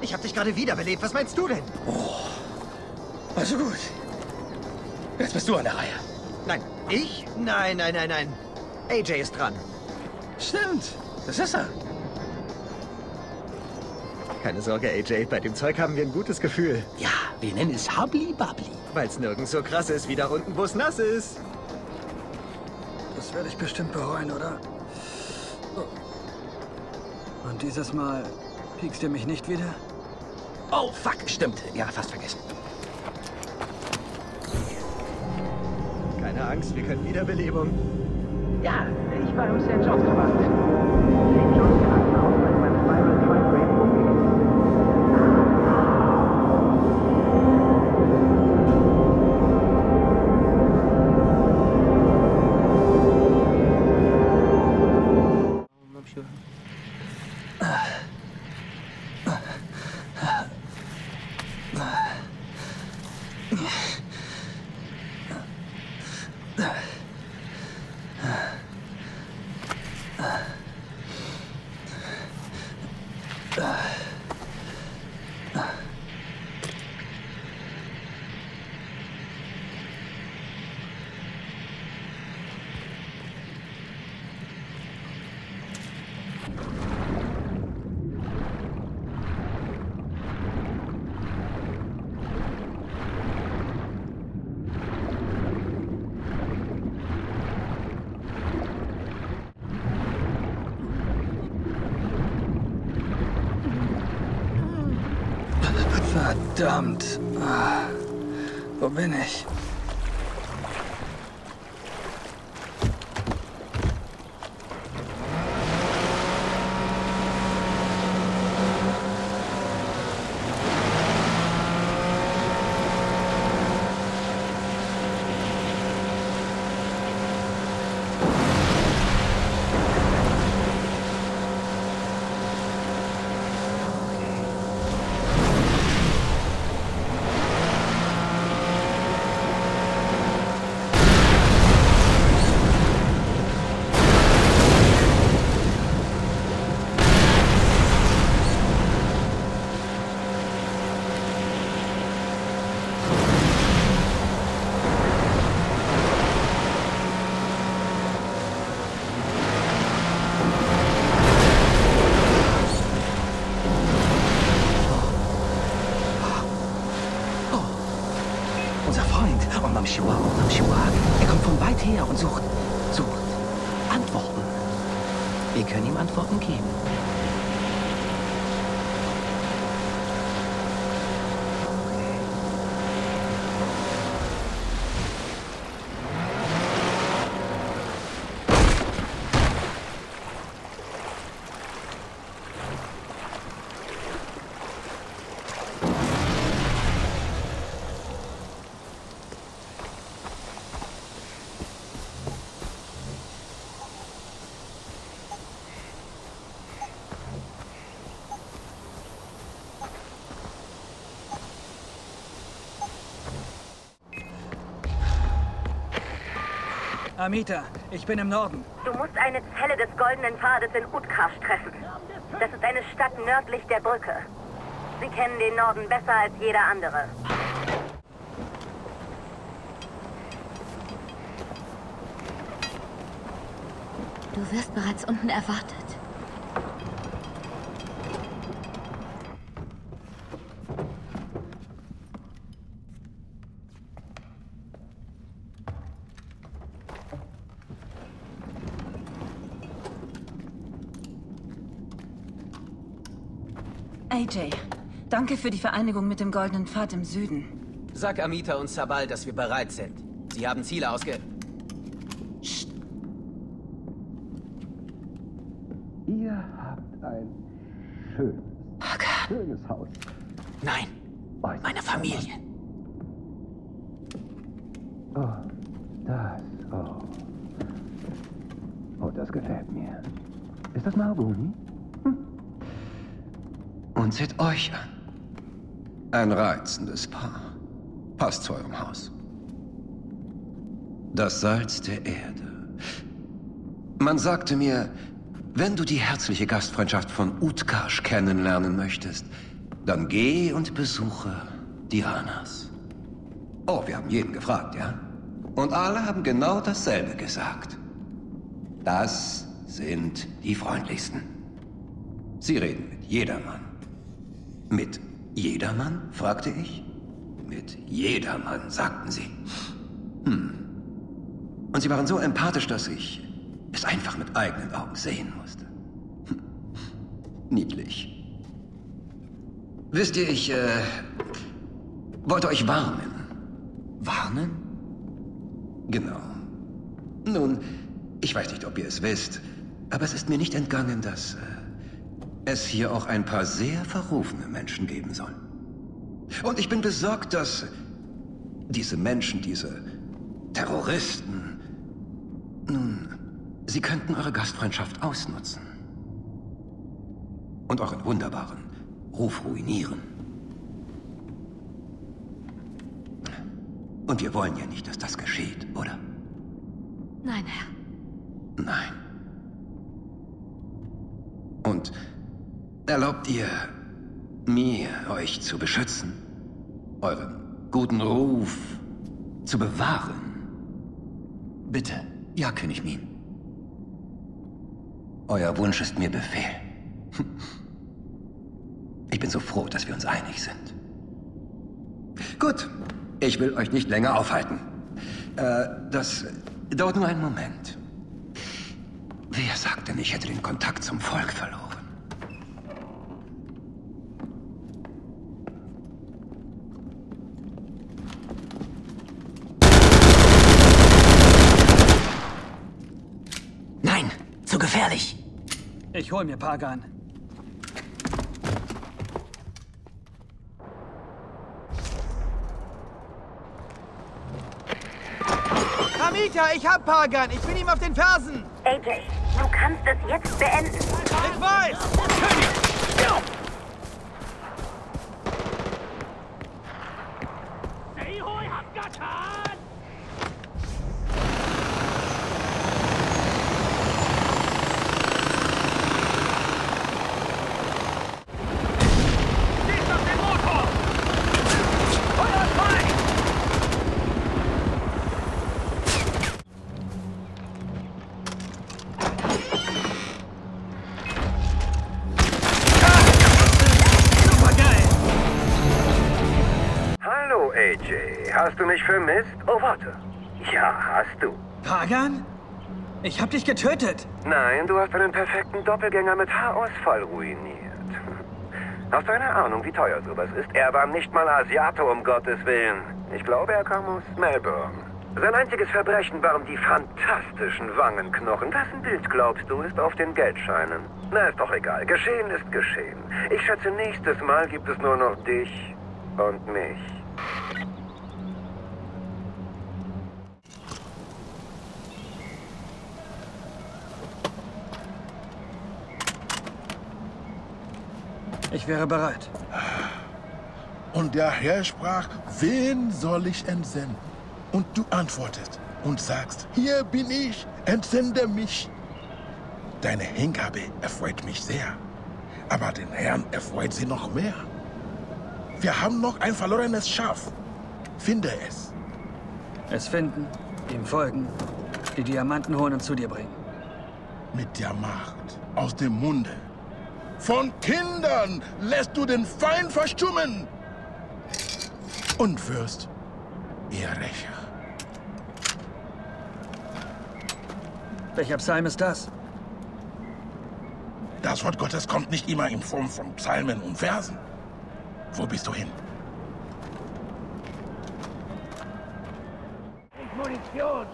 Ich habe dich gerade wiederbelebt. Was meinst du denn? Oh. Also gut. Jetzt bist du an der Reihe. Nein, ich? Nein, nein, nein, nein. AJ ist dran. Stimmt, das ist er. Keine Sorge, AJ. Bei dem Zeug haben wir ein gutes Gefühl. Ja. Wir nennen es Habli-Babli. Weil es nirgends so krass ist wie da unten, wo es nass ist. Das werde ich bestimmt bereuen, oder? Oh. Und dieses Mal piekst du mich nicht wieder? Oh, fuck, stimmt. Ja, fast vergessen. Keine Angst, wir können Wiederbelebung. Ja, ich war im St. John's gemacht. St. John's gemacht. Verdammt. Wo bin ich? Amita, ich bin im Norden. Du musst eine Zelle des Goldenen Pfades in Utkarsh treffen. Das ist eine Stadt nördlich der Brücke. Sie kennen den Norden besser als jeder andere. Du wirst bereits unten erwartet. Ajay, danke für die Vereinigung mit dem Goldenen Pfad im Süden. Sag Amita und Sabal, dass wir bereit sind. Sie haben Ziele Psst. Ihr habt ein schönes Haus. Nein, meine Familie. Oh, das gefällt mir. Ist das Mahagoni? Und seht euch an. Ein reizendes Paar. Passt zu eurem Haus. Das Salz der Erde. Man sagte mir, wenn du die herzliche Gastfreundschaft von Utkarsh kennenlernen möchtest, dann geh und besuche die Anas. Oh, wir haben jeden gefragt, ja? Und alle haben genau dasselbe gesagt. Das sind die freundlichsten. Sie reden mit jedermann. Mit jedermann? Fragte ich. Mit jedermann, sagten sie. Und sie waren so empathisch, dass ich es einfach mit eigenen Augen sehen musste. Niedlich. Wisst ihr, ich wollte euch warnen. Warnen? Genau. Nun, ich weiß nicht, ob ihr es wisst, aber es ist mir nicht entgangen, dass es hier auch ein paar sehr verrufene Menschen geben soll. Und ich bin besorgt, dass diese Menschen, diese Terroristen, nun, sie könnten eure Gastfreundschaft ausnutzen. Und euren wunderbaren Ruf ruinieren. Und wir wollen ja nicht, dass das geschieht, oder? Nein, Herr. Nein. Und erlaubt ihr mir, euch zu beschützen, euren guten Ruf zu bewahren? Bitte, ja, König Min. Euer Wunsch ist mir Befehl. Ich bin so froh, dass wir uns einig sind. Gut, ich will euch nicht länger aufhalten. Das dauert nur einen Moment. Wer sagt denn, ich hätte den Kontakt zum Volk verloren? zu gefährlich. Ich hol mir Pagan. Amita, ich hab Pagan. Ich bin ihm auf den Fersen. AJ, du kannst es jetzt beenden. Ich weiß. Hast du mich vermisst? Oh, warte. Ja, hast du. Pagan? Ich hab dich getötet. Nein, du hast einen perfekten Doppelgänger mit Haarausfall ruiniert. Hast du eine Ahnung, wie teuer sowas ist? Er war nicht mal Asiate, um Gottes Willen. Ich glaube, er kam aus Melbourne. Sein einziges Verbrechen waren die fantastischen Wangenknochen. Wessen Bild, glaubst du, ist auf den Geldscheinen? Na, ist doch egal. Geschehen ist geschehen. Ich schätze, nächstes Mal gibt es nur noch dich und mich. Ich wäre bereit. Und der Herr sprach, wen soll ich entsenden? Und du antwortest und sagst, hier bin ich, entsende mich. Deine Hingabe erfreut mich sehr, aber den Herrn erfreut sie noch mehr. Wir haben noch ein verlorenes Schaf. Finde es. Es finden, ihm folgen, die Diamanten holen und zu dir bringen. Mit der Macht aus dem Munde von Kindern lässt du den Feind verstummen und wirst ihr Rächer. Welcher Psalm ist das? Das Wort Gottes kommt nicht immer in Form von Psalmen und Versen. Wo bist du hin? Munition!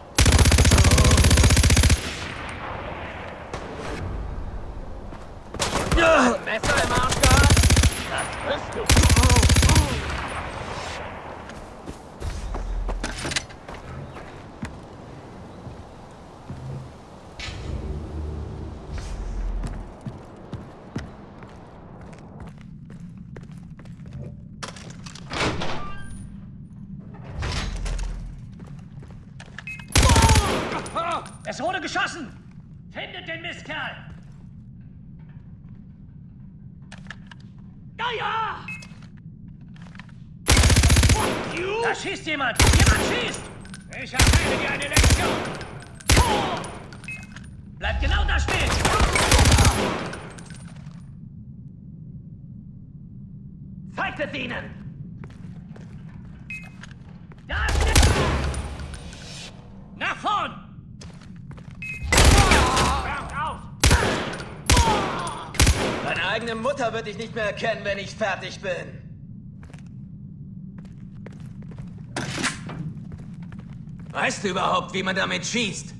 Messer im Arsch gehabt? Das bist du. Es wurde geschossen! Findet den Mistkerl! Da schießt jemand! Jemand schießt! Ich erteile dir eine Lektion! Oh! Bleib genau da stehen! Zeigt es ihnen! Da ist es! Nach vorn! Oh! Meine eigene Mutter wird dich nicht mehr erkennen, wenn ich fertig bin! Weißt du überhaupt, wie man damit schießt?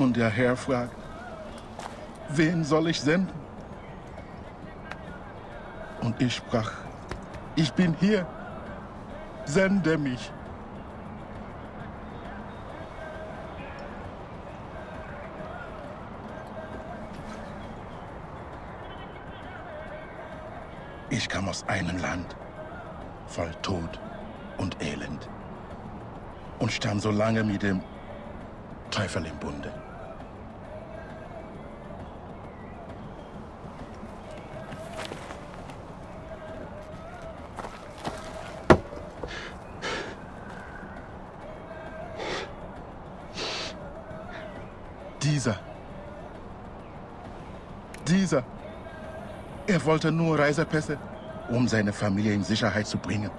Und der Herr fragt, wen soll ich senden? Und ich sprach, ich bin hier, sende mich. Ich kam aus einem Land, voll Tod und Elend. Und stand so lange mit dem Teufel im Bunde. Dieser, er wollte nur Reisepässe, um seine Familie in Sicherheit zu bringen.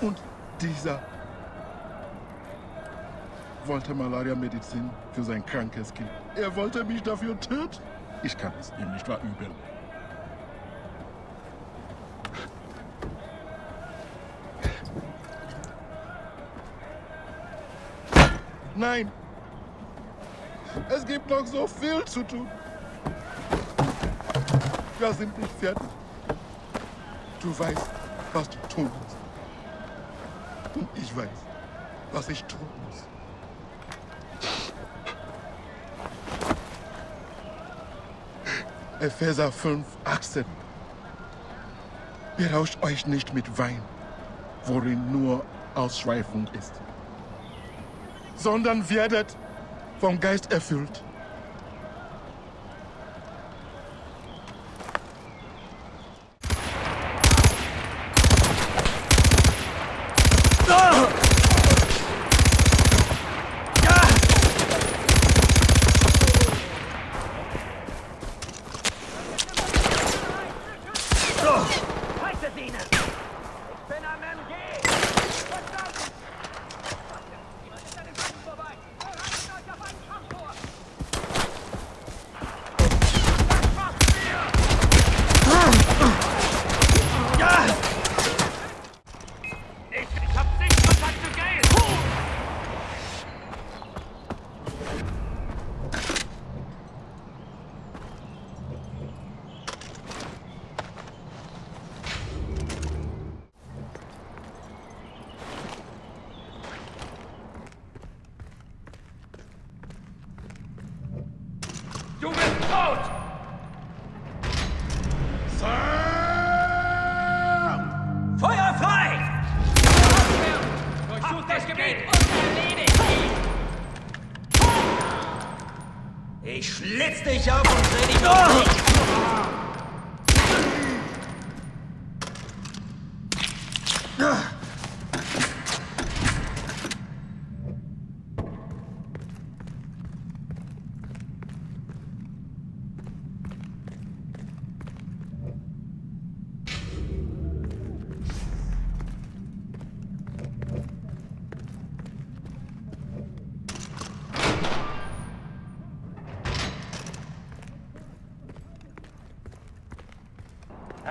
Und dieser wollte Malaria-Medizin für sein krankes Kind. Er wollte mich dafür töten. Ich kann es ihm nicht verübeln. Nein, es gibt noch so viel zu tun. Wir sind nicht fertig. Du weißt, was du tun musst. Und ich weiß, was ich tun muss. Epheser 5,18. Berauscht euch nicht mit Wein, worin nur Ausschweifung ist, sondern werdet vom Geist erfüllt.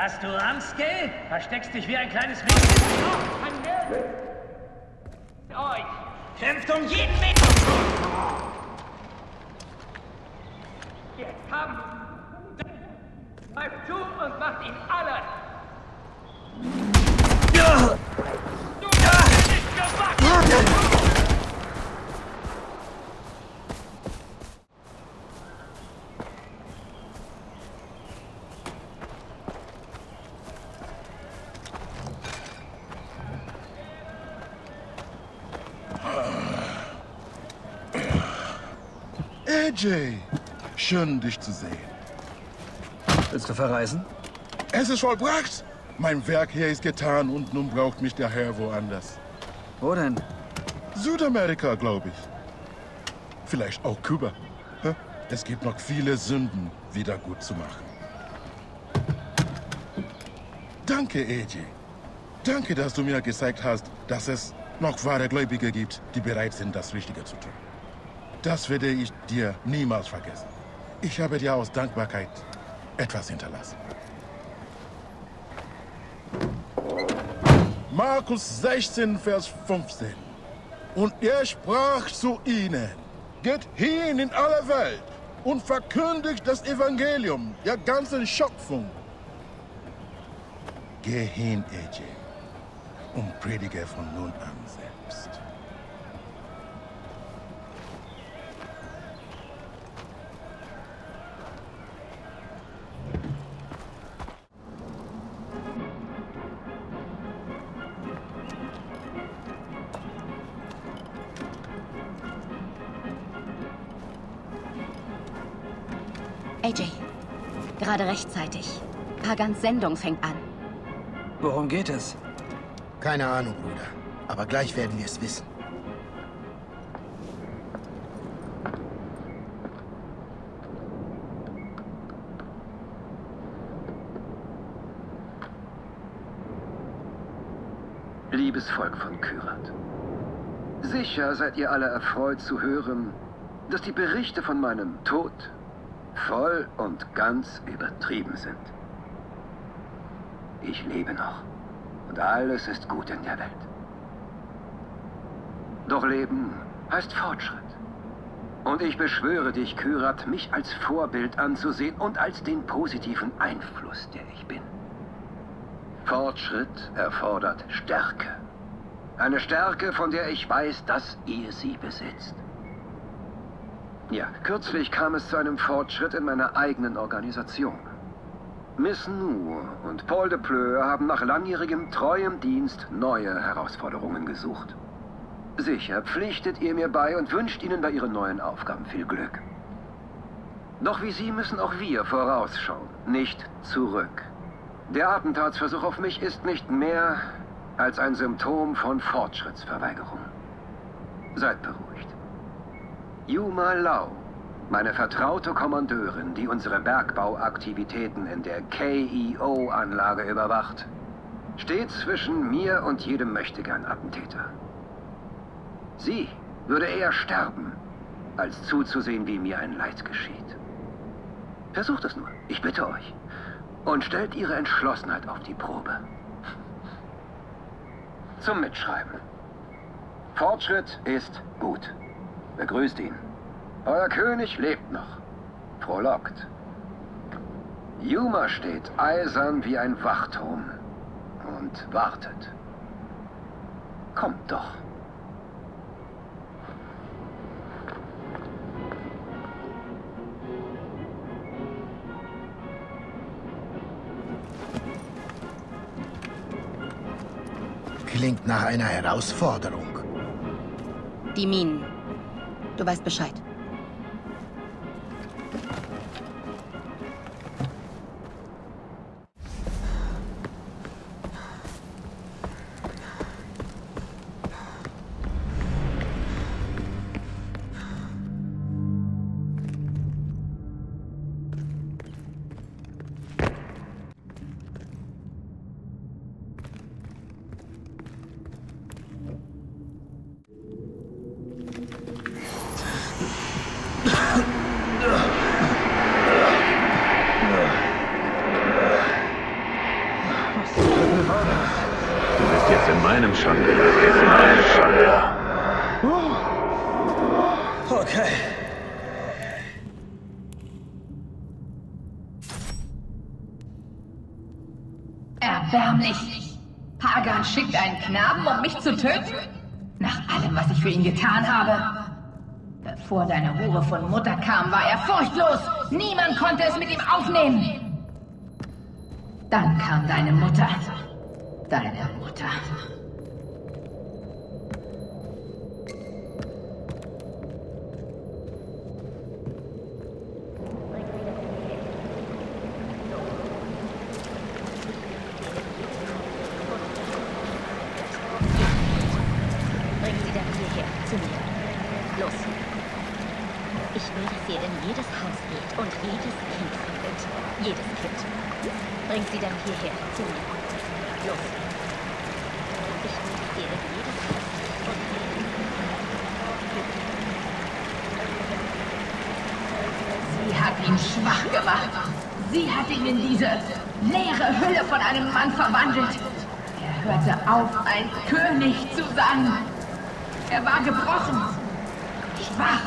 Hast du Angst, Gale? Versteckst dich wie ein kleines Mädchen. Euch kämpft um jeden Meter. Jetzt haben wir. Greift zu und macht ihn alle. Du hast nicht gewagt. Ajay, schön, dich zu sehen. Willst du verreisen? Es ist vollbracht. Mein Werk hier ist getan und nun braucht mich der Herr woanders. Wo denn? Südamerika, glaube ich. Vielleicht auch Kuba. Es gibt noch viele Sünden, wieder gut zu machen. Danke, Ajay. Danke, dass du mir gezeigt hast, dass es noch wahre Gläubige gibt, die bereit sind, das Richtige zu tun. Das werde ich dir niemals vergessen. Ich habe dir aus Dankbarkeit etwas hinterlassen. Markus 16, Vers 15. Und er sprach zu ihnen: Geht hin in alle Welt und verkündigt das Evangelium der ganzen Schöpfung. Geh hin, Ajay, und predige von nun an selbst. Ajay, gerade rechtzeitig. Pagans Sendung fängt an. Worum geht es? Keine Ahnung, Bruder. Aber gleich werden wir es wissen. Liebes Volk von Kyrat. Sicher seid ihr alle erfreut zu hören, dass die Berichte von meinem Tod voll und ganz übertrieben sind. Ich lebe noch und alles ist gut in der Welt. Doch Leben heißt Fortschritt. Und ich beschwöre dich, Kyrat, mich als Vorbild anzusehen und als den positiven Einfluss, der ich bin. Fortschritt erfordert Stärke. Eine Stärke, von der ich weiß, dass ihr sie besitzt. Ja, kürzlich kam es zu einem Fortschritt in meiner eigenen Organisation. Miss Noor und Paul de Pleur haben nach langjährigem treuem Dienst neue Herausforderungen gesucht. Sicher pflichtet ihr mir bei und wünscht ihnen bei ihren neuen Aufgaben viel Glück. Doch wie sie müssen auch wir vorausschauen, nicht zurück. Der Attentatsversuch auf mich ist nicht mehr als ein Symptom von Fortschrittsverweigerung. Seid beruhigt. Yuma Lau, meine vertraute Kommandeurin, die unsere Bergbauaktivitäten in der KEO-Anlage überwacht, steht zwischen mir und jedem Möchtegern-Attentäter. Sie würde eher sterben, als zuzusehen, wie mir ein Leid geschieht. Versucht es nur, ich bitte euch. Und stellt ihre Entschlossenheit auf die Probe. Zum Mitschreiben. Fortschritt ist gut. Begrüßt ihn. Euer König lebt noch. Frohlockt. Yuma steht eisern wie ein Wachturm und wartet. Kommt doch. Klingt nach einer Herausforderung. Die Minen. Du weißt Bescheid. Bevor deine Hure von Mutter kam, war er furchtlos. Niemand konnte es mit ihm aufnehmen. Dann kam deine Mutter. Deine Mutter. Verwandelt. Er hörte auf, ein König zu sein. Er war gebrochen, schwach.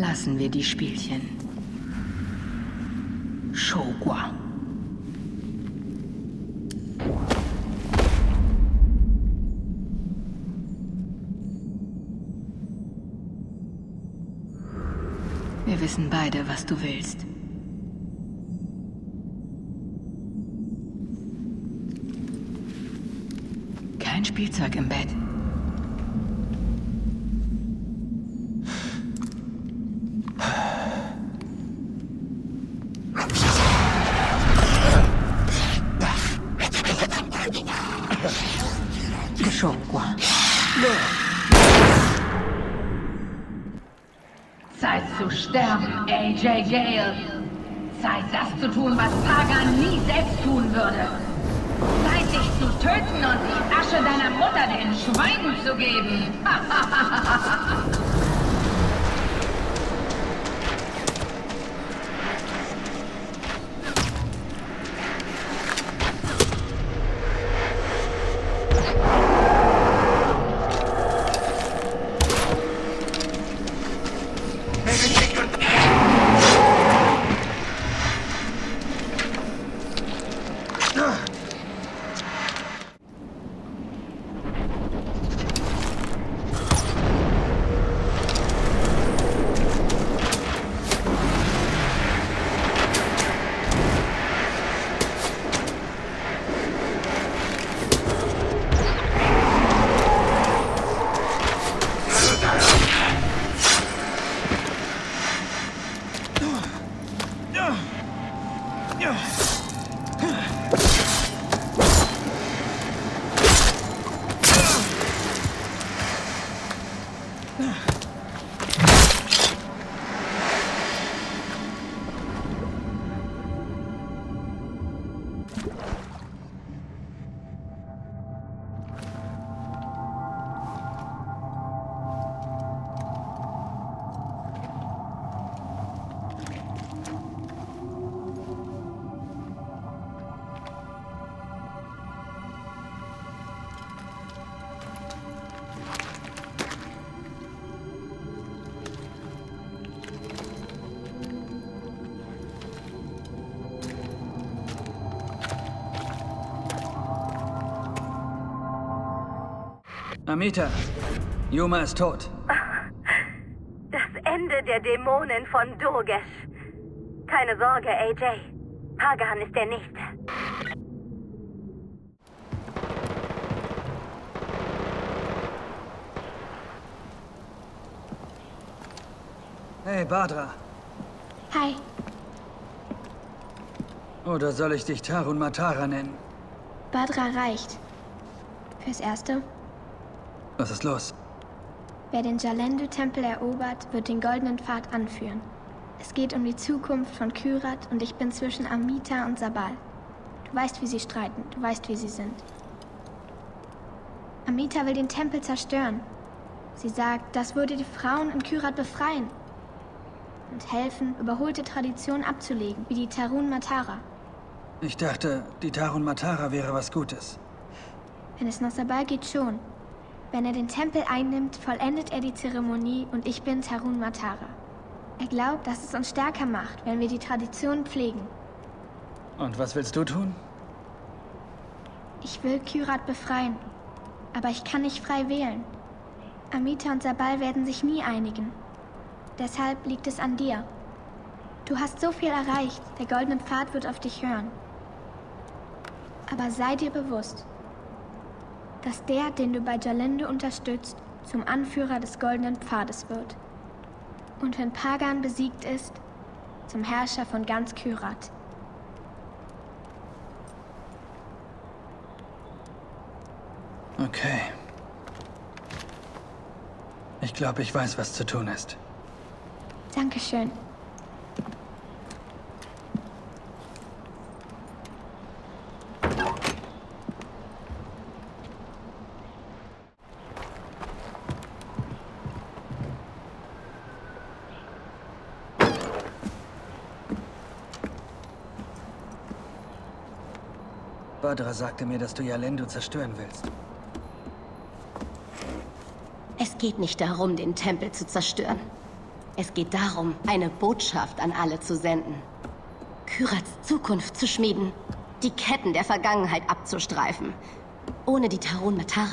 Lassen wir die Spielchen. Shogua. Wir wissen beide, was du willst. Kein Spielzeug im Bett. Ajay Ghale. Zeit, das zu tun, was Pagan nie selbst tun würde. Zeit, dich zu töten und die Asche deiner Mutter den Schweinen zu geben. Amita, Yuma ist tot. Das Ende der Dämonen von Durgesh. Keine Sorge, Ajay. Pagan ist er nicht. Hey, Bhadra. Hi. Oder soll ich dich Tarun Matara nennen? Bhadra reicht. Fürs Erste. Was ist los? Wer den Jalendu-Tempel erobert, wird den Goldenen Pfad anführen. Es geht um die Zukunft von Kyrat und ich bin zwischen Amita und Sabal. Du weißt, wie sie streiten. Du weißt, wie sie sind. Amita will den Tempel zerstören. Sie sagt, das würde die Frauen in Kyrat befreien und helfen, überholte Traditionen abzulegen, wie die Tarun Matara. Ich dachte, die Tarun Matara wäre was Gutes. Wenn es nach Sabal geht, schon. Wenn er den Tempel einnimmt, vollendet er die Zeremonie und ich bin Tarun Matara. Er glaubt, dass es uns stärker macht, wenn wir die Tradition pflegen. Und was willst du tun? Ich will Kyrat befreien, aber ich kann nicht frei wählen. Amita und Sabal werden sich nie einigen. Deshalb liegt es an dir. Du hast so viel erreicht, der Goldene Pfad wird auf dich hören. Aber sei dir bewusst, dass der, den du bei Jalendu unterstützt, zum Anführer des Goldenen Pfades wird. Und wenn Pagan besiegt ist, zum Herrscher von ganz Kyrat. Okay. Ich glaube, ich weiß, was zu tun ist. Dankeschön. Bhadra sagte mir, dass du Jalendu zerstören willst. Es geht nicht darum, den Tempel zu zerstören. Es geht darum, eine Botschaft an alle zu senden. Kyrats Zukunft zu schmieden. Die Ketten der Vergangenheit abzustreifen. Ohne die Tarun Matara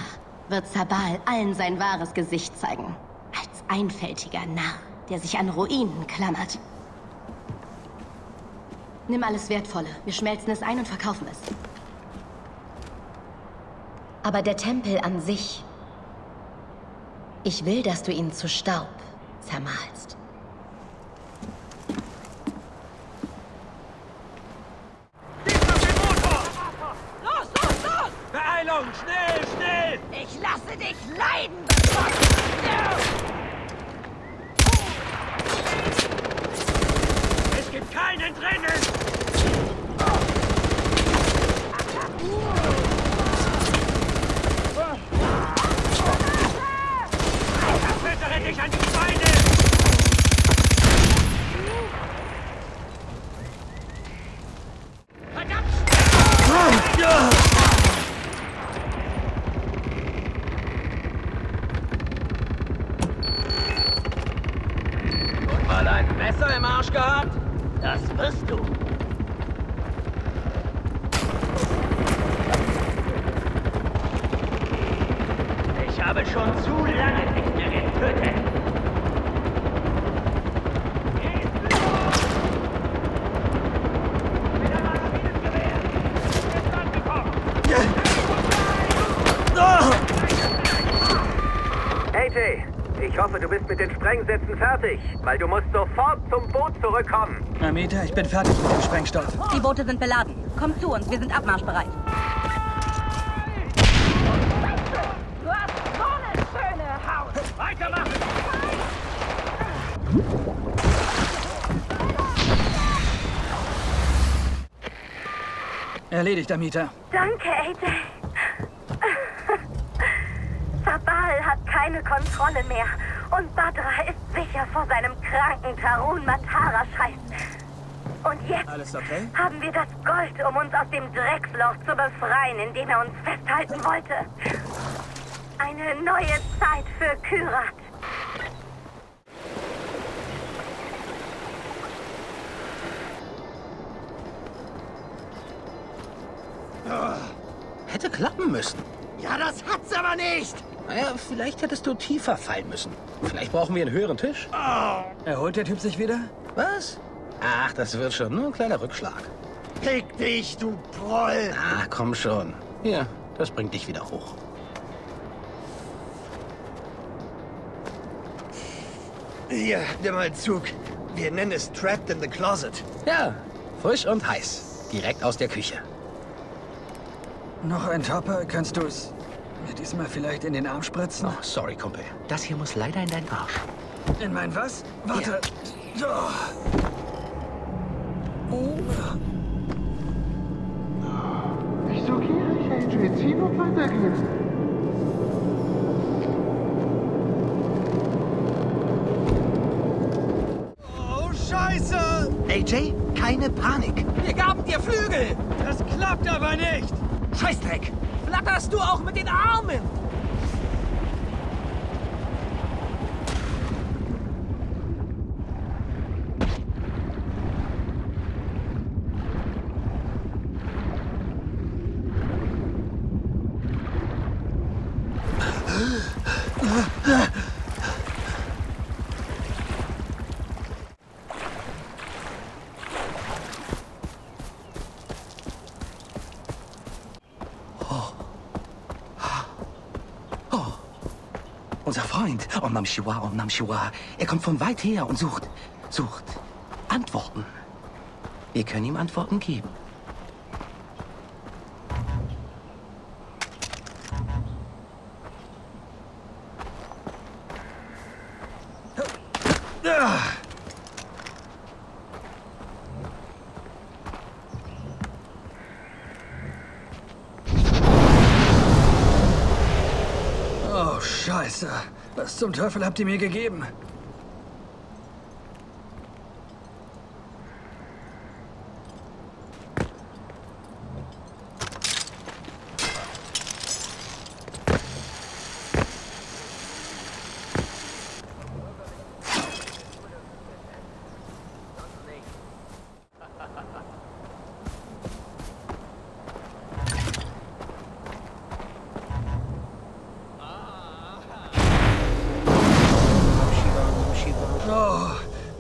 wird Sabal allen sein wahres Gesicht zeigen. Als einfältiger Narr, der sich an Ruinen klammert. Nimm alles Wertvolle. Wir schmelzen es ein und verkaufen es. Aber der Tempel an sich... Ich will, dass du ihn zu Staub zermahlst. Los, los, los! Beeilung! Schnell, schnell! Ich lasse dich leiden, es gibt keinen drinnen! Ich an die Beine! Verdammt! Und mal ein Messer im Arsch gehabt? Das bist du! Ich habe schon zu lange nicht mehr getötet. Ich hoffe, du bist mit den Sprengsätzen fertig, weil du musst sofort zum Boot zurückkommen. Amita, ich bin fertig mit dem Sprengstoff. Die Boote sind beladen. Komm zu uns, wir sind abmarschbereit. Du hast so eine schöne Haut. Weitermachen! Erledigt, Amita. Danke, Ajay. Sabal hat keine Kontrolle mehr. Und Bhadra ist sicher vor seinem kranken Tarun Matara-Scheiß. Und jetzt alles okay? Haben wir das Gold, um uns aus dem Drecksloch zu befreien, in dem er uns festhalten wollte. Eine neue Zeit für Kyrat. Hätte klappen müssen. Ja, das hat's aber nicht. Naja, vielleicht hättest du tiefer fallen müssen. Vielleicht brauchen wir einen höheren Tisch. Oh. Erholt der Typ sich wieder? Was? Ach, das wird schon. Nur ein kleiner Rückschlag. Pick dich, du Troll! Ach, komm schon. Ja, das bringt dich wieder hoch. Hier, nimm mal einen Zug. Wir nennen es Trapped in the Closet. Ja, frisch und heiß. Direkt aus der Küche. Noch ein Topper, kannst du es... diesmal vielleicht in den Arm spritzen? Oh, sorry, Kumpel. Das hier muss leider in deinen Arsch. In mein was? Warte. Ja. Oh. Oh. Ich sortiere dich, Ajay. Jetzt zieh noch weiter geht's. Oh, Scheiße! Ajay, keine Panik. Wir gaben dir Flügel. Das klappt aber nicht. Scheißdreck. Flatterst du auch mit den Armen? Om Nam Shiva, Om Nam Shiva. Er kommt von weit her und sucht Antworten. Wir können ihm Antworten geben. Oh, Scheiße. Was zum Teufel habt ihr mir gegeben?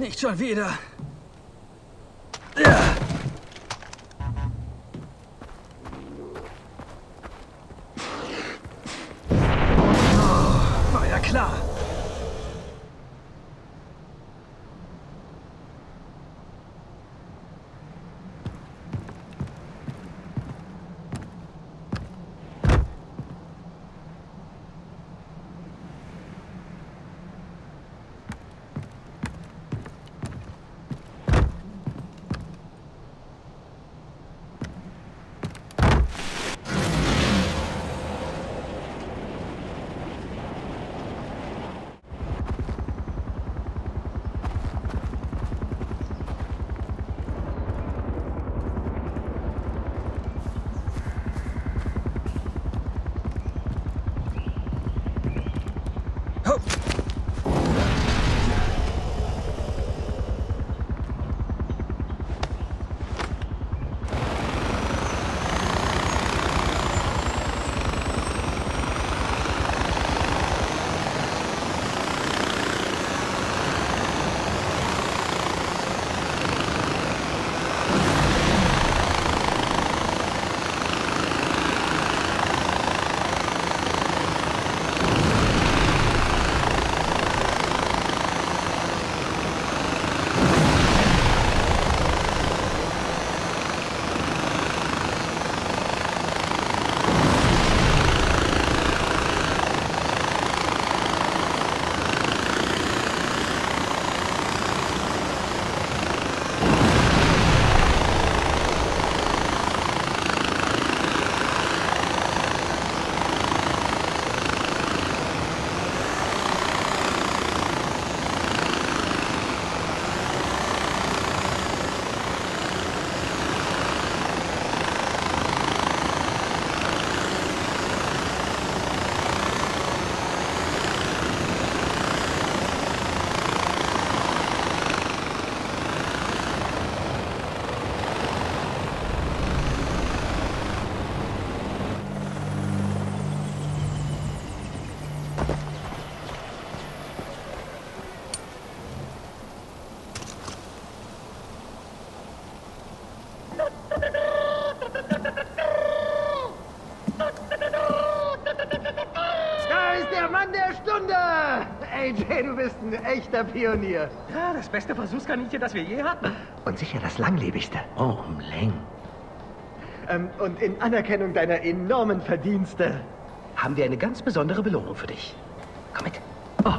Nicht schon wieder. Ja. Oh, war ja klar. Du bist ein echter Pionier. Ja, das beste Versuchskaninchen, das wir je hatten. Und sicher das langlebigste. Oh, Mleng. Und in Anerkennung deiner enormen Verdienste haben wir eine ganz besondere Belohnung für dich. Komm mit. Oh.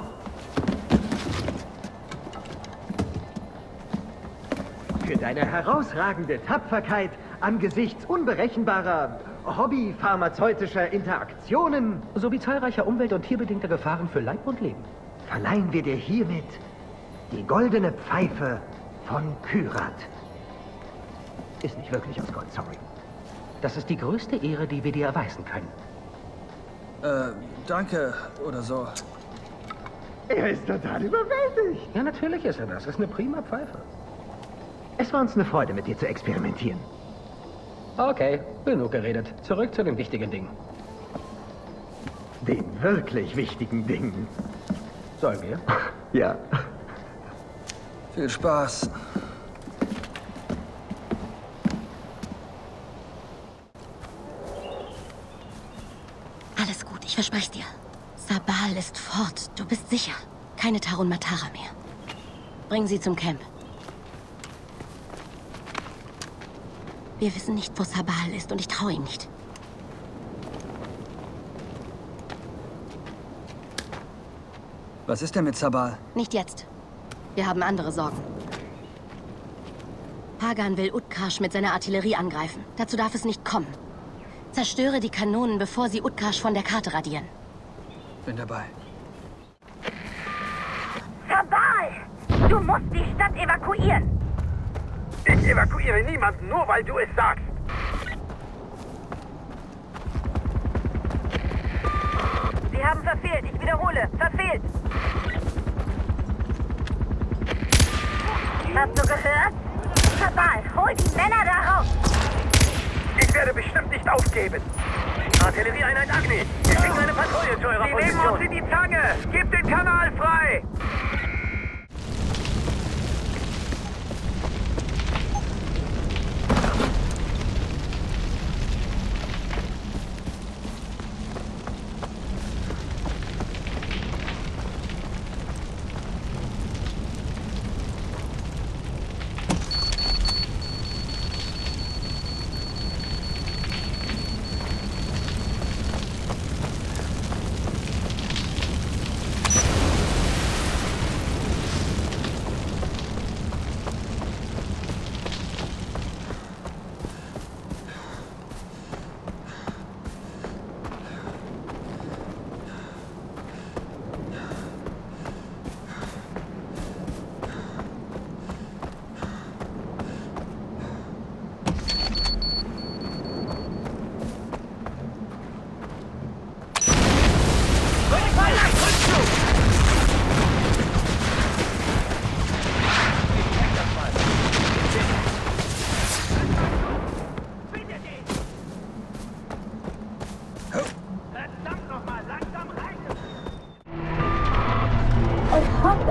Für deine herausragende Tapferkeit angesichts unberechenbarer Hobby pharmazeutischer Interaktionen sowie zahlreicher umwelt- und tierbedingter Gefahren für Leib und Leben verleihen wir dir hiermit die goldene Pfeife von Kyrat. Ist nicht wirklich aus Gold, sorry. Das ist die größte Ehre, die wir dir erweisen können. Danke oder so. Er ist total überwältigt. Ja, natürlich ist er das. Das ist eine prima Pfeife. Es war uns eine Freude, mit dir zu experimentieren. Okay, genug geredet. Zurück zu den wichtigen Dingen. Den wirklich wichtigen Dingen. Sollen wir? Ja. Viel Spaß. Alles gut, ich verspreche dir. Sabal ist fort, du bist sicher. Keine Tarun Matara mehr. Bring sie zum Camp. Wir wissen nicht, wo Sabal ist und ich traue ihm nicht. Was ist denn mit Sabal? Nicht jetzt. Wir haben andere Sorgen. Pagan will Utkarsh mit seiner Artillerie angreifen. Dazu darf es nicht kommen. Zerstöre die Kanonen, bevor sie Utkarsh von der Karte radieren. Bin dabei. Sabal! Du musst die Stadt evakuieren! Ich evakuiere niemanden, nur weil du es sagst. Sie haben verfehlt. Ich wiederhole. Verfehlt. Hast du gehört? Sabal, hol die Männer da raus. Ich werde bestimmt nicht aufgeben. Artillerieeinheit Agni. Wir schicken eine Patrouille zu eurer Position. Sie nehmen uns in die Zange. Gib den Kanal frei.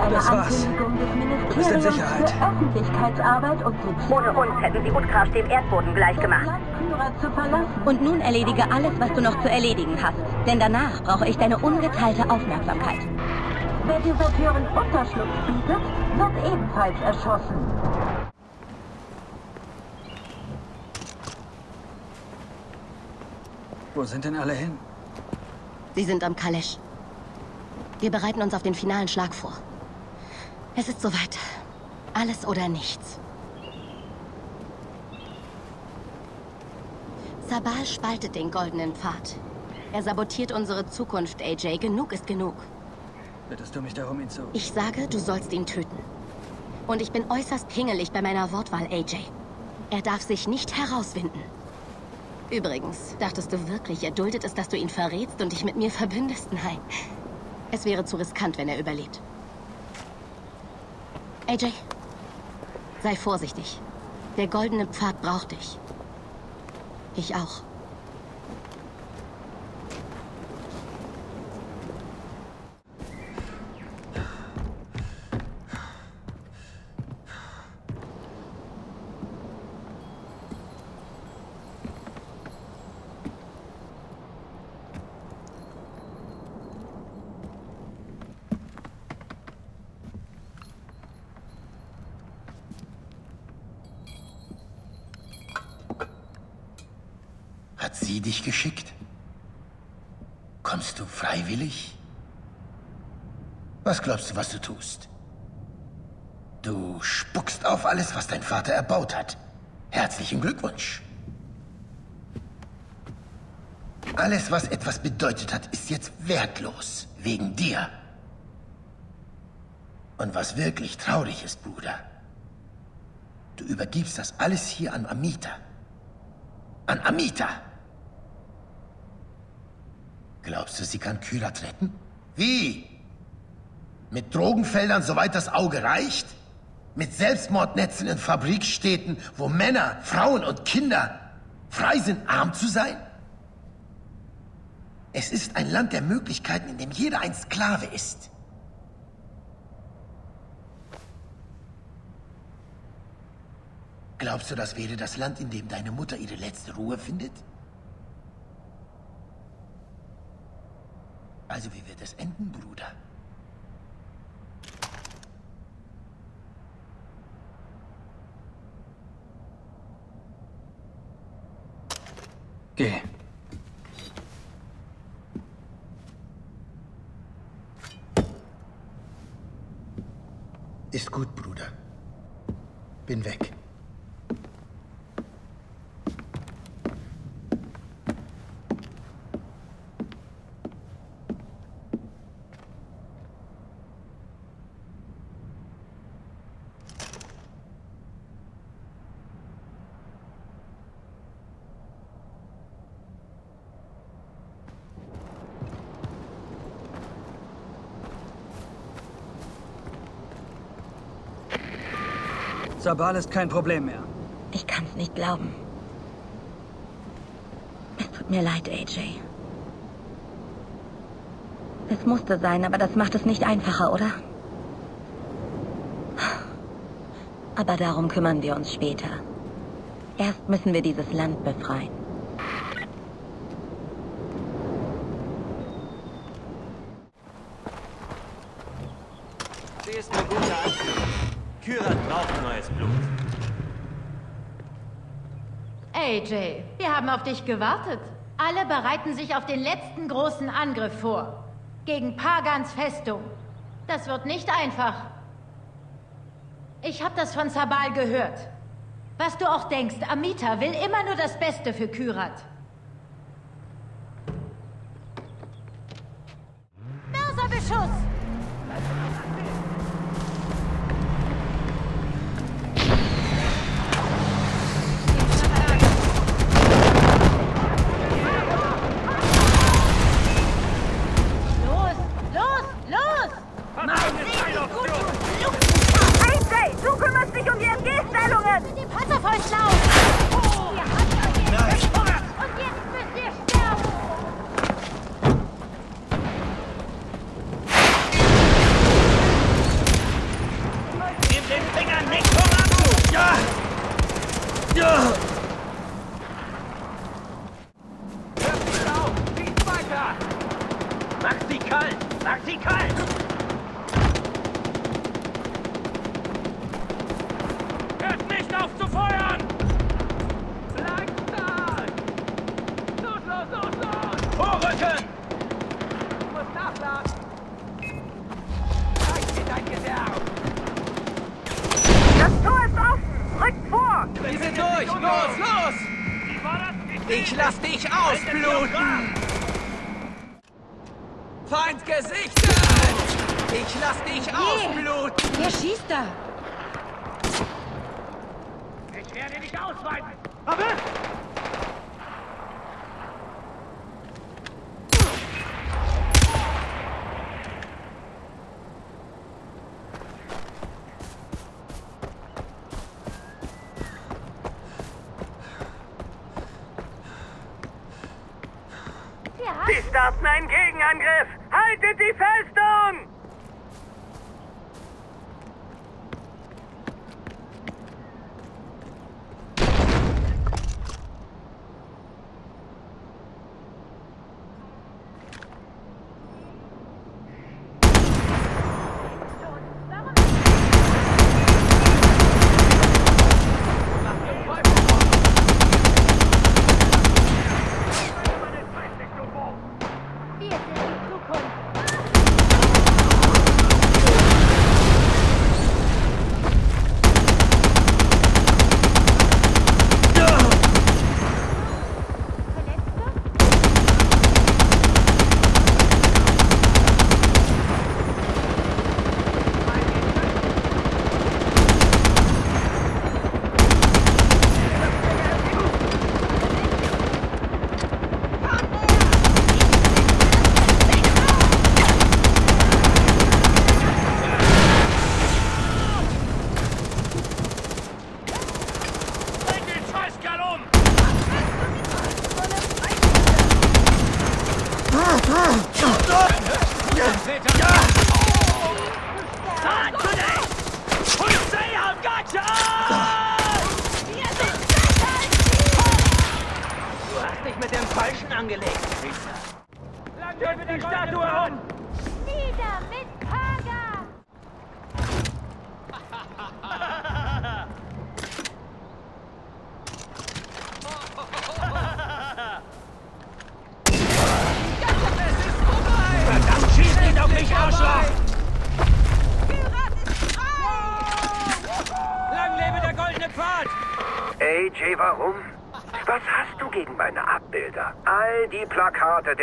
Das war's. Du bist in Sicherheit. Ohne uns hätten sie Utkarsh dem Erdboden gleichgemacht. Und nun erledige alles, was du noch zu erledigen hast. Denn danach brauche ich deine ungeteilte Aufmerksamkeit. Wer dieser Türen Unterschlupf bietet, wird ebenfalls erschossen. Wo sind denn alle hin? Sie sind am Kalesch. Wir bereiten uns auf den finalen Schlag vor. Es ist soweit. Alles oder nichts. Sabal spaltet den goldenen Pfad. Er sabotiert unsere Zukunft, AJ. Genug ist genug. Bittest du mich darum, ihn zu... Ich sage, du sollst ihn töten. Und ich bin äußerst pingelig bei meiner Wortwahl, AJ. Er darf sich nicht herauswinden. Übrigens, dachtest du wirklich, er duldet es, dass du ihn verrätst und dich mit mir verbündest? Nein. Es wäre zu riskant, wenn er überlebt. AJ, sei vorsichtig. Der goldene Pfad braucht dich. Ich auch. Sie dich geschickt? Kommst du freiwillig? Was glaubst du, was du tust? Du spuckst auf alles, was dein Vater erbaut hat. Herzlichen Glückwunsch. Alles, was etwas bedeutet hat, ist jetzt wertlos, wegen dir. Und was wirklich traurig ist, Bruder, du übergibst das alles hier an Amita. An Amita! Glaubst du, sie kann Kyrat retten? Wie? Mit Drogenfeldern, soweit das Auge reicht? Mit Selbstmordnetzen in Fabrikstädten, wo Männer, Frauen und Kinder frei sind, arm zu sein? Es ist ein Land der Möglichkeiten, in dem jeder ein Sklave ist. Glaubst du, das wäre das Land, in dem deine Mutter ihre letzte Ruhe findet? Also, wie wird es enden, Bruder? Geh. Ist gut, Bruder. Bin weg. Sabal ist kein Problem mehr. Ich kann's nicht glauben. Es tut mir leid, AJ. Es musste sein, aber das macht es nicht einfacher, oder? Aber darum kümmern wir uns später. Erst müssen wir dieses Land befreien. Sie ist eine gute Anführung. Kyrat braucht neues Blut. AJ, wir haben auf dich gewartet. Alle bereiten sich auf den letzten großen Angriff vor. Gegen Pagans Festung. Das wird nicht einfach. Ich habe das von Sabal gehört. Was du auch denkst, Amita will immer nur das Beste für Kyrat. Mörserbeschuss! Macht sie kalt! Macht sie kalt! Hört nicht auf zu feuern! Bleibt da! Los, los, los, los! Vorrücken! Du musst nachladen! Zeig dir dein Gewehr! Das Tor ist offen! Rückt vor! Wir sind durch! Los, los! Ich lass dich ausbluten! Feind gesichtet! Ich lass dich ausbluten! Wer schießt da? Ich werde dich ausweiten! Aber! Sie starten einen Gegenangriff! Haltet die Festung!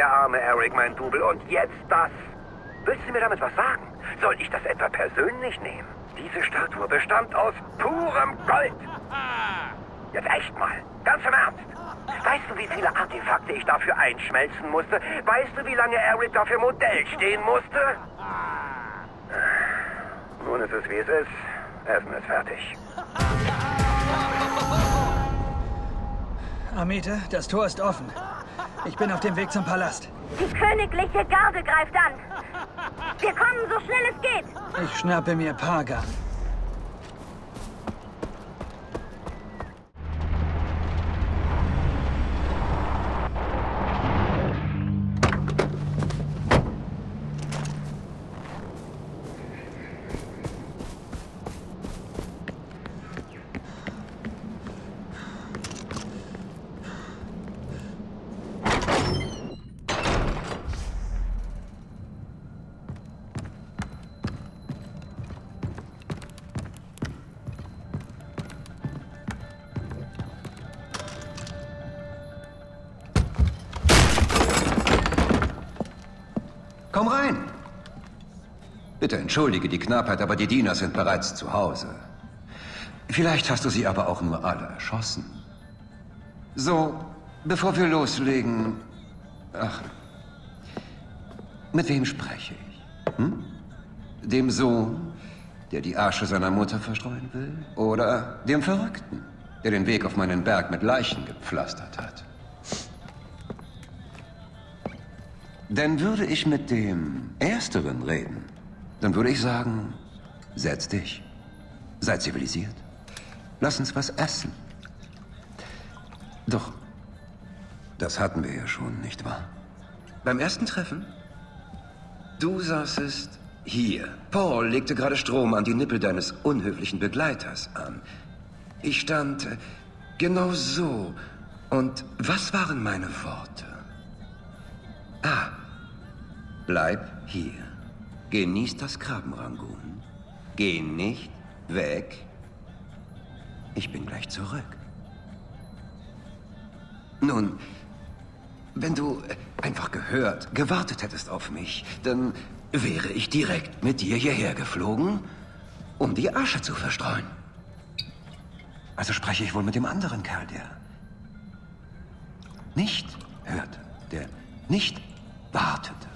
Der arme Eric, mein Double, und jetzt das. Willst du mir damit was sagen? Soll ich das etwa persönlich nehmen? Diese Statue bestand aus purem Gold. Jetzt echt mal, ganz im Ernst. Weißt du, wie viele Artefakte ich dafür einschmelzen musste? Weißt du, wie lange Eric dafür Modell stehen musste? Nun ist es, wie es ist. Essen ist fertig. Amita, das Tor ist offen. Ich bin auf dem Weg zum Palast. Die königliche Garde greift an. Wir kommen so schnell es geht. Ich schnappe mir Pagan. Komm rein! Bitte entschuldige die Knappheit, aber die Diener sind bereits zu Hause. Vielleicht hast du sie aber auch nur alle erschossen. So, bevor wir loslegen... Ach, mit wem spreche ich? Hm? Dem Sohn, der die Asche seiner Mutter verstreuen will? Oder dem Verrückten, der den Weg auf meinen Berg mit Leichen gepflastert hat? Denn würde ich mit dem Ersteren reden, dann würde ich sagen, setz dich, sei zivilisiert, lass uns was essen. Doch, das hatten wir ja schon, nicht wahr? Beim ersten Treffen? Du saßest hier. Paul legte gerade Strom an die Nippel deines unhöflichen Begleiters an. Ich stand genau so. Und was waren meine Worte? Ah, bleib hier. Genieß das Krabbenrangoon. Geh nicht weg. Ich bin gleich zurück. Nun, wenn du einfach gehört, gewartet hättest auf mich, dann wäre ich direkt mit dir hierher geflogen, um die Asche zu verstreuen. Also spreche ich wohl mit dem anderen Kerl, der nicht hörte, der nicht wartete,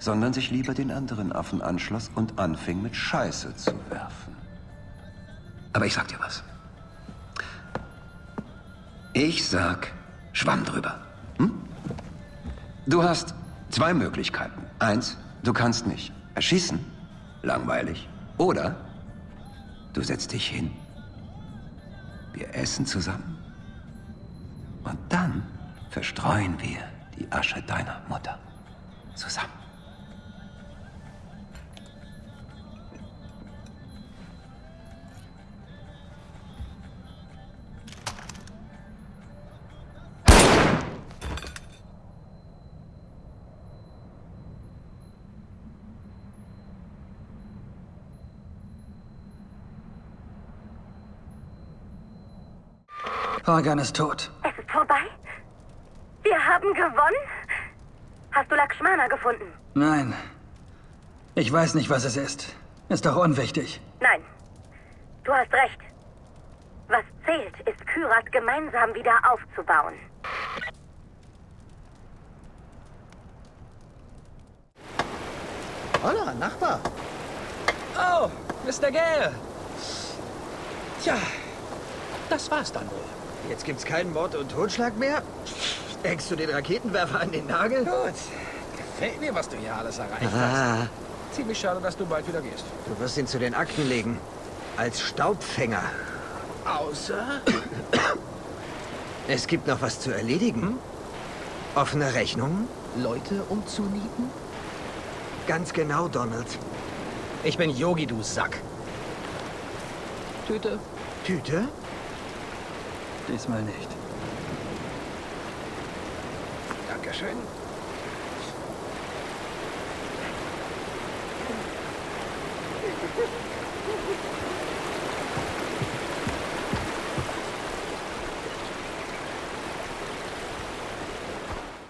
sondern sich lieber den anderen Affen anschloss und anfing, mit Scheiße zu werfen. Aber ich sag dir was. Ich sag, Schwamm drüber. Hm? Du hast zwei Möglichkeiten. Eins, du kannst mich erschießen. Langweilig. Oder du setzt dich hin. Wir essen zusammen. Und dann verstreuen wir die Asche deiner Mutter. Zusammen. Pagan ist tot. Es ist vorbei? Wir haben gewonnen? Hast du Lakshmana gefunden? Nein. Ich weiß nicht, was es ist. Ist doch unwichtig. Nein. Du hast recht. Was zählt, ist Kyrat gemeinsam wieder aufzubauen. Holla, Nachbar. Oh, Mr. Gale. Tja, das war's dann wohl. Jetzt gibt's keinen Mord und Totschlag mehr? Hängst du den Raketenwerfer an den Nagel? Gut. Gefällt mir, was du hier alles erreicht hast. Ziemlich schade, dass du bald wieder gehst. Du wirst ihn zu den Akten legen. Als Staubfänger. Außer? Es gibt noch was zu erledigen. Hm? Offene Rechnungen? Leute umzunieten? Ganz genau, Donald. Ich bin Yogi, du Sack. Tüte? Tüte? Diesmal nicht. Dankeschön.